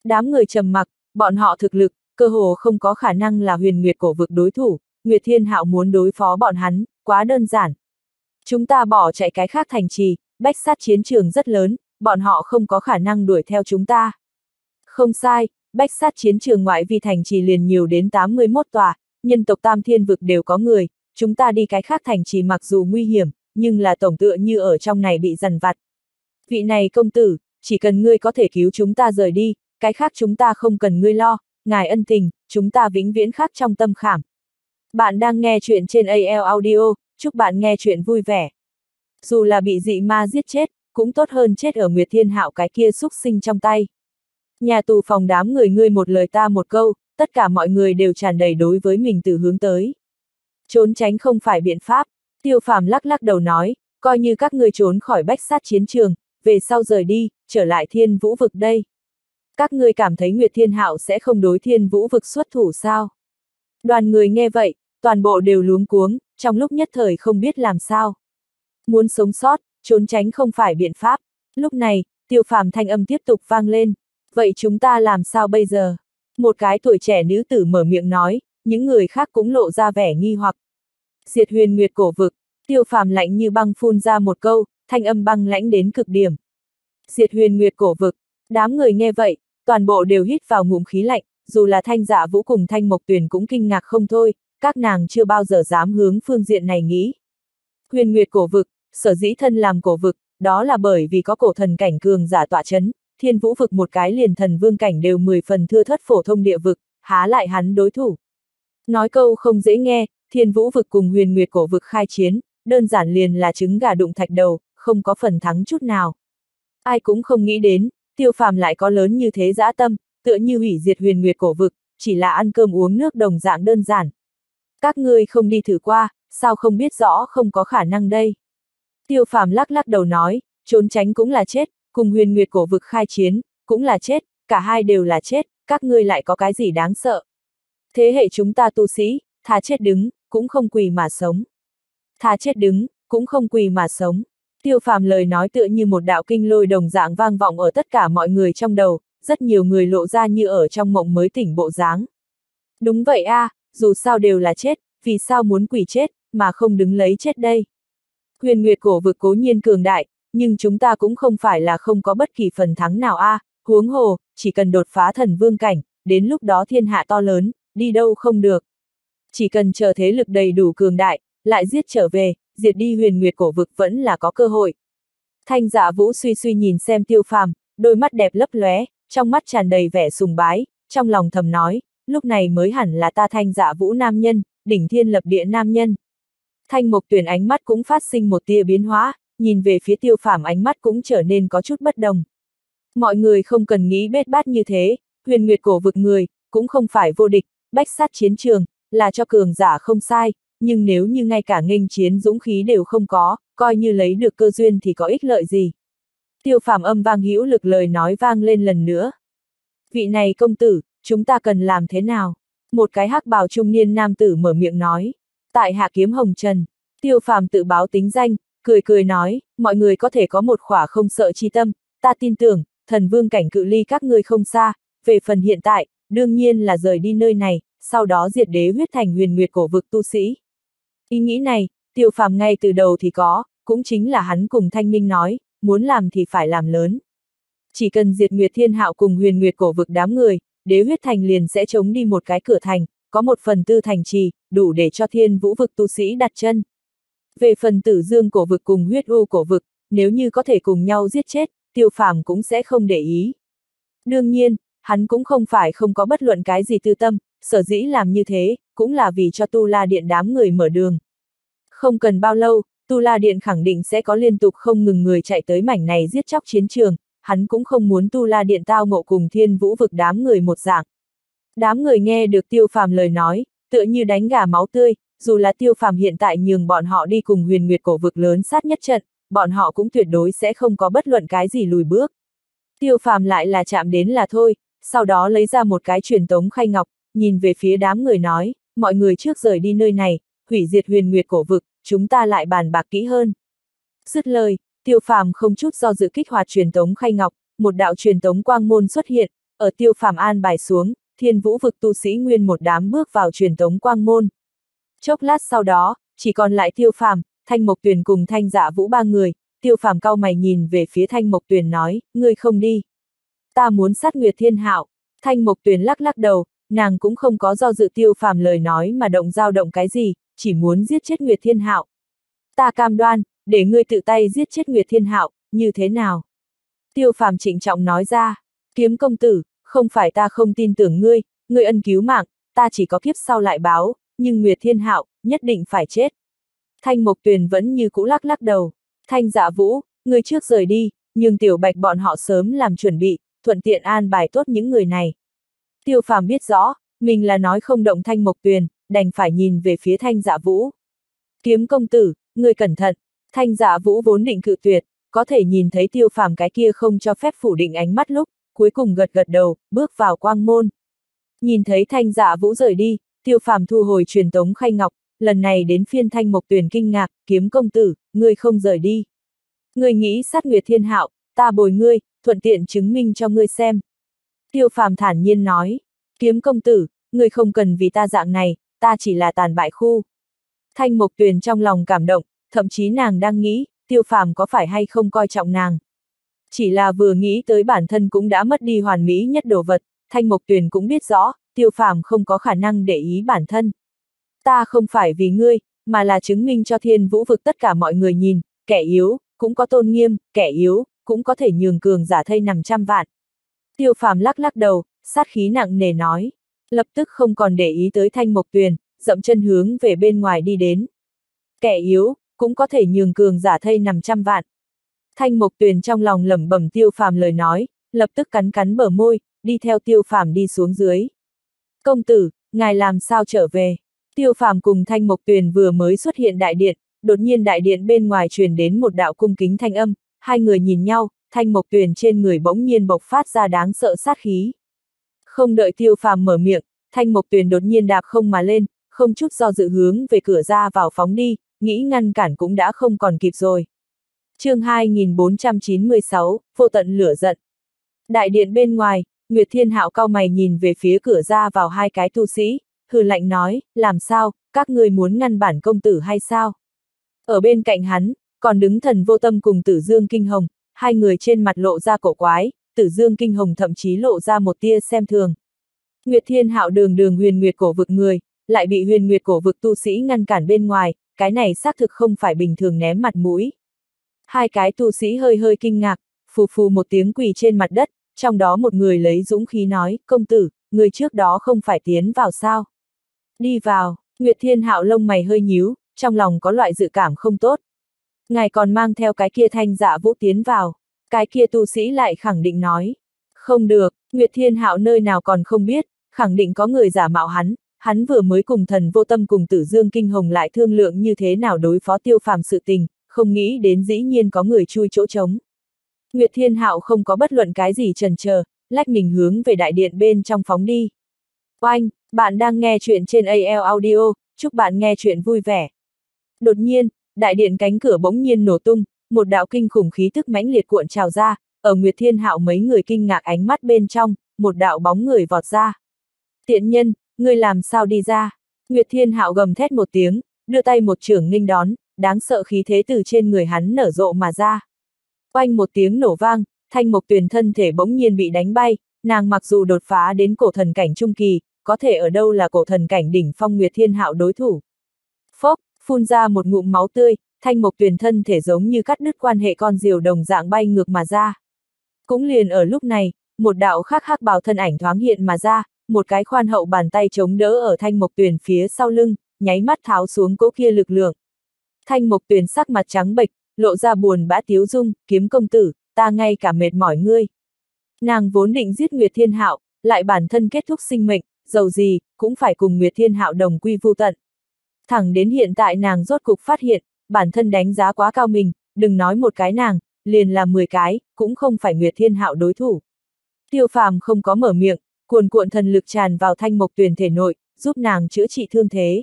Đám người trầm mặc, bọn họ thực lực, cơ hồ không có khả năng là Huyền Nguyệt cổ vực đối thủ, Nguyệt Thiên Hạo muốn đối phó bọn hắn, quá đơn giản. Chúng ta bỏ chạy cái khác thành trì, bách sát chiến trường rất lớn, bọn họ không có khả năng đuổi theo chúng ta. Không sai, bách sát chiến trường ngoại vi thành trì liền nhiều đến tám mươi mốt tòa, nhân tộc Tam Thiên vực đều có người, chúng ta đi cái khác thành trì mặc dù nguy hiểm, nhưng là tổng tựa như ở trong này bị dằn vặt. Vị này công tử, chỉ cần ngươi có thể cứu chúng ta rời đi, cái khác chúng ta không cần ngươi lo, ngài ân tình, chúng ta vĩnh viễn khắc trong tâm khảm. Bạn đang nghe chuyện trên a lờ Audio, chúc bạn nghe chuyện vui vẻ. Dù là bị dị ma giết chết, cũng tốt hơn chết ở Nguyệt Thiên Hạo cái kia xúc sinh trong tay. Nhà tù phòng đám người ngươi một lời ta một câu, tất cả mọi người đều tràn đầy đối với mình từ hướng tới. Trốn tránh không phải biện pháp, Tiêu Phàm lắc lắc đầu nói, coi như các ngươi trốn khỏi bách sát chiến trường, về sau rời đi, trở lại Thiên Vũ vực đây. Các ngươi cảm thấy Nguyệt Thiên Hạo sẽ không đối Thiên Vũ vực xuất thủ sao? Đoàn người nghe vậy, toàn bộ đều luống cuống, trong lúc nhất thời không biết làm sao. Muốn sống sót, trốn tránh không phải biện pháp. Lúc này, Tiêu Phàm thanh âm tiếp tục vang lên. Vậy chúng ta làm sao bây giờ? Một cái tuổi trẻ nữ tử mở miệng nói, những người khác cũng lộ ra vẻ nghi hoặc. Diệt Huyền Nguyệt cổ vực, Tiêu Phàm lạnh như băng phun ra một câu, thanh âm băng lãnh đến cực điểm. Diệt Huyền Nguyệt cổ vực, đám người nghe vậy, toàn bộ đều hít vào ngụm khí lạnh, dù là Thanh Dạ Vũ cùng Thanh Mộc Tuyền cũng kinh ngạc không thôi, các nàng chưa bao giờ dám hướng phương diện này nghĩ. Huyền Nguyệt cổ vực, sở dĩ thân làm cổ vực, đó là bởi vì có cổ thần cảnh cường giả tọa chấn, Thiên Vũ vực một cái liền thần vương cảnh đều mười phần thưa thất phổ thông địa vực, há lại hắn đối thủ. Nói câu không dễ nghe, Thiên Vũ vực cùng Huyền Nguyệt cổ vực khai chiến, đơn giản liền là trứng gà đụng thạch đầu, không có phần thắng chút nào. Ai cũng không nghĩ đến, Tiêu Phàm lại có lớn như thế dã tâm, tựa như hủy diệt Huyền Nguyệt cổ vực, chỉ là ăn cơm uống nước đồng dạng đơn giản. Các ngươi không đi thử qua, sao không biết rõ không có khả năng đây? Tiêu Phàm lắc lắc đầu nói, trốn tránh cũng là chết, cùng Huyền Nguyệt cổ vực khai chiến, cũng là chết, cả hai đều là chết, các ngươi lại có cái gì đáng sợ? Thế hệ chúng ta tu sĩ, thà chết đứng, cũng không quỳ mà sống. Thà chết đứng, cũng không quỳ mà sống. Tiêu Phàm lời nói tựa như một đạo kinh lôi đồng dạng vang vọng ở tất cả mọi người trong đầu, rất nhiều người lộ ra như ở trong mộng mới tỉnh bộ dáng. Đúng vậy a, à, dù sao đều là chết, vì sao muốn quỳ chết, mà không đứng lấy chết đây? Huyền Nguyệt cổ vực cố nhiên cường đại, nhưng chúng ta cũng không phải là không có bất kỳ phần thắng nào a, à, huống hồ, chỉ cần đột phá thần vương cảnh, đến lúc đó thiên hạ to lớn, đi đâu không được. Chỉ cần chờ thế lực đầy đủ cường đại, lại giết trở về, diệt đi Huyền Nguyệt cổ vực vẫn là có cơ hội. Thanh Dạ Vũ suy suy nhìn xem Tiêu Phàm, đôi mắt đẹp lấp lóe, trong mắt tràn đầy vẻ sùng bái, trong lòng thầm nói, lúc này mới hẳn là ta Thanh Dạ Vũ nam nhân, đỉnh thiên lập địa nam nhân. Thanh Mộc Tuyền ánh mắt cũng phát sinh một tia biến hóa, nhìn về phía Tiêu Phàm ánh mắt cũng trở nên có chút bất đồng. Mọi người không cần nghĩ bết bát như thế, Huyền Nguyệt cổ vực người, cũng không phải vô địch, bách sát chiến trường, là cho cường giả không sai, nhưng nếu như ngay cả nghênh chiến dũng khí đều không có, coi như lấy được cơ duyên thì có ích lợi gì. Tiêu Phàm âm vang hữu lực lời nói vang lên lần nữa. Vị này công tử, chúng ta cần làm thế nào? Một cái hắc bào trung niên nam tử mở miệng nói. Tại hạ kiếm Hồng Trần. Tiêu Phàm tự báo tính danh, cười cười nói, mọi người có thể có một khỏa không sợ chi tâm, ta tin tưởng, thần vương cảnh cự ly các ngươi không xa, về phần hiện tại, đương nhiên là rời đi nơi này, sau đó diệt đế huyết thành Huyền Nguyệt cổ vực tu sĩ. Ý nghĩ này, Tiêu Phàm ngay từ đầu thì có, cũng chính là hắn cùng Thanh Minh nói, muốn làm thì phải làm lớn. Chỉ cần diệt Nguyệt Thiên Hạo cùng Huyền Nguyệt cổ vực đám người, đế huyết thành liền sẽ chống đi một cái cửa thành, có một phần tư thành trì, đủ để cho Thiên Vũ vực tu sĩ đặt chân. Về phần Tử Dương cổ vực cùng Huyết U cổ vực, nếu như có thể cùng nhau giết chết, Tiêu Phàm cũng sẽ không để ý. Đương nhiên, hắn cũng không phải không có bất luận cái gì tư tâm, sở dĩ làm như thế, cũng là vì cho Tu La Điện đám người mở đường. Không cần bao lâu, Tu La Điện khẳng định sẽ có liên tục không ngừng người chạy tới mảnh này giết chóc chiến trường, hắn cũng không muốn Tu La Điện tao ngộ cùng Thiên Vũ vực đám người một dạng. Đám người nghe được Tiêu Phàm lời nói, tựa như đánh gà máu tươi, dù là Tiêu Phàm hiện tại nhường bọn họ đi cùng Huyền Nguyệt cổ vực lớn sát nhất trận, bọn họ cũng tuyệt đối sẽ không có bất luận cái gì lùi bước. Tiêu Phàm lại là chạm đến là thôi, sau đó lấy ra một cái truyền tống khay ngọc, nhìn về phía đám người nói, mọi người trước rời đi nơi này, hủy diệt Huyền Nguyệt cổ vực, chúng ta lại bàn bạc kỹ hơn. Dứt lời, Tiêu Phàm không chút do dự kích hoạt truyền tống khay ngọc, một đạo truyền tống quang môn xuất hiện, ở Tiêu Phàm an bài xuống, Thiên Vũ vực tu sĩ nguyên một đám bước vào truyền tống quang môn. Chốc lát sau đó, chỉ còn lại Tiêu Phàm, Thanh Mộc Tuyền cùng Thanh Dạ Vũ ba người. Tiêu Phàm cau mày nhìn về phía Thanh Mộc Tuyền nói, ngươi không đi. Ta muốn sát Nguyệt Thiên Hạo. Thanh Mộc Tuyền lắc lắc đầu, nàng cũng không có do dự Tiêu Phàm lời nói mà động dao động cái gì, chỉ muốn giết chết Nguyệt Thiên Hạo. Ta cam đoan, để ngươi tự tay giết chết Nguyệt Thiên Hạo, như thế nào? Tiêu Phàm trịnh trọng nói ra, kiếm công tử, không phải ta không tin tưởng ngươi, ngươi ân cứu mạng, ta chỉ có kiếp sau lại báo, nhưng Nguyệt Thiên Hạo nhất định phải chết. Thanh Mộc Tuyền vẫn như cũ lắc lắc đầu. Thanh Dạ Vũ, ngươi trước rời đi, nhưng Tiểu Bạch bọn họ sớm làm chuẩn bị, thuận tiện an bài tốt những người này. Tiêu Phàm biết rõ, mình là nói không động Thanh Mộc Tuyền, đành phải nhìn về phía Thanh Dạ Vũ. Kiếm công tử, ngươi cẩn thận. Thanh Dạ Vũ vốn định cự tuyệt, có thể nhìn thấy Tiêu Phàm cái kia không cho phép phủ định ánh mắt lúc, cuối cùng gật gật đầu, bước vào quang môn. Nhìn thấy Thanh Dạ Vũ rời đi, Tiêu Phàm thu hồi truyền tống khay ngọc, lần này đến phiên Thanh Mộc Tuyền kinh ngạc, kiếm công tử, ngươi không rời đi. Ngươi nghĩ sát Nguyệt Thiên Hạo, ta bồi ngươi, thuận tiện chứng minh cho ngươi xem. Tiêu Phàm thản nhiên nói, Kiếm công tử, ngươi không cần vì ta dạng này, ta chỉ là tàn bại khu. Thanh Mộc Tuyền trong lòng cảm động, thậm chí nàng đang nghĩ, Tiêu Phàm có phải hay không coi trọng nàng. Chỉ là vừa nghĩ tới bản thân cũng đã mất đi hoàn mỹ nhất đồ vật, Thanh Mộc Tuyền cũng biết rõ, Tiêu Phàm không có khả năng để ý bản thân. Ta không phải vì ngươi, mà là chứng minh cho Thiên Vũ vực tất cả mọi người nhìn, kẻ yếu, cũng có tôn nghiêm, kẻ yếu, cũng có thể nhường cường giả thây nằm trăm vạn. Tiêu Phàm lắc lắc đầu, sát khí nặng nề nói, lập tức không còn để ý tới Thanh Mộc Tuyền, dậm chân hướng về bên ngoài đi đến. Kẻ yếu, cũng có thể nhường cường giả thây nằm trăm vạn. Thanh Mộc Tuyền trong lòng lẩm bẩm Tiêu Phàm lời nói, lập tức cắn cắn bờ môi, đi theo Tiêu Phàm đi xuống dưới. Công tử, ngài làm sao trở về? Tiêu Phàm cùng Thanh Mộc Tuyền vừa mới xuất hiện đại điện, đột nhiên đại điện bên ngoài truyền đến một đạo cung kính thanh âm, hai người nhìn nhau, Thanh Mộc Tuyền trên người bỗng nhiên bộc phát ra đáng sợ sát khí. Không đợi Tiêu Phàm mở miệng, Thanh Mộc Tuyền đột nhiên đạp không mà lên, không chút do dự hướng về cửa ra vào phóng đi, nghĩ ngăn cản cũng đã không còn kịp rồi. Chương hai nghìn bốn trăm chín mươi sáu, vô tận lửa giận. Đại điện bên ngoài, Nguyệt Thiên Hạo cau mày nhìn về phía cửa ra vào hai cái tu sĩ, hừ lạnh nói, làm sao, các ngươi muốn ngăn bản công tử hay sao? Ở bên cạnh hắn, còn đứng Thần Vô Tâm cùng Tử Dương Kinh Hồng, hai người trên mặt lộ ra cổ quái, Tử Dương Kinh Hồng thậm chí lộ ra một tia xem thường. Nguyệt Thiên Hạo đường đường Huyền Nguyệt cổ vực người, lại bị Huyền Nguyệt cổ vực tu sĩ ngăn cản bên ngoài, cái này xác thực không phải bình thường ném mặt mũi. Hai cái tu sĩ hơi hơi kinh ngạc, phù phù một tiếng quỳ trên mặt đất, trong đó một người lấy dũng khí nói, công tử, người trước đó không phải tiến vào sao? Đi vào, Nguyệt Thiên Hạo lông mày hơi nhíu, trong lòng có loại dự cảm không tốt. Ngài còn mang theo cái kia Thanh Dạ Vũ tiến vào, cái kia tu sĩ lại khẳng định nói. Không được, Nguyệt Thiên Hạo nơi nào còn không biết, khẳng định có người giả mạo hắn, hắn vừa mới cùng Thần Vô Tâm cùng Tử Dương Kinh Hồng lại thương lượng như thế nào đối phó Tiêu Phàm sự tình, không nghĩ đến dĩ nhiên có người chui chỗ trống. Nguyệt Thiên Hạo không có bất luận cái gì chần chờ, lách mình hướng về đại điện bên trong phóng đi. Oanh, bạn đang nghe chuyện trên a lờ Audio, chúc bạn nghe chuyện vui vẻ. Đột nhiên, đại điện cánh cửa bỗng nhiên nổ tung, một đạo kinh khủng khí tức mãnh liệt cuộn trào ra, ở Nguyệt Thiên Hạo mấy người kinh ngạc ánh mắt bên trong, một đạo bóng người vọt ra. Tiện nhân, ngươi làm sao đi ra? Nguyệt Thiên Hạo gầm thét một tiếng, đưa tay một chưởng nghênh đón, đáng sợ khí thế từ trên người hắn nở rộ mà ra. Oanh một tiếng nổ vang, Thanh Mộc Tuyền thân thể bỗng nhiên bị đánh bay, nàng mặc dù đột phá đến cổ thần cảnh trung kỳ, có thể ở đâu là cổ thần cảnh đỉnh phong Nguyệt Thiên Hạo đối thủ. Phốc, phun ra một ngụm máu tươi, Thanh Mộc Tuyền thân thể giống như cắt đứt quan hệ con diều đồng dạng bay ngược mà ra. Cũng liền ở lúc này, một đạo khắc hắc bào thân ảnh thoáng hiện mà ra, một cái khoan hậu bàn tay chống đỡ ở Thanh Mộc Tuyền phía sau lưng, nháy mắt tháo xuống cỗ kia lực lượng. Thanh Mộc Tuyền sắc mặt trắng bệch, lộ ra buồn bã tiếu dung, kiếm công tử, ta ngay cả mệt mỏi ngươi. Nàng vốn định giết Nguyệt Thiên Hạo, lại bản thân kết thúc sinh mệnh, dầu gì, cũng phải cùng Nguyệt Thiên Hạo đồng quy vu tận. Thẳng đến hiện tại nàng rốt cục phát hiện, bản thân đánh giá quá cao mình, đừng nói một cái nàng, liền là mười cái, cũng không phải Nguyệt Thiên Hạo đối thủ. Tiêu Phàm không có mở miệng, cuồn cuộn thần lực tràn vào Thanh Mộc Tuyền thể nội, giúp nàng chữa trị thương thế.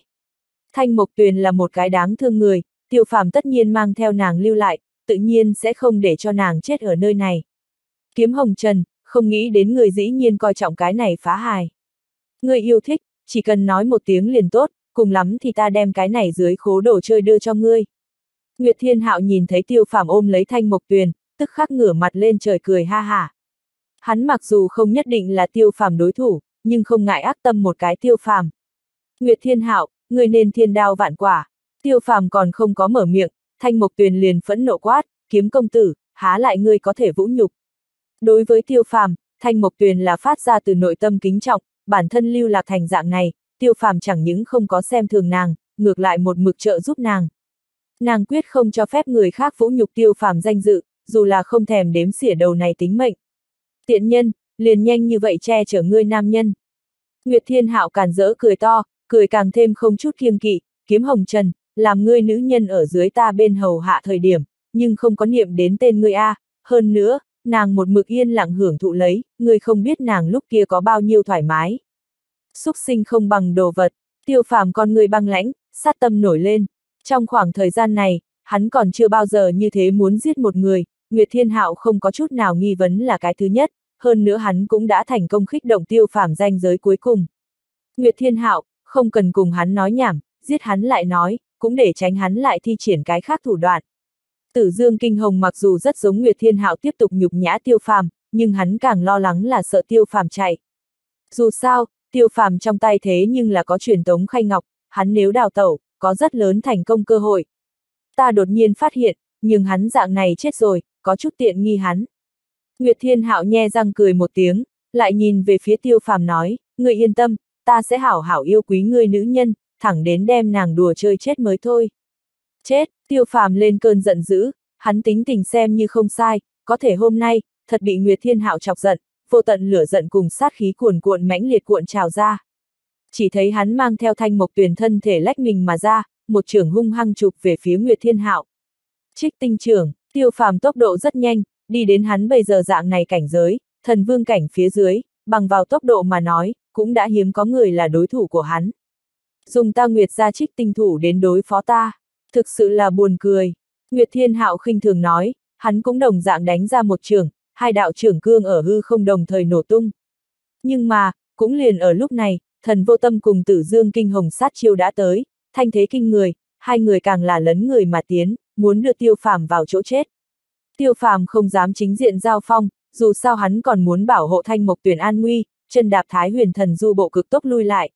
Thanh Mộc Tuyền là một cái đáng thương người, Tiêu Phàm tất nhiên mang theo nàng lưu lại, tự nhiên sẽ không để cho nàng chết ở nơi này. Kiếm Hồng Trần, không nghĩ đến người dĩ nhiên coi trọng cái này phá hài. Người yêu thích, chỉ cần nói một tiếng liền tốt, cùng lắm thì ta đem cái này dưới khố đồ chơi đưa cho ngươi. Nguyệt Thiên Hạo nhìn thấy Tiêu Phàm ôm lấy Thanh Mộc Tuyền, tức khắc ngửa mặt lên trời cười ha hả. Hắn mặc dù không nhất định là Tiêu Phàm đối thủ, nhưng không ngại ác tâm một cái Tiêu Phàm. Nguyệt Thiên Hạo, ngươi nên thiên đao vạn quả. Tiêu Phàm còn không có mở miệng, Thanh Mộc Tuyền liền phẫn nộ quát, kiếm công tử, há lại ngươi có thể vũ nhục. Đối với Tiêu Phàm, Thanh Mộc Tuyền là phát ra từ nội tâm kính trọng, bản thân lưu lạc thành dạng này, Tiêu Phàm chẳng những không có xem thường nàng, ngược lại một mực trợ giúp nàng. Nàng quyết không cho phép người khác vũ nhục Tiêu Phàm danh dự, dù là không thèm đếm xỉa đầu này tính mệnh. Tiện nhân, liền nhanh như vậy che chở ngươi nam nhân. Nguyệt Thiên Hạo càn rỡ cười to, cười càng thêm không chút kiêng kỵ, kiếm Hồng Trần, làm ngươi nữ nhân ở dưới ta bên hầu hạ thời điểm, nhưng không có niệm đến tên ngươi a, à. Hơn nữa, nàng một mực yên lặng hưởng thụ lấy, ngươi không biết nàng lúc kia có bao nhiêu thoải mái. Súc sinh không bằng đồ vật, Tiêu Phàm con ngươi băng lãnh, sát tâm nổi lên. Trong khoảng thời gian này, hắn còn chưa bao giờ như thế muốn giết một người, Nguyệt Thiên Hạo không có chút nào nghi vấn là cái thứ nhất, hơn nữa hắn cũng đã thành công khích động Tiêu Phàm ranh giới cuối cùng. Nguyệt Thiên Hạo, không cần cùng hắn nói nhảm, giết hắn lại nói, cũng để tránh hắn lại thi triển cái khác thủ đoạn. Tử Dương Kinh Hồng mặc dù rất giống Nguyệt Thiên Hạo tiếp tục nhục nhã Tiêu Phàm, nhưng hắn càng lo lắng là sợ Tiêu Phàm chạy. Dù sao, Tiêu Phàm trong tay thế nhưng là có truyền tống khay ngọc, hắn nếu đào tẩu, có rất lớn thành công cơ hội. Ta đột nhiên phát hiện, nhưng hắn dạng này chết rồi, có chút tiện nghi hắn. Nguyệt Thiên Hạo nhe răng cười một tiếng, lại nhìn về phía Tiêu Phàm nói, ngươi yên tâm, ta sẽ hảo hảo yêu quý ngươi nữ nhân, thẳng đến đem nàng đùa chơi chết mới thôi. Chết, Tiêu Phàm lên cơn giận dữ, hắn tính tình xem như không sai, có thể hôm nay, thật bị Nguyệt Thiên Hạo chọc giận, vô tận lửa giận cùng sát khí cuồn cuộn mãnh liệt cuộn trào ra. Chỉ thấy hắn mang theo Thanh Mộc Tuyền thân thể lách mình mà ra, một chưởng hung hăng chụp về phía Nguyệt Thiên Hạo. Trích tinh chưởng, Tiêu Phàm tốc độ rất nhanh, đi đến hắn bây giờ dạng này cảnh giới, thần vương cảnh phía dưới, bằng vào tốc độ mà nói, cũng đã hiếm có người là đối thủ của hắn. Dùng ta Nguyệt gia trích tinh thủ đến đối phó ta, thực sự là buồn cười. Nguyệt Thiên Hạo khinh thường nói, hắn cũng đồng dạng đánh ra một chưởng, hai đạo chưởng cương ở hư không đồng thời nổ tung. Nhưng mà, cũng liền ở lúc này, Thần Vô Tâm cùng Tử Dương Kinh Hồng sát chiêu đã tới, thanh thế kinh người, hai người càng là lấn người mà tiến, muốn đưa Tiêu Phàm vào chỗ chết. Tiêu Phàm không dám chính diện giao phong, dù sao hắn còn muốn bảo hộ Thanh Mộc Tuyền an nguy, chân đạp Thái Huyền Thần Du bộ cực tốc lui lại.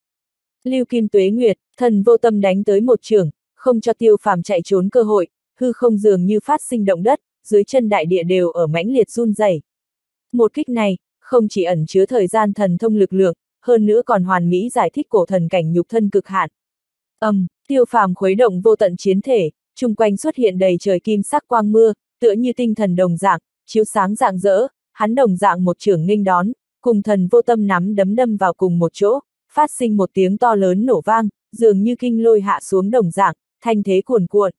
Lưu Kim Tuế Nguyệt, Thần Vô Tâm đánh tới một chưởng, không cho Tiêu Phàm chạy trốn cơ hội, hư không dường như phát sinh động đất, dưới chân đại địa đều ở mãnh liệt run rẩy. Một kích này, không chỉ ẩn chứa thời gian thần thông lực lượng, hơn nữa còn hoàn mỹ giải thích cổ thần cảnh nhục thân cực hạn. Ầm, um, Tiêu Phàm khuấy động vô tận chiến thể, chung quanh xuất hiện đầy trời kim sắc quang mưa, tựa như tinh thần đồng dạng, chiếu sáng rạng rỡ, hắn đồng dạng một chưởng nghênh đón, cùng Thần Vô Tâm nắm đấm đâm vào cùng một chỗ, phát sinh một tiếng to lớn nổ vang, dường như kinh lôi hạ xuống đồng dạng, thanh thế cuồn cuộn.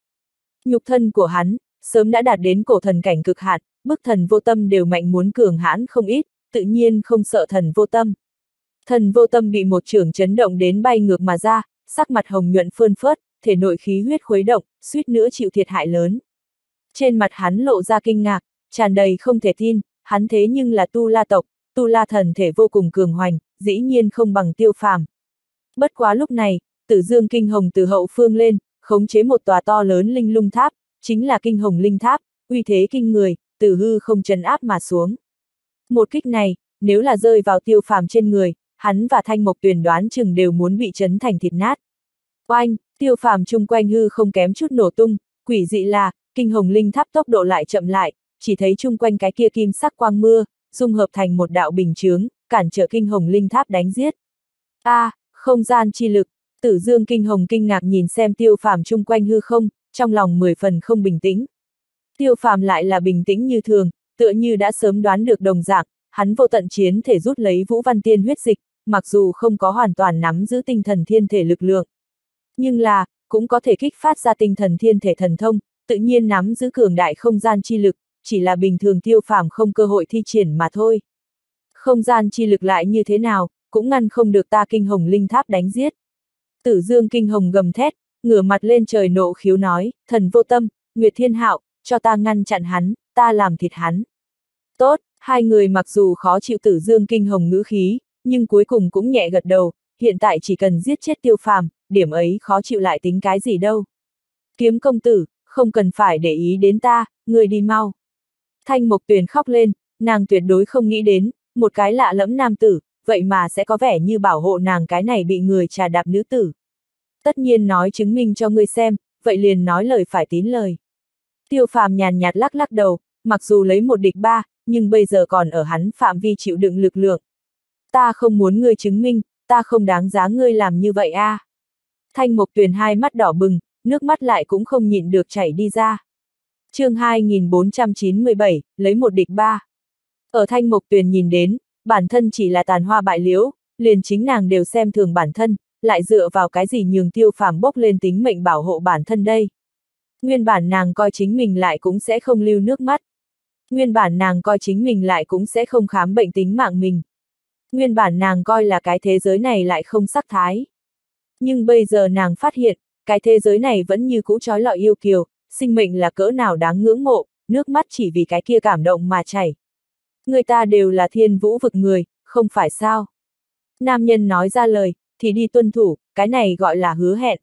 Nhục thân của hắn sớm đã đạt đến cổ thần cảnh cực hạn, bức Thần Vô Tâm đều mạnh muốn cường hãn không ít, tự nhiên không sợ Thần Vô Tâm. Thần Vô Tâm bị một chưởng chấn động đến bay ngược mà ra, sắc mặt hồng nhuận phơn phớt, thể nội khí huyết khuấy động, suýt nữa chịu thiệt hại lớn. Trên mặt hắn lộ ra kinh ngạc, tràn đầy không thể tin, hắn thế nhưng là Tu La tộc, Tu La thần thể vô cùng cường hoành, dĩ nhiên không bằng Tiêu Phàm. Bất quá lúc này, Tử Dương Kinh Hồng từ hậu phương lên, khống chế một tòa to lớn linh lung tháp, chính là Kinh Hồng Linh Tháp, uy thế kinh người, từ hư không trấn áp mà xuống. Một kích này, nếu là rơi vào Tiêu Phàm trên người, hắn và Thanh Mộc Tuyền đoán chừng đều muốn bị chấn thành thịt nát. Oanh, Tiêu Phàm chung quanh hư không kém chút nổ tung, quỷ dị là, Kinh Hồng Linh Tháp tốc độ lại chậm lại, chỉ thấy chung quanh cái kia kim sắc quang mưa, dung hợp thành một đạo bình chướng, cản trở Kinh Hồng Linh Tháp đánh giết. A, à, không gian chi lực, Tử Dương Kinh Hồng kinh ngạc nhìn xem Tiêu Phàm chung quanh hư không, trong lòng mười phần không bình tĩnh. Tiêu Phàm lại là bình tĩnh như thường, tựa như đã sớm đoán được đồng dạng, hắn vô tận chiến thể rút lấy Vũ Văn Tiên huyết dịch, mặc dù không có hoàn toàn nắm giữ tinh thần thiên thể lực lượng, nhưng là, cũng có thể kích phát ra tinh thần thiên thể thần thông, tự nhiên nắm giữ cường đại không gian chi lực, chỉ là bình thường Tiêu Phàm không cơ hội thi triển mà thôi. Không gian chi lực lại như thế nào, cũng ngăn không được ta Kinh Hồng Linh Tháp đánh giết. Tử Dương Kinh Hồng gầm thét, ngửa mặt lên trời nộ khiếu nói, Thần Vô Tâm, Nguyệt Thiên Hạo, cho ta ngăn chặn hắn, ta làm thịt hắn. Tốt, hai người mặc dù khó chịu Tử Dương Kinh Hồng ngữ khí, nhưng cuối cùng cũng nhẹ gật đầu, hiện tại chỉ cần giết chết Tiêu Phàm, điểm ấy khó chịu lại tính cái gì đâu. Kiếm công tử, không cần phải để ý đến ta, người đi mau. Thanh Mộc Tuyền khóc lên, nàng tuyệt đối không nghĩ đến, một cái lạ lẫm nam tử, vậy mà sẽ có vẻ như bảo hộ nàng cái này bị người trà đạp nữ tử. Tất nhiên nói chứng minh cho ngươi xem, vậy liền nói lời phải tín lời. Tiêu Phàm nhàn nhạt lắc lắc đầu, mặc dù lấy một địch ba, nhưng bây giờ còn ở hắn phạm vi chịu đựng lực lượng. Ta không muốn ngươi chứng minh, ta không đáng giá ngươi làm như vậy a. À. Thanh Mộc Tuyền hai mắt đỏ bừng, nước mắt lại cũng không nhịn được chảy đi ra. Chương hai nghìn bốn trăm chín mươi bảy, lấy một địch ba. Ở Thanh Mộc Tuyền nhìn đến, bản thân chỉ là tàn hoa bại liễu, liền chính nàng đều xem thường bản thân, lại dựa vào cái gì nhường Tiêu Phàm bốc lên tính mệnh bảo hộ bản thân đây. Nguyên bản nàng coi chính mình lại cũng sẽ không lưu nước mắt. Nguyên bản nàng coi chính mình lại cũng sẽ không khám bệnh tính mạng mình. Nguyên bản nàng coi là cái thế giới này lại không sắc thái. Nhưng bây giờ nàng phát hiện, cái thế giới này vẫn như cũ trói lọi yêu kiều, sinh mệnh là cỡ nào đáng ngưỡng mộ, nước mắt chỉ vì cái kia cảm động mà chảy. Người ta đều là Thiên Vũ vực người, không phải sao? Nam nhân nói ra lời, thì đi tuân thủ, cái này gọi là hứa hẹn.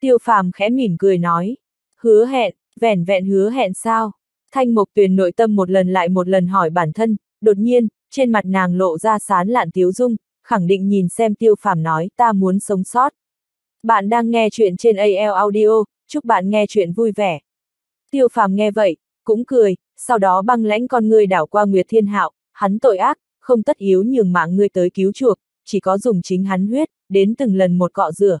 Tiêu Phàm khẽ mỉm cười nói. Hứa hẹn, vẻn vẹn hứa hẹn sao? Thanh Mộc Tuyền nội tâm một lần lại một lần hỏi bản thân, đột nhiên, trên mặt nàng lộ ra sán lạn tiếu dung, khẳng định nhìn xem Tiêu Phàm nói, ta muốn sống sót. Bạn đang nghe chuyện trên a lờ Audio, chúc bạn nghe chuyện vui vẻ. Tiêu Phàm nghe vậy, cũng cười, sau đó băng lãnh con người đảo qua Nguyệt Thiên Hạo, hắn tội ác, không tất yếu nhường mạng ngươi tới cứu chuộc, chỉ có dùng chính hắn huyết, đến từng lần một cọ rửa.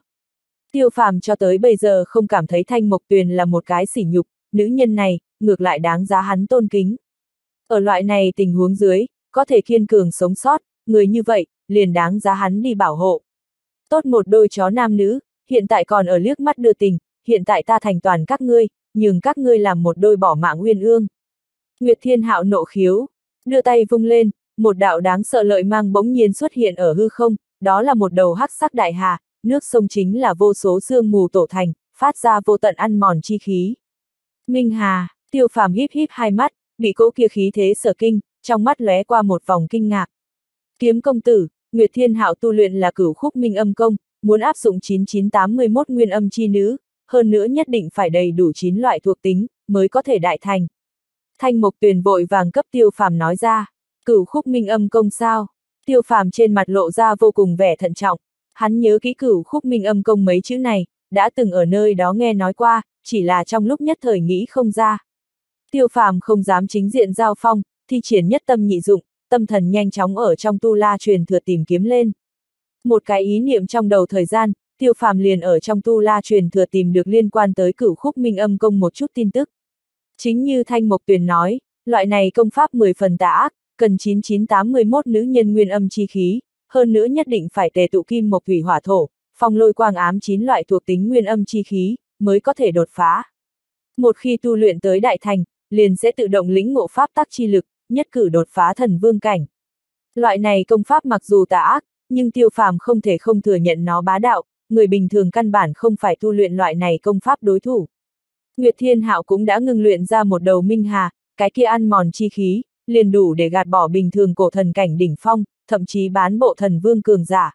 Tiêu Phàm cho tới bây giờ không cảm thấy Thanh Mộc Tuyền là một cái sỉ nhục, nữ nhân này, ngược lại đáng giá hắn tôn kính. Ở loại này tình huống dưới, có thể kiên cường sống sót, người như vậy, liền đáng giá hắn đi bảo hộ. Tốt một đôi chó nam nữ, hiện tại còn ở liếc mắt đưa tình, hiện tại ta thành toàn các ngươi, nhưng các ngươi làm một đôi bỏ mạng uyên ương. Nguyệt Thiên Hạo nộ khiếu, đưa tay vung lên, một đạo đáng sợ lợi mang bỗng nhiên xuất hiện ở hư không, đó là một đầu hắc sắc đại hà, nước sông chính là vô số sương mù tổ thành, phát ra vô tận ăn mòn chi khí. Minh Hà, Tiêu Phàm híp híp hai mắt, bị cỗ kia khí thế sở kinh, trong mắt lóe qua một vòng kinh ngạc. Kiếm công tử, Nguyệt Thiên Hạo tu luyện là cửu khúc minh âm công, muốn áp dụng chín chín tám mốt nguyên âm chi nữ, hơn nữa nhất định phải đầy đủ chín loại thuộc tính, mới có thể đại thành. Thanh Mộc Tuyền vội vàng cấp Tiêu Phàm nói ra, cửu khúc minh âm công sao? Tiêu Phàm trên mặt lộ ra vô cùng vẻ thận trọng, hắn nhớ kỹ cửu khúc minh âm công mấy chữ này, đã từng ở nơi đó nghe nói qua, chỉ là trong lúc nhất thời nghĩ không ra. Tiêu Phàm không dám chính diện giao phong, thi triển nhất tâm nhị dụng, tâm thần nhanh chóng ở trong tu la truyền thừa tìm kiếm lên. Một cái ý niệm trong đầu thời gian, Tiêu Phàm liền ở trong tu la truyền thừa tìm được liên quan tới cửu khúc minh âm công một chút tin tức. Chính như Thanh Mộc Tuyền nói, loại này công pháp mười phần tà ác, cần chín chín tám mốt nữ nhân nguyên âm chi khí, hơn nữa nhất định phải tề tụ kim mộc thủy hỏa thổ, phong lôi quang ám chín loại thuộc tính nguyên âm chi khí, mới có thể đột phá. Một khi tu luyện tới đại thành, liền sẽ tự động lĩnh ngộ pháp tắc chi lực, nhất cử đột phá thần vương cảnh. Loại này công pháp mặc dù tà ác, nhưng Tiêu Phàm không thể không thừa nhận nó bá đạo, người bình thường căn bản không phải tu luyện loại này công pháp đối thủ. Nguyệt Thiên Hạo cũng đã ngưng luyện ra một đầu minh hà, cái kia ăn mòn chi khí, liền đủ để gạt bỏ bình thường cổ thần cảnh đỉnh phong, thậm chí bán bộ thần vương cường giả.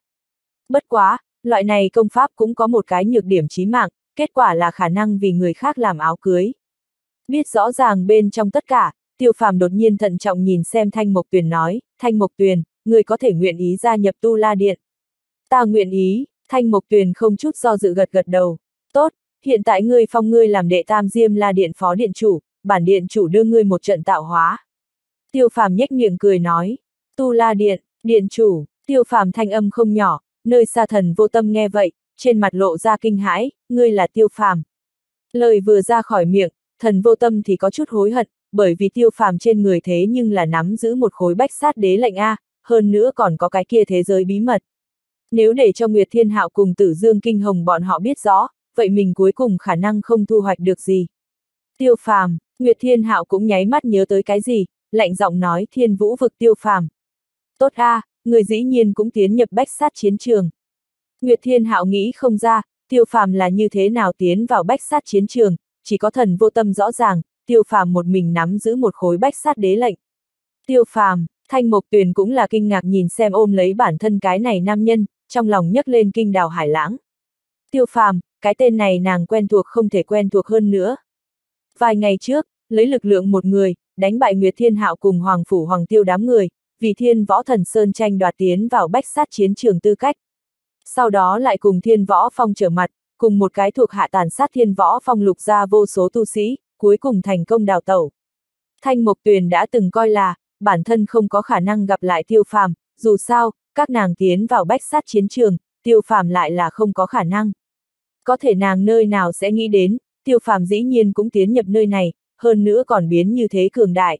Bất quá, loại này công pháp cũng có một cái nhược điểm chí mạng, kết quả là khả năng vì người khác làm áo cưới. Biết rõ ràng bên trong tất cả, Tiêu Phàm đột nhiên thận trọng nhìn xem Thanh Mộc Tuyền nói, Thanh Mộc Tuyền, người có thể nguyện ý gia nhập Tu La Điện. Ta nguyện ý, Thanh Mộc Tuyền không chút do dự gật gật đầu. Tốt, hiện tại ngươi phong ngươi làm đệ tam diêm La Điện phó điện chủ, bản điện chủ đưa ngươi một trận tạo hóa. Tiêu Phàm nhếch miệng cười nói, Tu La Điện, điện chủ. Tiêu Phàm thanh âm không nhỏ, nơi xa Thần Vô Tâm nghe vậy, trên mặt lộ ra kinh hãi, ngươi là Tiêu Phàm. Lời vừa ra khỏi miệng, Thần Vô Tâm thì có chút hối hận, bởi vì Tiêu Phàm trên người thế nhưng là nắm giữ một khối bách sát đế lệnh a, hơn nữa còn có cái kia thế giới bí mật. Nếu để cho Nguyệt Thiên Hạo cùng Tử Dương Kinh Hồng bọn họ biết rõ, vậy mình cuối cùng khả năng không thu hoạch được gì. Tiêu Phàm, Nguyệt Thiên Hạo cũng nháy mắt nhớ tới cái gì, lạnh giọng nói, Thiên Vũ vực Tiêu Phàm. Tốt a, người dĩ nhiên cũng tiến nhập bách sát chiến trường. Nguyệt Thiên Hạo nghĩ không ra, Tiêu Phàm là như thế nào tiến vào bách sát chiến trường, chỉ có Thần Vô Tâm rõ ràng, Tiêu Phàm một mình nắm giữ một khối bách sát đế lệnh. Tiêu Phàm, Thanh Mộc Tuyền cũng là kinh ngạc nhìn xem ôm lấy bản thân cái này nam nhân, trong lòng nhấc lên kinh đào hải lãng. Tiêu Phàm, cái tên này nàng quen thuộc không thể quen thuộc hơn nữa. Vài ngày trước, lấy lực lượng một người, đánh bại Nguyệt Thiên Hạo cùng Hoàng Phủ Hoàng Tiêu đám người, vì Thiên Võ Thần Sơn tranh đoạt tiến vào bách sát chiến trường tư cách. Sau đó lại cùng Thiên Võ Phong trở mặt, cùng một cái thuộc hạ tàn sát Thiên Võ Phong lục ra vô số tu sĩ, cuối cùng thành công đào tẩu. Thanh Mộc Tuyền đã từng coi là, bản thân không có khả năng gặp lại Tiêu Phàm, dù sao, các nàng tiến vào bách sát chiến trường, Tiêu Phàm lại là không có khả năng. Có thể nàng nơi nào sẽ nghĩ đến, Tiêu Phàm dĩ nhiên cũng tiến nhập nơi này, hơn nữa còn biến như thế cường đại.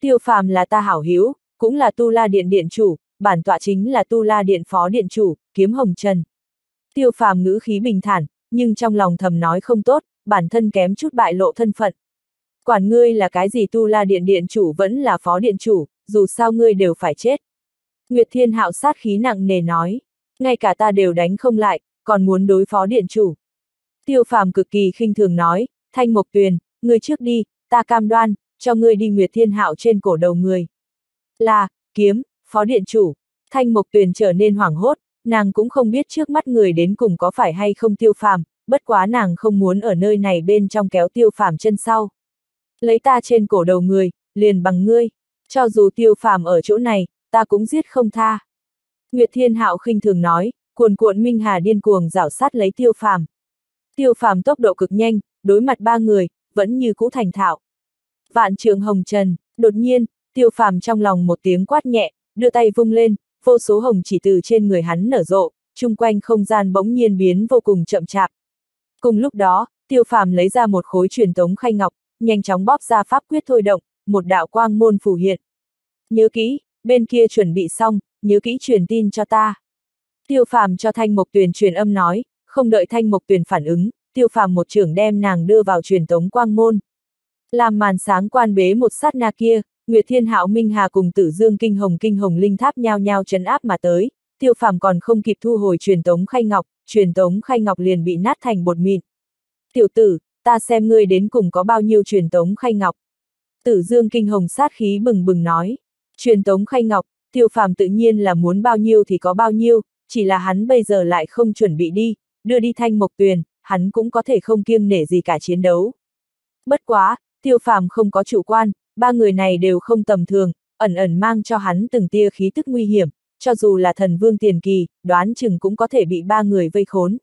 Tiêu Phàm là ta hảo hữu, cũng là Tu La Điện điện chủ, bản tọa chính là Tu La Điện phó điện chủ, Kiếm Hồng Trần. Tiêu Phàm ngữ khí bình thản, nhưng trong lòng thầm nói không tốt, bản thân kém chút bại lộ thân phận. Quản ngươi là cái gì Tu La Điện điện chủ vẫn là phó điện chủ, dù sao ngươi đều phải chết. Nguyệt Thiên Hạo sát khí nặng nề nói, ngay cả ta đều đánh không lại, còn muốn đối phó điện chủ. Tiêu Phàm cực kỳ khinh thường nói, Thanh Mộc Tuyền, ngươi trước đi, ta cam đoan, cho ngươi đi Nguyệt Thiên Hạo trên cổ đầu người. La Kiếm, phó điện chủ. Thanh Mộc Tuyền trở nên hoảng hốt, nàng cũng không biết trước mắt người đến cùng có phải hay không Tiêu Phàm, bất quá nàng không muốn ở nơi này bên trong kéo Tiêu Phàm chân sau. Lấy ta trên cổ đầu người, liền bằng ngươi, cho dù Tiêu Phàm ở chỗ này, ta cũng giết không tha. Nguyệt Thiên Hạo khinh thường nói, cuồn cuộn minh hà điên cuồng rảo sát lấy Tiêu Phàm. Tiêu Phàm tốc độ cực nhanh, đối mặt ba người, vẫn như cũ thành thạo. Vạn Trường Hồng Trần, đột nhiên, Tiêu Phàm trong lòng một tiếng quát nhẹ, đưa tay vung lên, vô số hồng chỉ từ trên người hắn nở rộ, chung quanh không gian bỗng nhiên biến vô cùng chậm chạp. Cùng lúc đó, Tiêu Phàm lấy ra một khối truyền tống khay ngọc, nhanh chóng bóp ra pháp quyết thôi động, một đạo quang môn phù hiện. Nhớ kỹ, bên kia chuẩn bị xong, nhớ kỹ truyền tin cho ta. Tiêu Phàm cho Thanh Mộc Tuyền truyền âm nói, không đợi Thanh Mộc Tuyền phản ứng, Tiêu Phàm một trưởng đem nàng đưa vào truyền tống quang môn. Làm màn sáng quan bế một sát na kia, Nguyệt Thiên Hạo Minh Hà cùng Tử Dương Kinh Hồng Kinh Hồng Linh Tháp nhao nhao chấn áp mà tới, Tiêu Phàm còn không kịp thu hồi truyền tống khay ngọc, truyền tống khay ngọc liền bị nát thành bột mịn. Tiểu tử, ta xem ngươi đến cùng có bao nhiêu truyền tống khay ngọc. Tử Dương Kinh Hồng sát khí bừng bừng nói, truyền tống khay ngọc, Tiêu Phàm tự nhiên là muốn bao nhiêu thì có bao nhiêu, chỉ là hắn bây giờ lại không chuẩn bị đi, đưa đi Thanh Mộc Tuyền, hắn cũng có thể không kiêng nể gì cả chiến đấu. Bất quá, Tiêu Phàm không có chủ quan, ba người này đều không tầm thường, ẩn ẩn mang cho hắn từng tia khí tức nguy hiểm, cho dù là thần vương tiền kỳ, đoán chừng cũng có thể bị ba người vây khốn.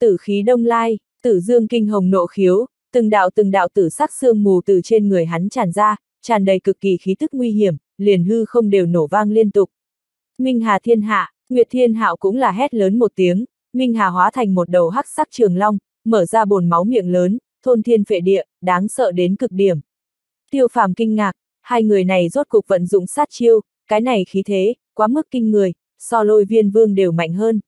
Tử khí đông lai, Tử Dương Kinh Hồng nộ khiếu, từng đạo từng đạo tử sắc sương mù từ trên người hắn tràn ra, tràn đầy cực kỳ khí tức nguy hiểm, liền hư không đều nổ vang liên tục. Minh Hà Thiên Hạ, Nguyệt Thiên Hạo cũng là hét lớn một tiếng, Minh Hà hóa thành một đầu hắc sắc trường long, mở ra bồn máu miệng lớn, thôn thiên phệ địa, đáng sợ đến cực điểm. Tiêu Phàm kinh ngạc, hai người này rốt cục vận dụng sát chiêu, cái này khí thế, quá mức kinh người, so Lôi Viêm Vương đều mạnh hơn.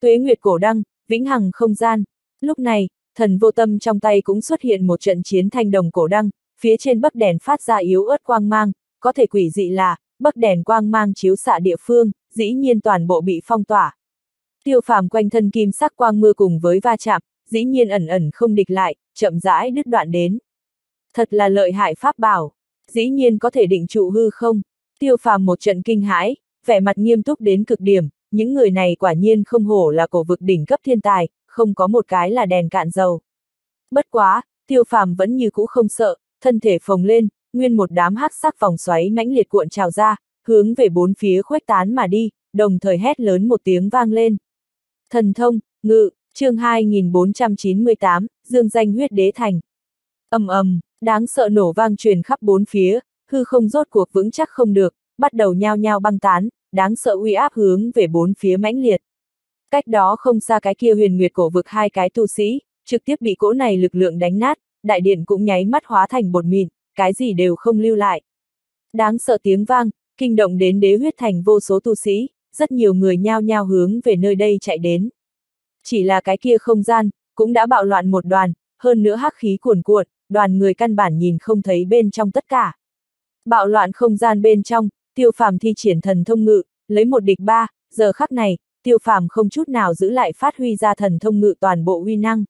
Tuế Nguyệt Cổ Đăng, Vĩnh Hằng Không Gian. Lúc này, Thần Vô Tâm trong tay cũng xuất hiện một trận chiến thanh đồng cổ đăng, phía trên bấc đèn phát ra yếu ớt quang mang, có thể quỷ dị là, bấc đèn quang mang chiếu xạ địa phương, dĩ nhiên toàn bộ bị phong tỏa. Tiêu Phàm quanh thân kim sắc quang mưa cùng với va chạm, dĩ nhiên ẩn ẩn không địch lại, chậm rãi đứt đoạn đến. Thật là lợi hại pháp bảo, dĩ nhiên có thể định trụ hư không. Tiêu Phàm một trận kinh hãi, vẻ mặt nghiêm túc đến cực điểm, những người này quả nhiên không hổ là cổ vực đỉnh cấp thiên tài, không có một cái là đèn cạn dầu. Bất quá, Tiêu Phàm vẫn như cũ không sợ, thân thể phồng lên, nguyên một đám hắc sắc vòng xoáy mãnh liệt cuộn trào ra, hướng về bốn phía khuếch tán mà đi, đồng thời hét lớn một tiếng vang lên. Thần thông, ngự, chương hai nghìn bốn trăm chín mươi tám, dương danh huyết đế thành. Ầm ầm, đáng sợ nổ vang truyền khắp bốn phía, hư không rốt cuộc vững chắc không được, bắt đầu nhao nhao băng tán, đáng sợ uy áp hướng về bốn phía mãnh liệt. Cách đó không xa cái kia Huyền Nguyệt cổ vực hai cái tu sĩ, trực tiếp bị cỗ này lực lượng đánh nát, đại điện cũng nháy mắt hóa thành bột mịn, cái gì đều không lưu lại. Đáng sợ tiếng vang, kinh động đến Đế Huyết Thành vô số tu sĩ, rất nhiều người nhao nhao hướng về nơi đây chạy đến. Chỉ là cái kia không gian, cũng đã bạo loạn một đoàn, hơn nữa hắc khí cuồn cuộn, đoàn người căn bản nhìn không thấy bên trong tất cả. Bạo loạn không gian bên trong, Tiêu Phàm thi triển thần thông ngự, lấy một địch ba, giờ khắc này, Tiêu Phàm không chút nào giữ lại phát huy ra thần thông ngự toàn bộ uy năng.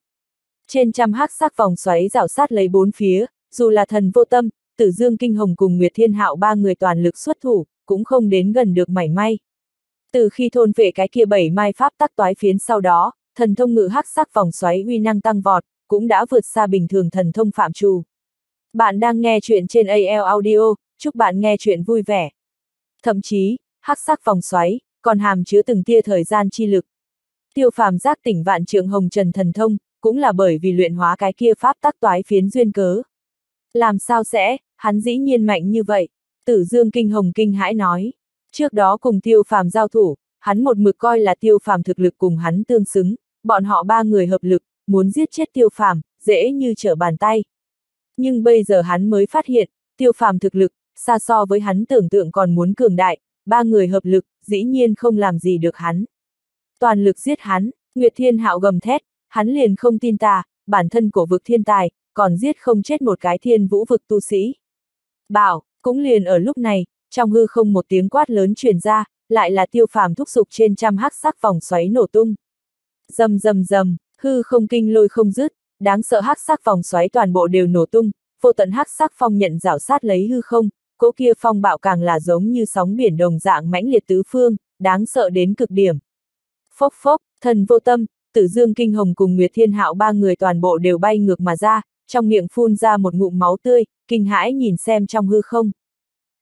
Trên trăm hắc sắc vòng xoáy rảo sát lấy bốn phía, dù là Thần Vô Tâm, Tử Dương Kinh Hồng cùng Nguyệt Thiên Hạo ba người toàn lực xuất thủ, cũng không đến gần được mảy may. Từ khi thôn vệ cái kia bảy mai pháp tắc toái phiến sau đó, thần thông ngự hắc sắc vòng xoáy uy năng tăng vọt, cũng đã vượt xa bình thường thần thông phạm trù. Bạn đang nghe chuyện trên a lờ Audio, chúc bạn nghe chuyện vui vẻ. Thậm chí, hắc sắc vòng xoáy còn hàm chứa từng tia thời gian chi lực. Tiêu Phàm giác tỉnh Vạn Trượng Hồng Trần thần thông, cũng là bởi vì luyện hóa cái kia pháp tắc toái phiến duyên cớ. Làm sao sẽ, hắn dĩ nhiên mạnh như vậy? Tử Dương Kinh Hồng kinh hãi nói. Trước đó cùng Tiêu Phàm giao thủ, hắn một mực coi là Tiêu Phàm thực lực cùng hắn tương xứng, bọn họ ba người hợp lực, muốn giết chết Tiêu Phàm, dễ như trở bàn tay. Nhưng bây giờ hắn mới phát hiện, Tiêu Phàm thực lực, xa so với hắn tưởng tượng còn muốn cường đại, ba người hợp lực, dĩ nhiên không làm gì được hắn. Toàn lực giết hắn, Nguyệt Thiên Hạo gầm thét, hắn liền không tin tà, bản thân cổ vực thiên tài, còn giết không chết một cái thiên vũ vực tu sĩ. Bảo, cũng liền ở lúc này, trong hư không một tiếng quát lớn truyền ra, lại là Tiêu Phàm thúc sục trên trăm hắc sắc vòng xoáy nổ tung. Rầm rầm rầm, hư không kinh lôi không dứt, đáng sợ hắc sắc vòng xoáy toàn bộ đều nổ tung, vô tận hắc sắc phong nhận rảo sát lấy hư không, cỗ kia phong bạo càng là giống như sóng biển đồng dạng mãnh liệt tứ phương, đáng sợ đến cực điểm. Phốc phốc, Thần Vô Tâm, Tử Dương Kinh Hồng cùng Nguyệt Thiên Hạo ba người toàn bộ đều bay ngược mà ra, trong miệng phun ra một ngụm máu tươi, kinh hãi nhìn xem trong hư không.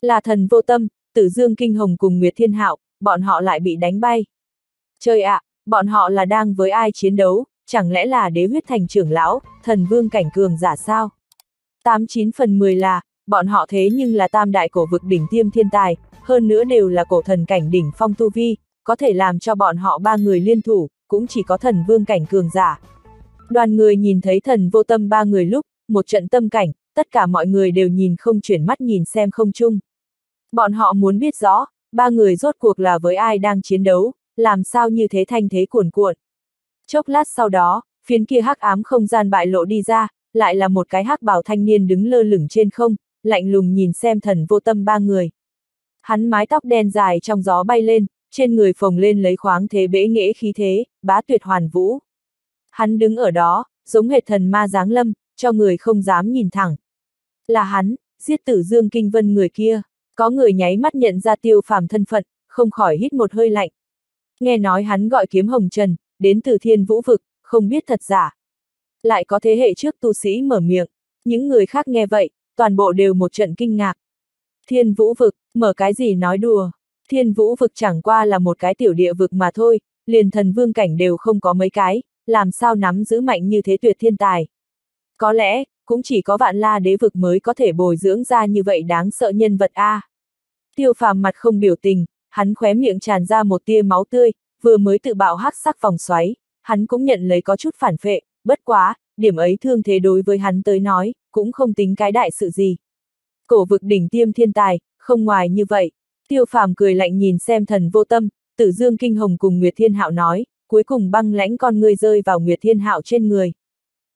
Là Thần Vô Tâm, Tử Dương Kinh Hồng cùng Nguyệt Thiên Hạo, bọn họ lại bị đánh bay. Trời ạ, à, bọn họ là đang với ai chiến đấu, chẳng lẽ là Đế Huyết Thành trưởng lão, thần vương cảnh cường giả sao? tám chín phần mười là, bọn họ thế nhưng là tam đại cổ vực đỉnh tiêm thiên tài, hơn nữa đều là cổ thần cảnh đỉnh phong tu vi, có thể làm cho bọn họ ba người liên thủ, cũng chỉ có thần vương cảnh cường giả. Đoàn người nhìn thấy Thần Vô Tâm ba người lúc, một trận tâm cảnh, tất cả mọi người đều nhìn không chuyển mắt nhìn xem không chung. Bọn họ muốn biết rõ, ba người rốt cuộc là với ai đang chiến đấu, làm sao như thế thanh thế cuồn cuộn. Chốc lát sau đó, phiến kia hắc ám không gian bại lộ đi ra, lại là một cái hắc bào thanh niên đứng lơ lửng trên không, lạnh lùng nhìn xem Thần Vô Tâm ba người. Hắn mái tóc đen dài trong gió bay lên, trên người phồng lên lấy khoáng thế bể nghệ khí thế, bá tuyệt hoàn vũ. Hắn đứng ở đó, giống hệt thần ma giáng lâm, cho người không dám nhìn thẳng. Là hắn, giết Tử Dương Kinh Vân người kia, có người nháy mắt nhận ra Tiêu Phàm thân phận, không khỏi hít một hơi lạnh. Nghe nói hắn gọi Kiếm Hồng Trần, đến từ Thiên Vũ vực, không biết thật giả. Lại có thế hệ trước tu sĩ mở miệng, những người khác nghe vậy, toàn bộ đều một trận kinh ngạc. Thiên Vũ vực, mở cái gì nói đùa, Thiên Vũ vực chẳng qua là một cái tiểu địa vực mà thôi, liền thần vương cảnh đều không có mấy cái, làm sao nắm giữ mạnh như thế tuyệt thiên tài. Có lẽ, cũng chỉ có Vạn La đế vực mới có thể bồi dưỡng ra như vậy đáng sợ nhân vật a. Tiêu Phàm mặt không biểu tình, hắn khóe miệng tràn ra một tia máu tươi, vừa mới tự bạo hắc sắc vòng xoáy, hắn cũng nhận lấy có chút phản phệ, bất quá, điểm ấy thương thế đối với hắn tới nói, cũng không tính cái đại sự gì. Cổ vực đỉnh tiêm thiên tài, không ngoài như vậy. Tiêu Phàm cười lạnh nhìn xem Thần Vô Tâm, Tử Dương Kinh Hồng cùng Nguyệt Thiên Hạo nói, cuối cùng băng lãnh con người rơi vào Nguyệt Thiên Hạo trên người.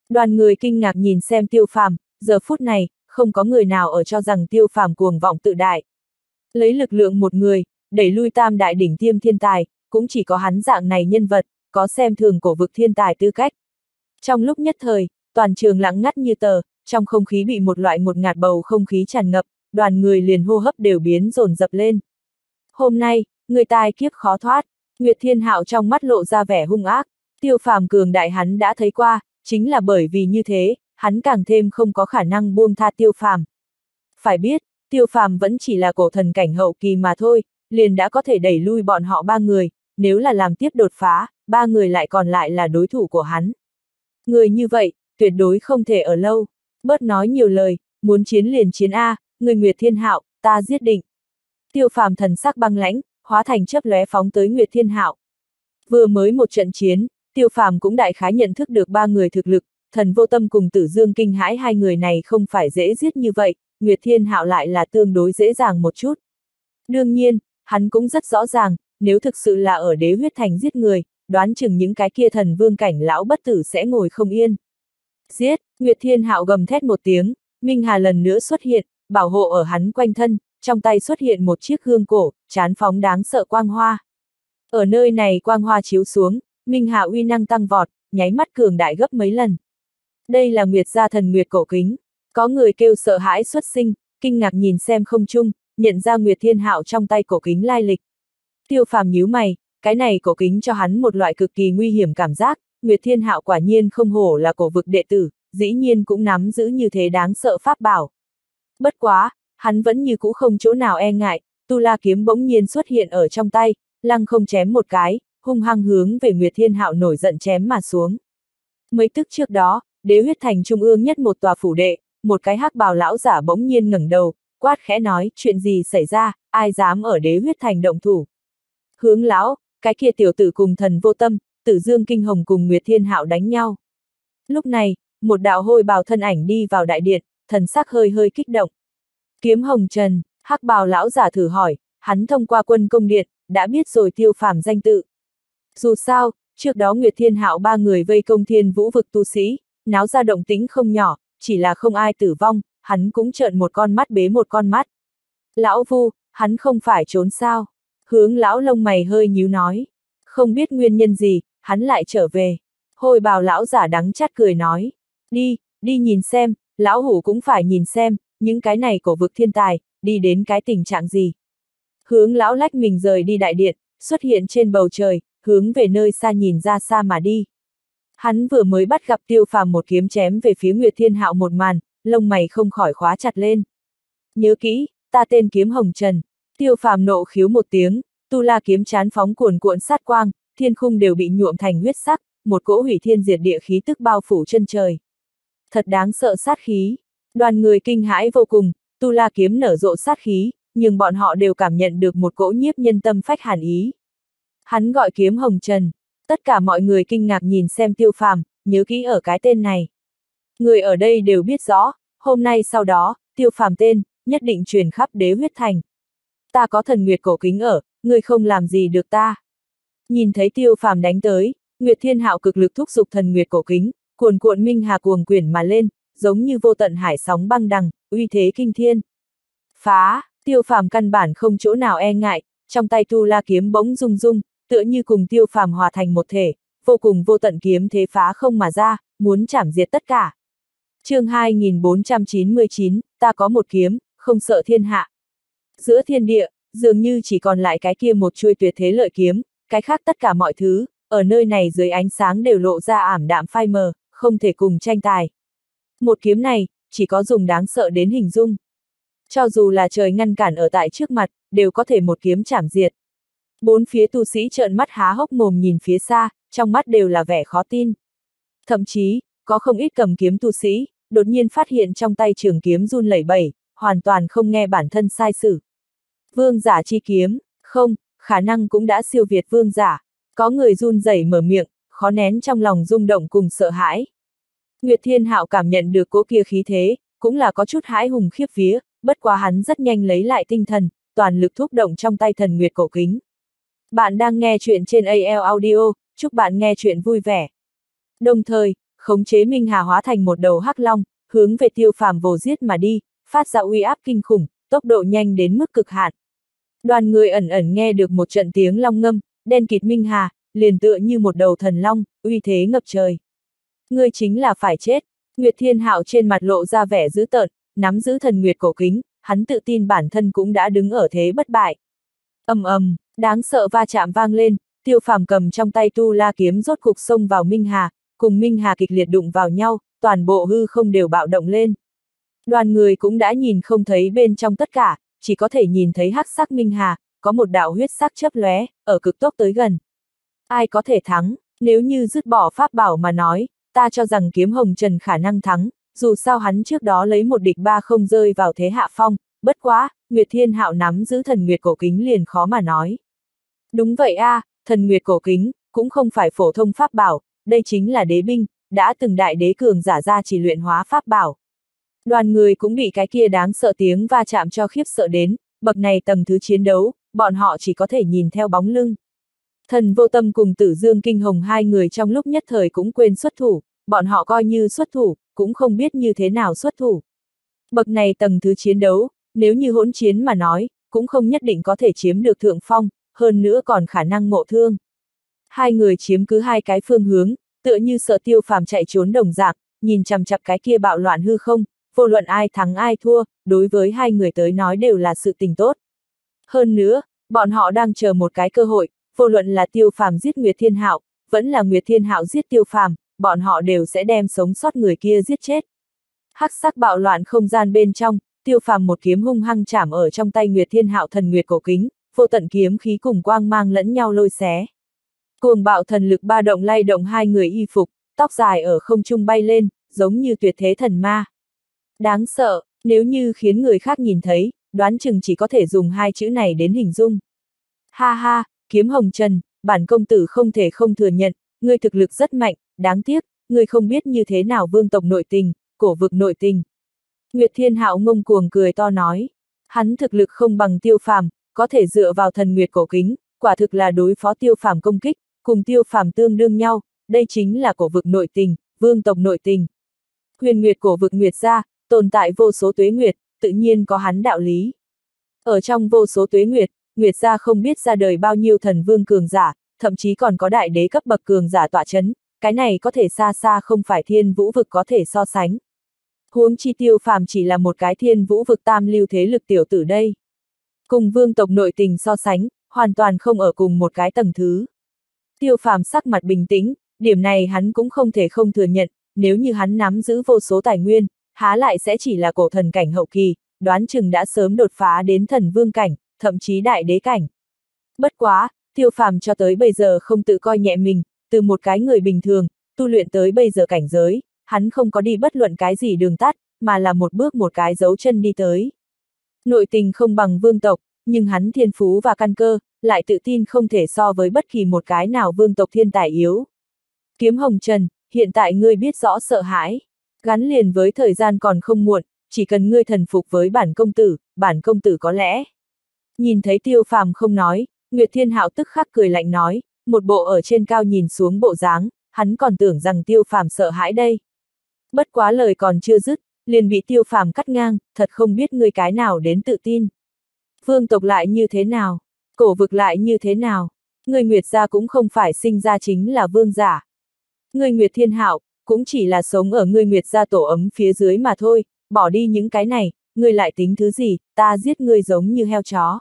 Đoàn người kinh ngạc nhìn xem Tiêu Phàm, giờ phút này, không có người nào ở cho rằng Tiêu Phàm cuồng vọng tự đại. Lấy lực lượng một người, đẩy lui tam đại đỉnh tiêm thiên tài, cũng chỉ có hắn dạng này nhân vật, có xem thường cổ vực thiên tài tư cách. Trong lúc nhất thời, toàn trường lặng ngắt như tờ, trong không khí bị một loại ngột ngạt bầu không khí tràn ngập, đoàn người liền hô hấp đều biến dồn dập lên. Hôm nay, người tài kiếp khó thoát, Nguyệt Thiên Hạo trong mắt lộ ra vẻ hung ác, Tiêu Phàm cường đại hắn đã thấy qua, chính là bởi vì như thế, hắn càng thêm không có khả năng buông tha Tiêu Phàm. Phải biết, Tiêu Phàm vẫn chỉ là cổ thần cảnh hậu kỳ mà thôi, liền đã có thể đẩy lui bọn họ ba người, nếu là làm tiếp đột phá, ba người lại còn lại là đối thủ của hắn. Người như vậy, tuyệt đối không thể ở lâu, bớt nói nhiều lời, muốn chiến liền chiến a, người Nguyệt Thiên Hạo, ta giết định. Tiêu Phàm thần sắc băng lãnh, hóa thành chớp lóe phóng tới Nguyệt Thiên Hạo. Vừa mới một trận chiến, Tiêu Phàm cũng đại khái nhận thức được ba người thực lực, Thần Vô Tâm cùng Tử Dương kinh hãi hai người này không phải dễ giết như vậy, Nguyệt Thiên Hạo lại là tương đối dễ dàng một chút. Đương nhiên, hắn cũng rất rõ ràng, nếu thực sự là ở Đế Huyết Thành giết người, đoán chừng những cái kia thần vương cảnh lão bất tử sẽ ngồi không yên. Giết, Nguyệt Thiên Hạo gầm thét một tiếng, Minh Hà lần nữa xuất hiện, bảo hộ ở hắn quanh thân, trong tay xuất hiện một chiếc gương cổ, chán phóng đáng sợ quang hoa. Ở nơi này quang hoa chiếu xuống, Minh Hà uy năng tăng vọt, nháy mắt cường đại gấp mấy lần. Đây là Nguyệt gia thần Nguyệt cổ kính, có người kêu sợ hãi xuất sinh, kinh ngạc nhìn xem không chung, nhận ra Nguyệt Thiên Hạo trong tay cổ kính lai lịch. Tiêu Phàm nhíu mày, cái này cổ kính cho hắn một loại cực kỳ nguy hiểm cảm giác, Nguyệt Thiên Hạo quả nhiên không hổ là cổ vực đệ tử, dĩ nhiên cũng nắm giữ như thế đáng sợ pháp bảo. Bất quá, hắn vẫn như cũ không chỗ nào e ngại, Tu La kiếm bỗng nhiên xuất hiện ở trong tay, lăng không chém một cái, hung hăng hướng về Nguyệt Thiên Hạo nổi giận chém mà xuống. Mấy tức trước đó, Đế Huyết Thành trung ương nhất một tòa phủ đệ, một cái hắc bào lão giả bỗng nhiên ngẩng đầu, quát khẽ nói, chuyện gì xảy ra, ai dám ở Đế Huyết Thành động thủ. Hướng lão, cái kia tiểu tử cùng Thần Vô Tâm, Tử Dương Kinh Hồng cùng Nguyệt Thiên Hạo đánh nhau. Lúc này, một đạo hôi bào thân ảnh đi vào đại điện, thần sắc hơi hơi kích động. Kiếm Hồng Trần, hắc bào lão giả thử hỏi, hắn thông qua quân công điện, đã biết rồi Tiêu Phàm danh tự. Dù sao, trước đó Nguyệt Thiên Hạo ba người vây công Thiên Vũ vực tu sĩ, náo ra động tĩnh không nhỏ, chỉ là không ai tử vong, hắn cũng trợn một con mắt bế một con mắt. Lão Vu, hắn không phải trốn sao? Hướng lão lông mày hơi nhíu nói, không biết nguyên nhân gì, hắn lại trở về. Hồi bào lão giả đắng chát cười nói, đi, đi nhìn xem, lão hủ cũng phải nhìn xem, những cái này cổ vực thiên tài, đi đến cái tình trạng gì. Hướng lão lách mình rời đi đại điện, xuất hiện trên bầu trời, hướng về nơi xa nhìn ra xa mà đi. Hắn vừa mới bắt gặp Tiêu Phàm một kiếm chém về phía Nguyệt Thiên Hạo một màn, lông mày không khỏi khóa chặt lên. Nhớ kỹ, ta tên Kiếm Hồng Trần. Tiêu Phàm nộ khiếu một tiếng, Tu La kiếm chán phóng cuồn cuộn sát quang, thiên khung đều bị nhuộm thành huyết sắc, một cỗ hủy thiên diệt địa khí tức bao phủ chân trời. Thật đáng sợ sát khí. Đoàn người kinh hãi vô cùng, Tu La kiếm nở rộ sát khí, nhưng bọn họ đều cảm nhận được một cỗ nhiếp nhân tâm phách hàn ý. Hắn gọi Kiếm Hồng Trần. Tất cả mọi người kinh ngạc nhìn xem Tiêu Phàm, nhớ kỹ ở cái tên này. Người ở đây đều biết rõ, hôm nay sau đó, Tiêu Phàm tên, nhất định truyền khắp Đế Huyết Thành. Ta có Thần Nguyệt Cổ Kính ở, người không làm gì được ta. Nhìn thấy Tiêu Phàm đánh tới, Nguyệt Thiên Hạo cực lực thúc giục Thần Nguyệt Cổ Kính, cuồn cuộn minh hà cuồng quyển mà lên, giống như vô tận hải sóng băng đằng, uy thế kinh thiên. Phá, Tiêu Phàm căn bản không chỗ nào e ngại, trong tay Tu La kiếm bỗng rung rung, tựa như cùng Tiêu Phàm hòa thành một thể, vô cùng vô tận kiếm thế phá không mà ra, muốn chảm diệt tất cả. Chương hai nghìn bốn trăm chín mươi chín, ta có một kiếm, không sợ thiên hạ. Giữa thiên địa, dường như chỉ còn lại cái kia một chuôi tuyệt thế lợi kiếm, cái khác tất cả mọi thứ, ở nơi này dưới ánh sáng đều lộ ra ảm đạm phai mờ, không thể cùng tranh tài. Một kiếm này, chỉ có dùng đáng sợ đến hình dung. Cho dù là trời ngăn cản ở tại trước mặt, đều có thể một kiếm chảm diệt. Bốn phía tu sĩ trợn mắt há hốc mồm nhìn phía xa, trong mắt đều là vẻ khó tin. Thậm chí, có không ít cầm kiếm tu sĩ, đột nhiên phát hiện trong tay trường kiếm run lẩy bẩy, hoàn toàn không nghe bản thân sai sử. Vương giả chi kiếm, không, khả năng cũng đã siêu việt vương giả. Có người run rẩy mở miệng, khó nén trong lòng rung động cùng sợ hãi. Nguyệt Thiên Hạo cảm nhận được cỗ kia khí thế, cũng là có chút hãi hùng khiếp vía, bất quá hắn rất nhanh lấy lại tinh thần, toàn lực thúc động trong tay Thần Nguyệt Cổ Kính. Bạn đang nghe chuyện trên a lờ Audio, chúc bạn nghe chuyện vui vẻ. Đồng thời, khống chế minh hà hóa thành một đầu hắc long, hướng về Tiêu Phàm vồ giết mà đi, phát ra uy áp kinh khủng, tốc độ nhanh đến mức cực hạn. Đoàn người ẩn ẩn nghe được một trận tiếng long ngâm, đen kịt minh hà, liền tựa như một đầu thần long, uy thế ngập trời. Ngươi chính là phải chết. Nguyệt Thiên Hạo trên mặt lộ ra vẻ dữ tợn, nắm giữ Thần Nguyệt Cổ Kính, hắn tự tin bản thân cũng đã đứng ở thế bất bại. Ầm ầm, đáng sợ va chạm vang lên, Tiêu Phàm cầm trong tay Tu La kiếm rốt cục xông vào minh hà, cùng minh hà kịch liệt đụng vào nhau, toàn bộ hư không đều bạo động lên. Đoàn người cũng đã nhìn không thấy bên trong tất cả, chỉ có thể nhìn thấy hắc sắc minh hà, có một đạo huyết sắc chớp lóe, ở cực tốc tới gần. Ai có thể thắng? Nếu như dứt bỏ pháp bảo mà nói, ta cho rằng Kiếm Hồng Trần khả năng thắng, dù sao hắn trước đó lấy một địch ba không rơi vào thế hạ phong, bất quá, Nguyệt Thiên Hạo nắm giữ Thần Nguyệt Cổ Kính liền khó mà nói. Đúng vậy a, à, Thần Nguyệt Cổ Kính, cũng không phải phổ thông pháp bảo, đây chính là đế binh, đã từng đại đế cường giả ra chỉ luyện hóa pháp bảo. Đoàn người cũng bị cái kia đáng sợ tiếng va chạm cho khiếp sợ đến, bậc này tầng thứ chiến đấu, bọn họ chỉ có thể nhìn theo bóng lưng. Thần Vô Tâm cùng Tử Dương Kinh Hồng hai người trong lúc nhất thời cũng quên xuất thủ, bọn họ coi như xuất thủ, cũng không biết như thế nào xuất thủ. Bậc này tầng thứ chiến đấu, nếu như hỗn chiến mà nói, cũng không nhất định có thể chiếm được thượng phong, hơn nữa còn khả năng ngộ thương. Hai người chiếm cứ hai cái phương hướng, tựa như sợ Tiêu Phàm chạy trốn đồng dạng, nhìn chằm chằm cái kia bạo loạn hư không, vô luận ai thắng ai thua, đối với hai người tới nói đều là sự tình tốt. Hơn nữa, bọn họ đang chờ một cái cơ hội, vô luận là Tiêu Phàm giết Nguyệt Thiên Hạo, vẫn là Nguyệt Thiên Hạo giết Tiêu Phàm, bọn họ đều sẽ đem sống sót người kia giết chết. Hắc sắc bạo loạn không gian bên trong, Tiêu Phàm một kiếm hung hăng chạm ở trong tay Nguyệt Thiên Hạo Thần Nguyệt Cổ Kính, vô tận kiếm khí cùng quang mang lẫn nhau lôi xé. Cuồng bạo thần lực ba động lay động hai người y phục, tóc dài ở không trung bay lên, giống như tuyệt thế thần ma. Đáng sợ, nếu như khiến người khác nhìn thấy, đoán chừng chỉ có thể dùng hai chữ này đến hình dung. Ha ha, Kiếm Hồng Trần, bản công tử không thể không thừa nhận, ngươi thực lực rất mạnh, đáng tiếc, ngươi không biết như thế nào vương tộc nội tình, cổ vực nội tình. Nguyệt Thiên Hạo ngông cuồng cười to nói, hắn thực lực không bằng Tiêu Phàm, có thể dựa vào Thần Nguyệt Cổ Kính, quả thực là đối phó Tiêu Phàm công kích, cùng Tiêu Phàm tương đương nhau, đây chính là cổ vực nội tình, vương tộc nội tình. Huyền Nguyệt cổ vực Nguyệt gia, tồn tại vô số tuế nguyệt, tự nhiên có hắn đạo lý. Ở trong vô số tuế nguyệt, Nguyệt gia không biết ra đời bao nhiêu thần vương cường giả, thậm chí còn có đại đế cấp bậc cường giả tọa chấn, cái này có thể xa xa không phải Thiên Vũ vực có thể so sánh. huống chi Tiêu Phàm chỉ là một cái thiên vũ vực tam lưu thế lực tiểu tử đây. Cùng vương tộc nội tình so sánh, hoàn toàn không ở cùng một cái tầng thứ. Tiêu Phàm sắc mặt bình tĩnh, điểm này hắn cũng không thể không thừa nhận, nếu như hắn nắm giữ vô số tài nguyên, há lại sẽ chỉ là cổ thần cảnh hậu kỳ, đoán chừng đã sớm đột phá đến thần vương cảnh, thậm chí đại đế cảnh. Bất quá, Tiêu Phàm cho tới bây giờ không tự coi nhẹ mình, từ một cái người bình thường, tu luyện tới bây giờ cảnh giới, hắn không có đi bất luận cái gì đường tắt, mà là một bước một cái dấu chân đi tới. Nội tình không bằng vương tộc, nhưng hắn thiên phú và căn cơ, lại tự tin không thể so với bất kỳ một cái nào vương tộc thiên tài yếu. Kiếm Hồng Trần, hiện tại ngươi biết rõ sợ hãi, gắn liền với thời gian còn không muộn, chỉ cần ngươi thần phục với bản công tử, bản công tử có lẽ. Nhìn thấy Tiêu Phàm không nói, Nguyệt Thiên Hạo tức khắc cười lạnh nói, một bộ ở trên cao nhìn xuống bộ dáng, hắn còn tưởng rằng Tiêu Phàm sợ hãi đây. Bất quá lời còn chưa dứt, liền bị Tiêu Phàm cắt ngang, thật không biết ngươi cái nào đến tự tin. Vương tộc lại như thế nào? Cổ vực lại như thế nào? Ngươi Nguyệt gia cũng không phải sinh ra chính là vương giả. Ngươi Nguyệt Thiên Hạo cũng chỉ là sống ở ngươi Nguyệt gia tổ ấm phía dưới mà thôi, bỏ đi những cái này, ngươi lại tính thứ gì, ta giết ngươi giống như heo chó.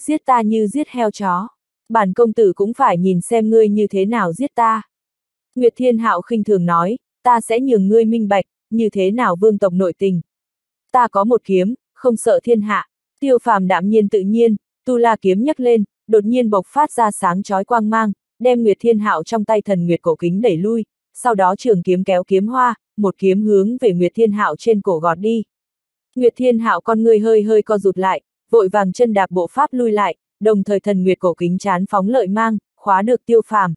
Giết ta như giết heo chó, bản công tử cũng phải nhìn xem ngươi như thế nào giết ta. Nguyệt Thiên Hạo khinh thường nói, ta sẽ nhường ngươi minh bạch, như thế nào vương tộc nội tình. Ta có một kiếm, không sợ thiên hạ. Tiêu Phàm đạm nhiên tự nhiên, Tu La kiếm nhấc lên, đột nhiên bộc phát ra sáng chói quang mang, đem Nguyệt Thiên Hạo trong tay thần Nguyệt cổ kính đẩy lui, sau đó trường kiếm kéo kiếm hoa, một kiếm hướng về Nguyệt Thiên Hạo trên cổ gọt đi. Nguyệt Thiên Hạo con người hơi hơi co rụt lại, vội vàng chân đạp bộ pháp lui lại, đồng thời thần Nguyệt cổ kính chán phóng lợi mang, khóa được Tiêu Phàm.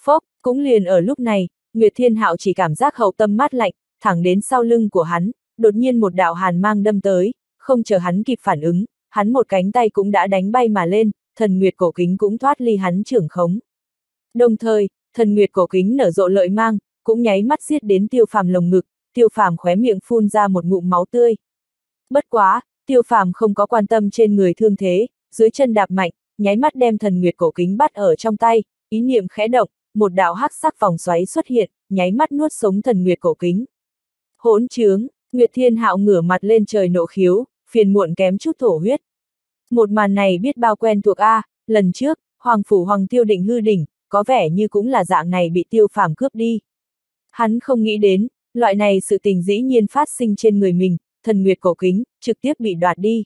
Phốc, cũng liền ở lúc này, Nguyệt Thiên Hạo chỉ cảm giác hậu tâm mát lạnh, thẳng đến sau lưng của hắn, đột nhiên một đạo hàn mang đâm tới, không chờ hắn kịp phản ứng, hắn một cánh tay cũng đã đánh bay mà lên, thần Nguyệt cổ kính cũng thoát ly hắn trưởng khống. Đồng thời, thần Nguyệt cổ kính nở rộ lợi mang, cũng nháy mắt giết đến Tiêu Phàm lồng ngực, Tiêu Phàm khóe miệng phun ra một ngụm máu tươi. Bất quá, Tiêu Phàm không có quan tâm trên người thương thế, dưới chân đạp mạnh, nháy mắt đem thần Nguyệt cổ kính bắt ở trong tay, ý niệm khẽ động, một đạo hắc sắc vòng xoáy xuất hiện, nháy mắt nuốt sống thần Nguyệt cổ kính. Hỗn trướng, Nguyệt Thiên Hạo ngửa mặt lên trời nộ khiếu, phiền muộn kém chút thổ huyết. Một màn này biết bao quen thuộc a, lần trước, Hoàng phủ Hoàng Tiêu Định Hư Đỉnh, có vẻ như cũng là dạng này bị Tiêu Phàm cướp đi. Hắn không nghĩ đến, loại này sự tình dĩ nhiên phát sinh trên người mình, thần Nguyệt cổ kính trực tiếp bị đoạt đi.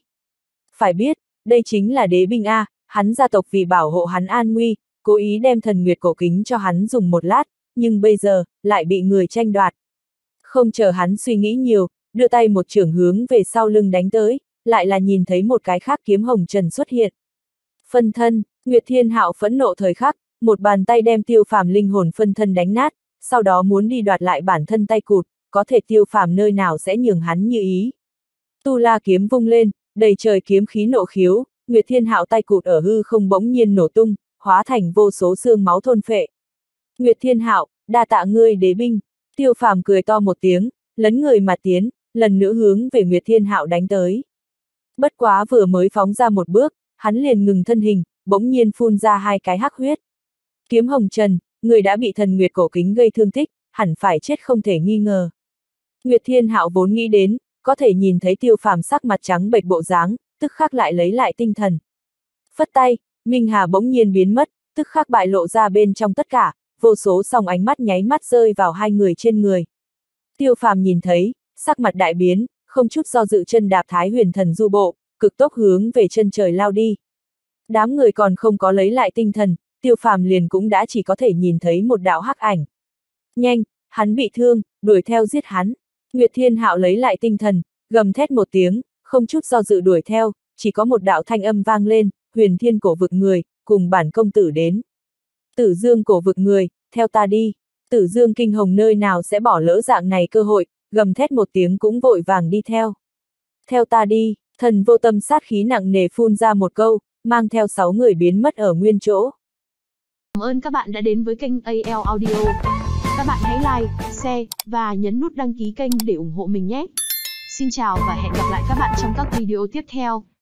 Phải biết, đây chính là đế binh a, hắn gia tộc vì bảo hộ hắn an nguy, cố ý đem thần Nguyệt cổ kính cho hắn dùng một lát, nhưng bây giờ lại bị người tranh đoạt. Không chờ hắn suy nghĩ nhiều, đưa tay một chưởng hướng về sau lưng đánh tới, lại là nhìn thấy một cái khác kiếm hồng trần xuất hiện. Phân thân, Nguyệt Thiên Hạo phẫn nộ thời khắc, một bàn tay đem Tiêu Phàm linh hồn phân thân đánh nát, sau đó muốn đi đoạt lại bản thân tay cụt, có thể Tiêu Phàm nơi nào sẽ nhường hắn như ý. Tu La kiếm vung lên, đầy trời kiếm khí nộ khiếu, Nguyệt Thiên Hạo tay cụt ở hư không bỗng nhiên nổ tung, hóa thành vô số xương máu thôn phệ. Nguyệt Thiên Hạo, đa tạ ngươi đế binh. Tiêu Phàm cười to một tiếng, lấn người mà tiến, lần nữa hướng về Nguyệt Thiên Hạo đánh tới. Bất quá vừa mới phóng ra một bước, hắn liền ngừng thân hình, bỗng nhiên phun ra hai cái hắc huyết. Kiếm Hồng Trần, người đã bị thần Nguyệt cổ kính gây thương tích, hẳn phải chết không thể nghi ngờ. Nguyệt Thiên Hạo vốn nghĩ đến, có thể nhìn thấy Tiêu Phàm sắc mặt trắng bệch bộ dáng, tức khắc lại lấy lại tinh thần. Phất tay, Minh Hà bỗng nhiên biến mất, tức khắc bại lộ ra bên trong tất cả, vô số song ánh mắt nháy mắt rơi vào hai người trên người. Tiêu Phàm nhìn thấy, sắc mặt đại biến, không chút do dự chân đạp Thái Huyền Thần Du Bộ, cực tốc hướng về chân trời lao đi. Đám người còn không có lấy lại tinh thần, Tiêu Phàm liền cũng đã chỉ có thể nhìn thấy một đạo hắc ảnh. Nhanh, hắn bị thương, đuổi theo giết hắn. Nguyệt Thiên Hạo lấy lại tinh thần, gầm thét một tiếng, không chút do dự đuổi theo, chỉ có một đạo thanh âm vang lên, Huyền Thiên cổ vực người, cùng bản công tử đến. Tử Dương cổ vực người, theo ta đi. Tử Dương Kinh Hồng nơi nào sẽ bỏ lỡ dạng này cơ hội, gầm thét một tiếng cũng vội vàng đi theo. Theo ta đi, thần vô tâm sát khí nặng nề phun ra một câu, mang theo sáu người biến mất ở nguyên chỗ. Cảm ơn các bạn đã đến với kênh a lờ Audio. Các bạn hãy like, share và nhấn nút đăng ký kênh để ủng hộ mình nhé. Xin chào và hẹn gặp lại các bạn trong các video tiếp theo.